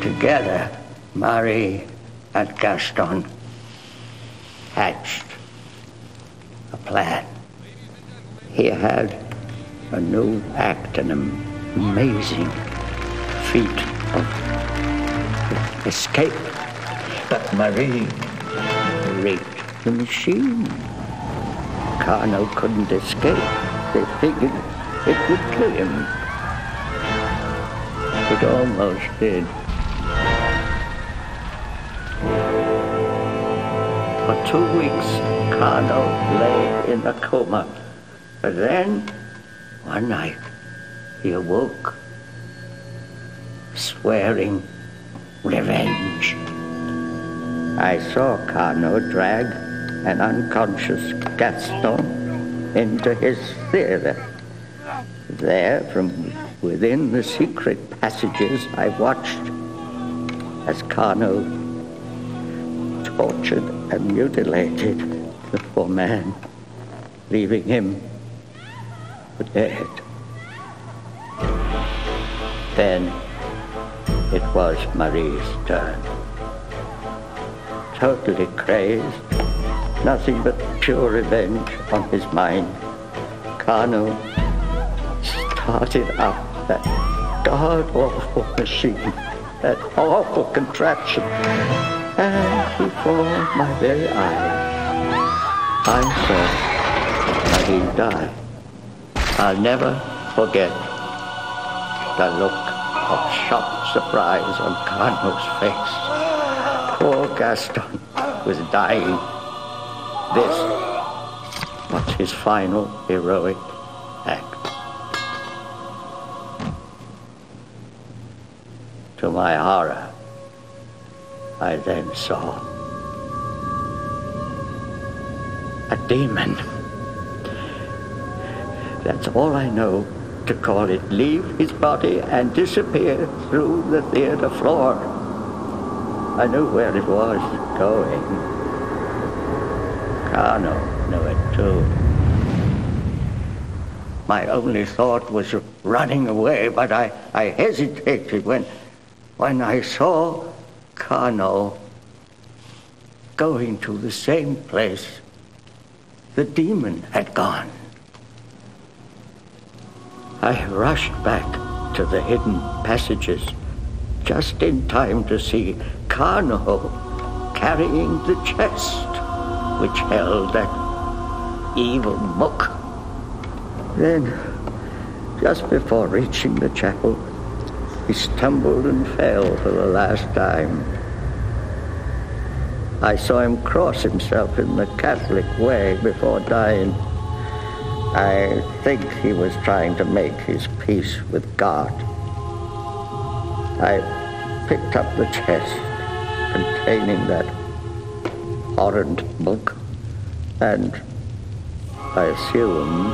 Together, Marie and Gaston hatched a plan. He had a new act, an amazing feat of escape. But Marie rigged the machine. Carno couldn't escape. They figured it would kill him. It almost did. For 2 weeks, Carno lay in a coma. But then, one night, he awoke, swearing revenge. I saw Carno drag an unconscious Gaston into his theater. There, from within the secret passages, I watched as Carno tortured and mutilated the poor man, leaving him for dead. Then it was Marie's turn. Totally crazed, nothing but pure revenge on his mind, Carno started up that god-awful machine, that awful contraption. And before my very eyes, I saw Marie die. I'll never forget the look of shocked surprise on Carno's face. Poor Gaston was dying. This was his final heroic act. To my horror, I then saw a demon. That's all I know to call it. Leave his body and disappear through the theater floor. I knew where it was going. Carno knew it too. My only thought was running away, but I hesitated when I saw Carno going to the same place the demon had gone. I rushed back to the hidden passages just in time to see Carno carrying the chest which held that evil book. Then, just before reaching the chapel, he stumbled and fell for the last time. I saw him cross himself in the Catholic way before dying. I think he was trying to make his peace with God. I picked up the chest containing that horrid book, and I assumed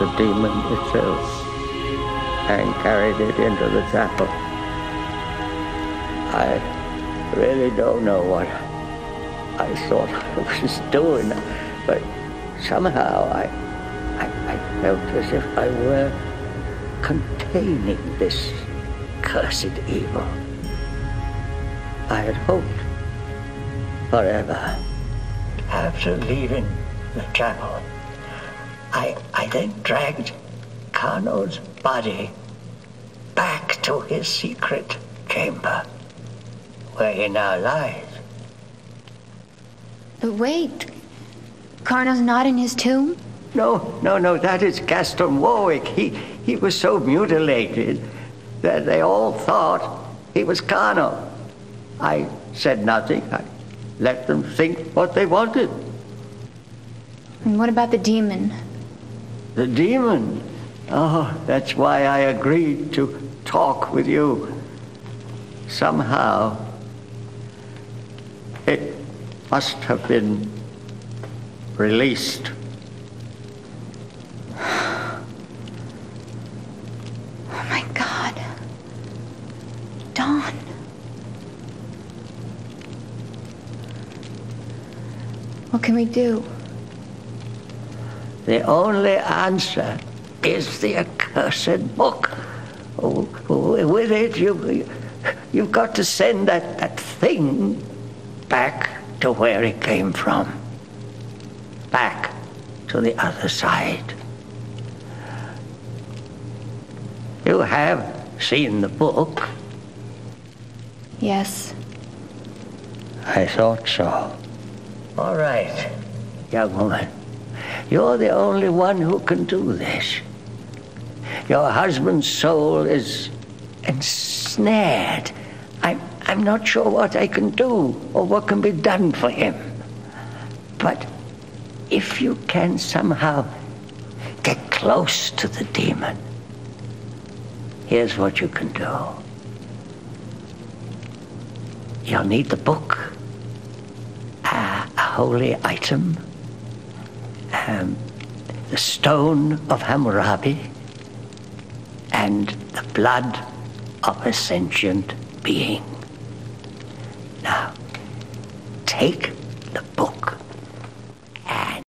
the demon itself, and carried it into the chapel. I really don't know what I thought I was doing, but somehow I felt as if I were containing this cursed evil. I had hoped forever after leaving the chapel. I then dragged Carno's body back to his secret chamber, where he now lies. But wait, Carno's not in his tomb? No, that is Gaston Warwick. He was so mutilated that they all thought he was Carno. I said nothing. I let them think what they wanted. And what about the demon? The demon? Oh, that's why I agreed to talk with you. Somehow, it must have been released. Oh my God. Dawn. What can we do? The only answer is the accursed book. With it, you've got to send that thing back to where it came from. Back to the other side. You have seen the book. Yes. I thought so. All right, young woman. You're the only one who can do this. Your husband's soul is ensnared. I'm not sure what I can do or what can be done for him. But if you can somehow get close to the demon, here's what you can do. You'll need the book. A holy item, the stone of Hammurabi, and the blood of a sentient being. Now, take the book and...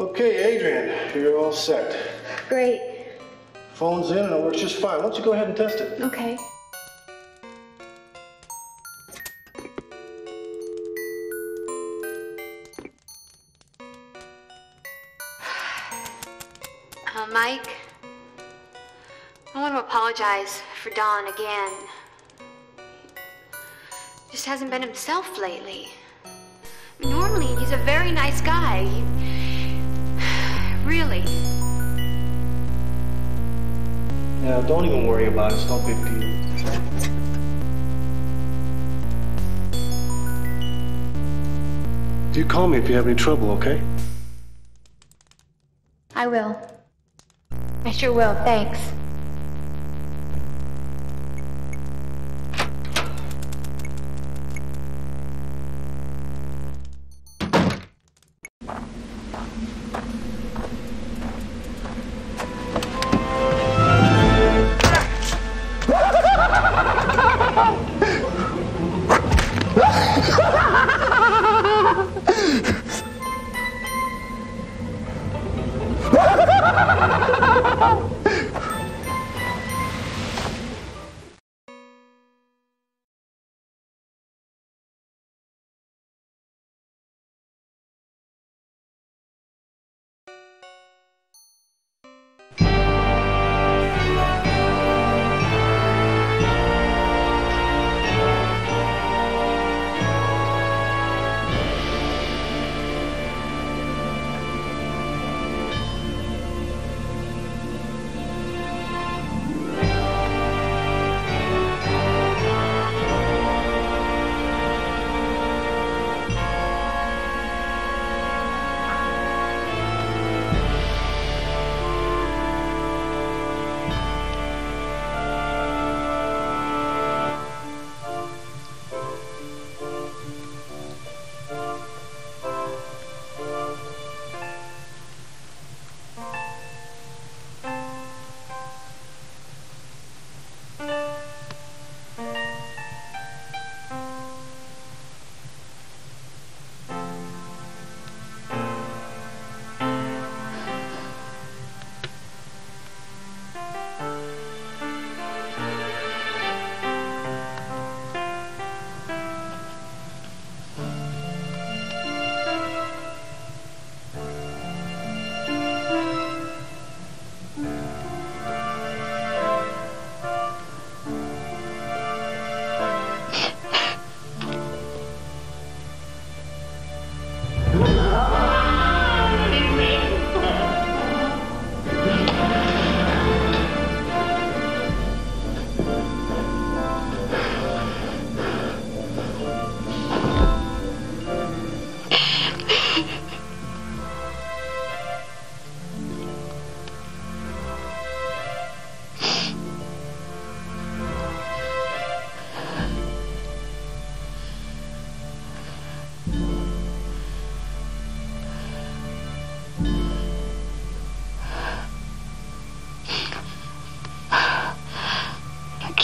Okay, Adrienne, you're all set. Great. Phone's in and it works just fine. Why don't you go ahead and test it? Okay. Mike, I want to apologize for Dawn again. He just hasn't been himself lately. Normally, he's a very nice guy. Really? Yeah, don't even worry about it. It's no big deal. You call me if you have any trouble, okay? I will. I sure will, thanks.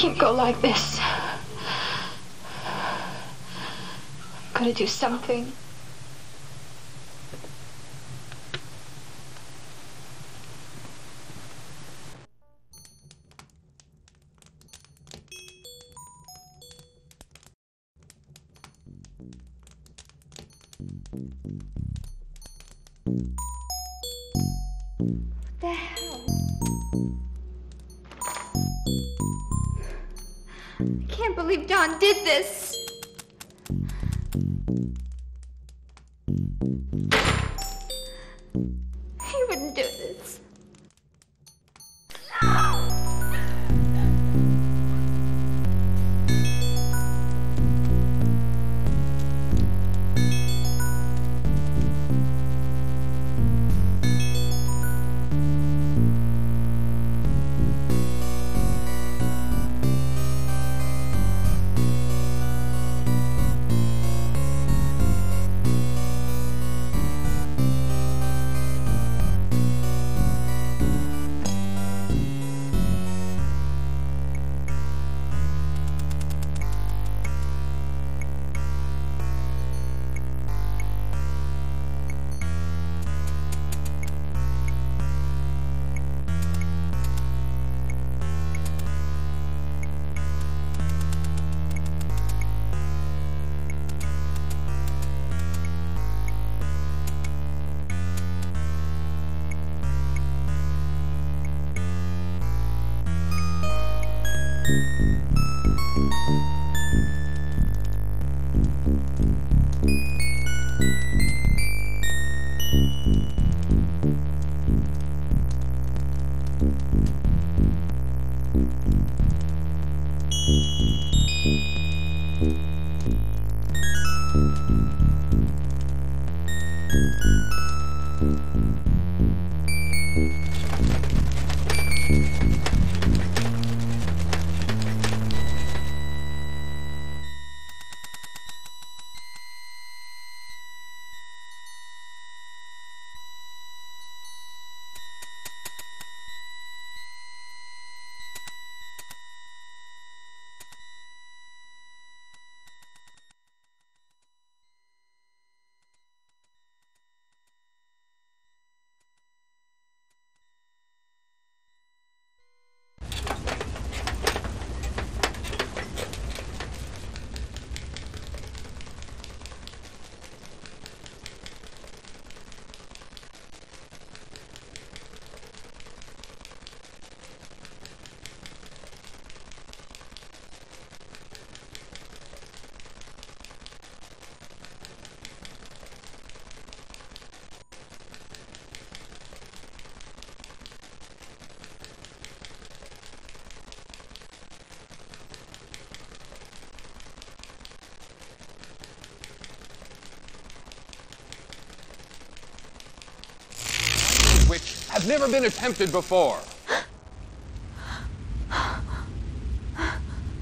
can't go like this. I'm gonna do something. What the hell? I can't believe Don did this! He wouldn't do this. Has never been attempted before. The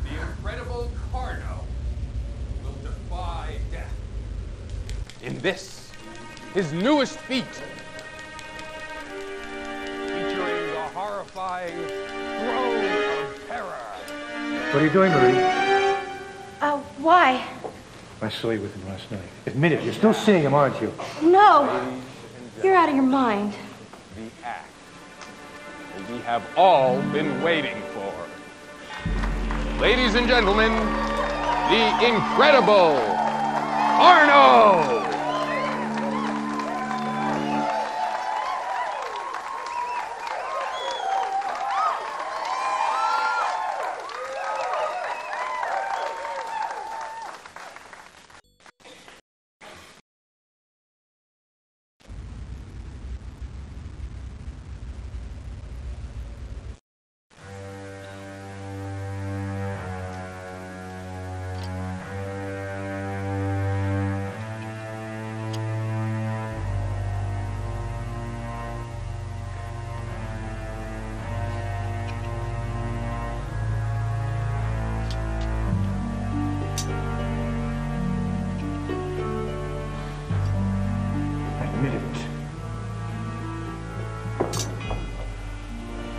incredible Carno will defy death in this, his newest feat, featuring the horrifying throne of terror. What are you doing, Marie? Why? I saw you with him last night. Admit it, you're still seeing him, aren't you? No, you're out of your mind. We have all been waiting for. Ladies and gentlemen, the incredible Carno!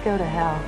Go to hell.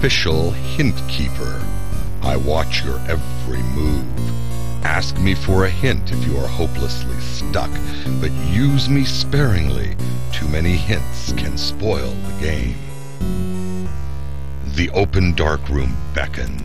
Official hint keeper. I watch your every move. Ask me for a hint if you are hopelessly stuck, but use me sparingly. Too many hints can spoil the game. The open dark room beckons.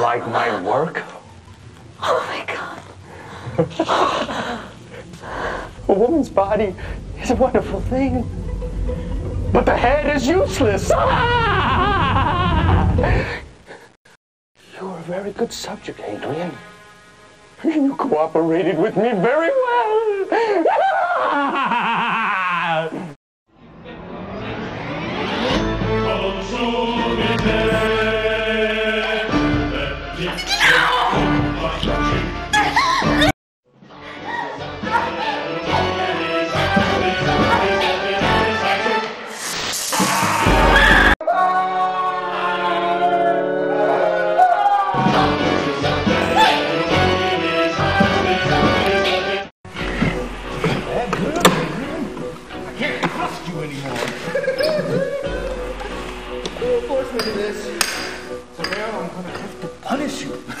Like my work? Oh my God. A woman's body is a wonderful thing, but the head is useless. Ah! You're a very good subject, Adrienne. You cooperated with me very well. Ah! bless you.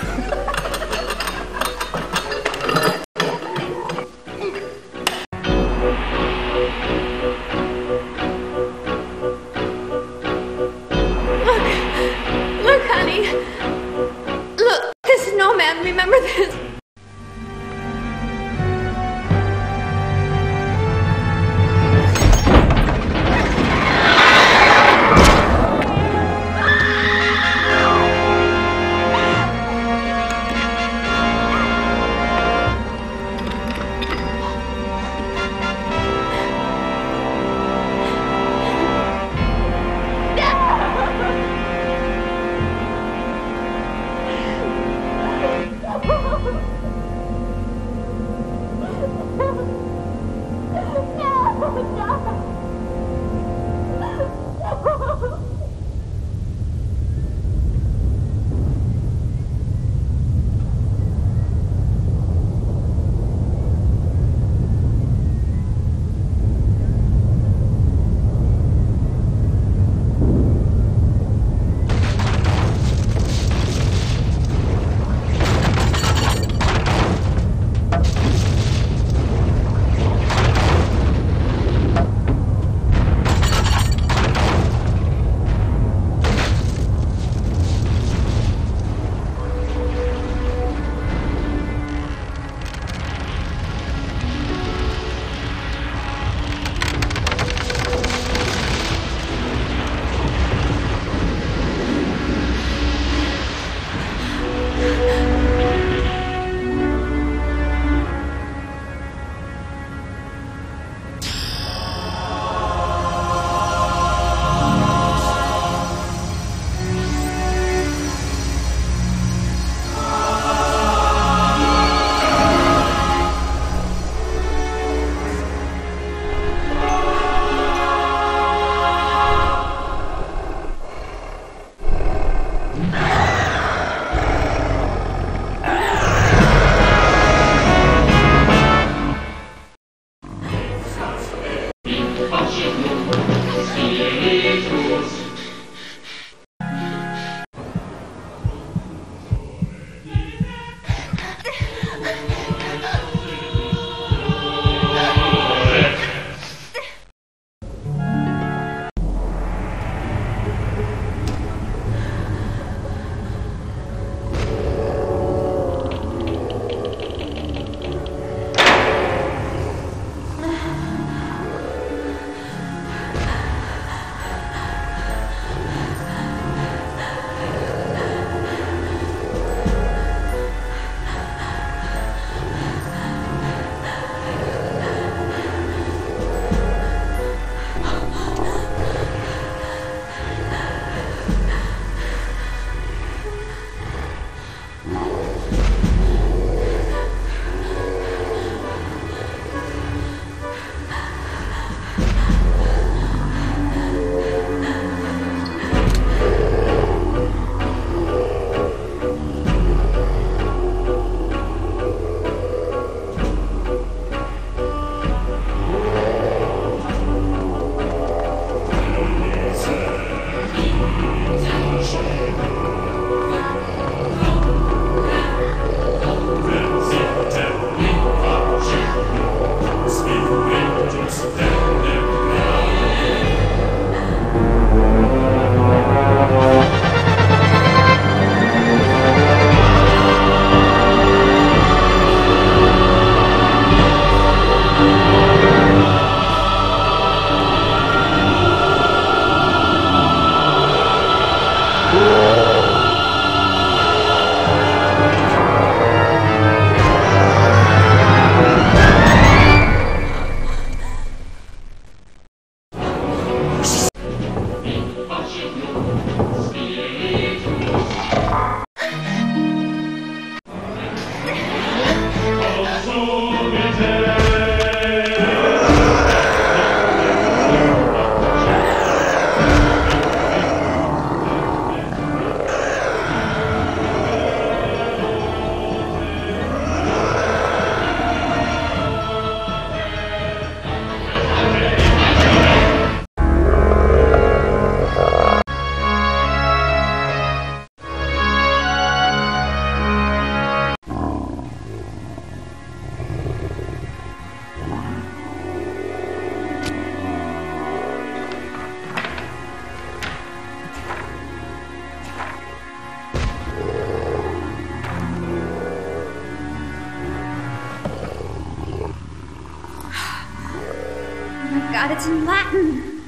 God, it's in Latin.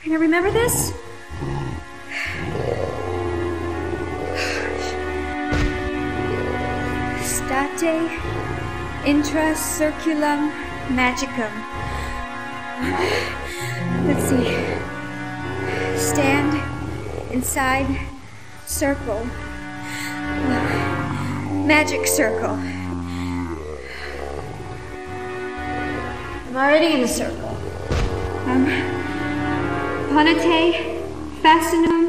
Can I remember this? State Intra Circulum Magicum. Let's see. Stand inside circle. Magic circle. I'm already in a circle. Ponete fascinum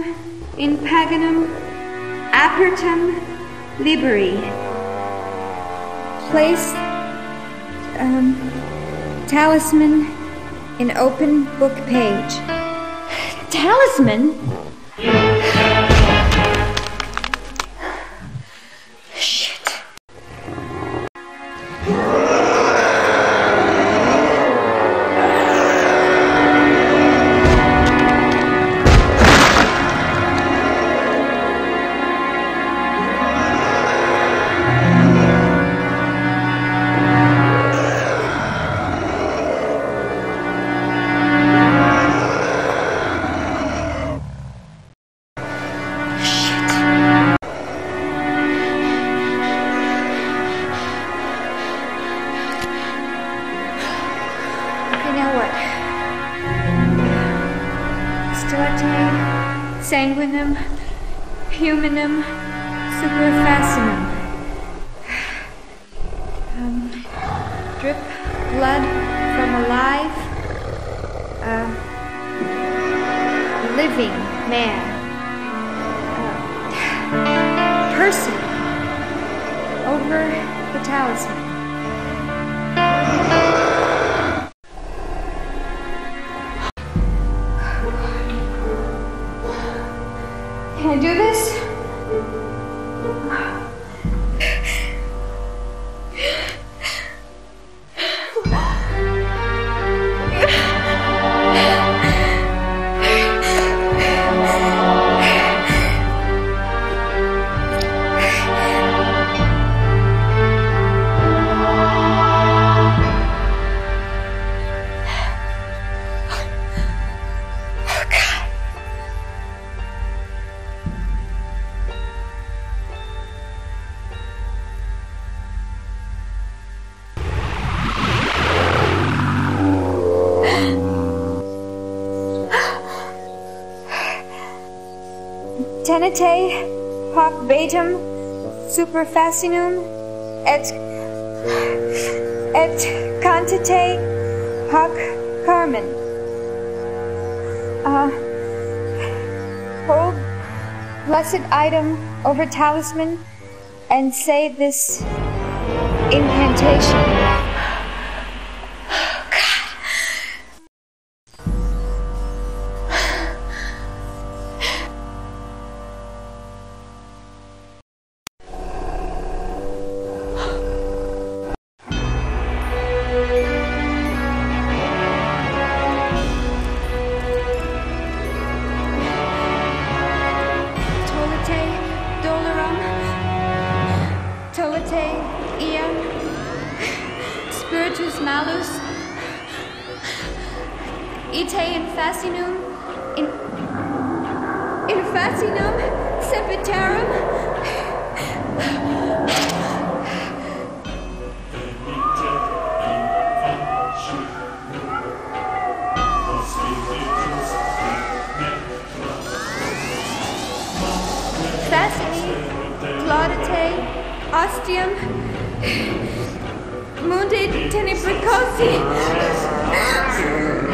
in paganum apertum liberi. Place talisman in open book page. Talisman? Cantate hoc betum super fascinum et cantate hoc carmen. Hold blessed item over talisman and say this incantation. Mundi tenebricosi.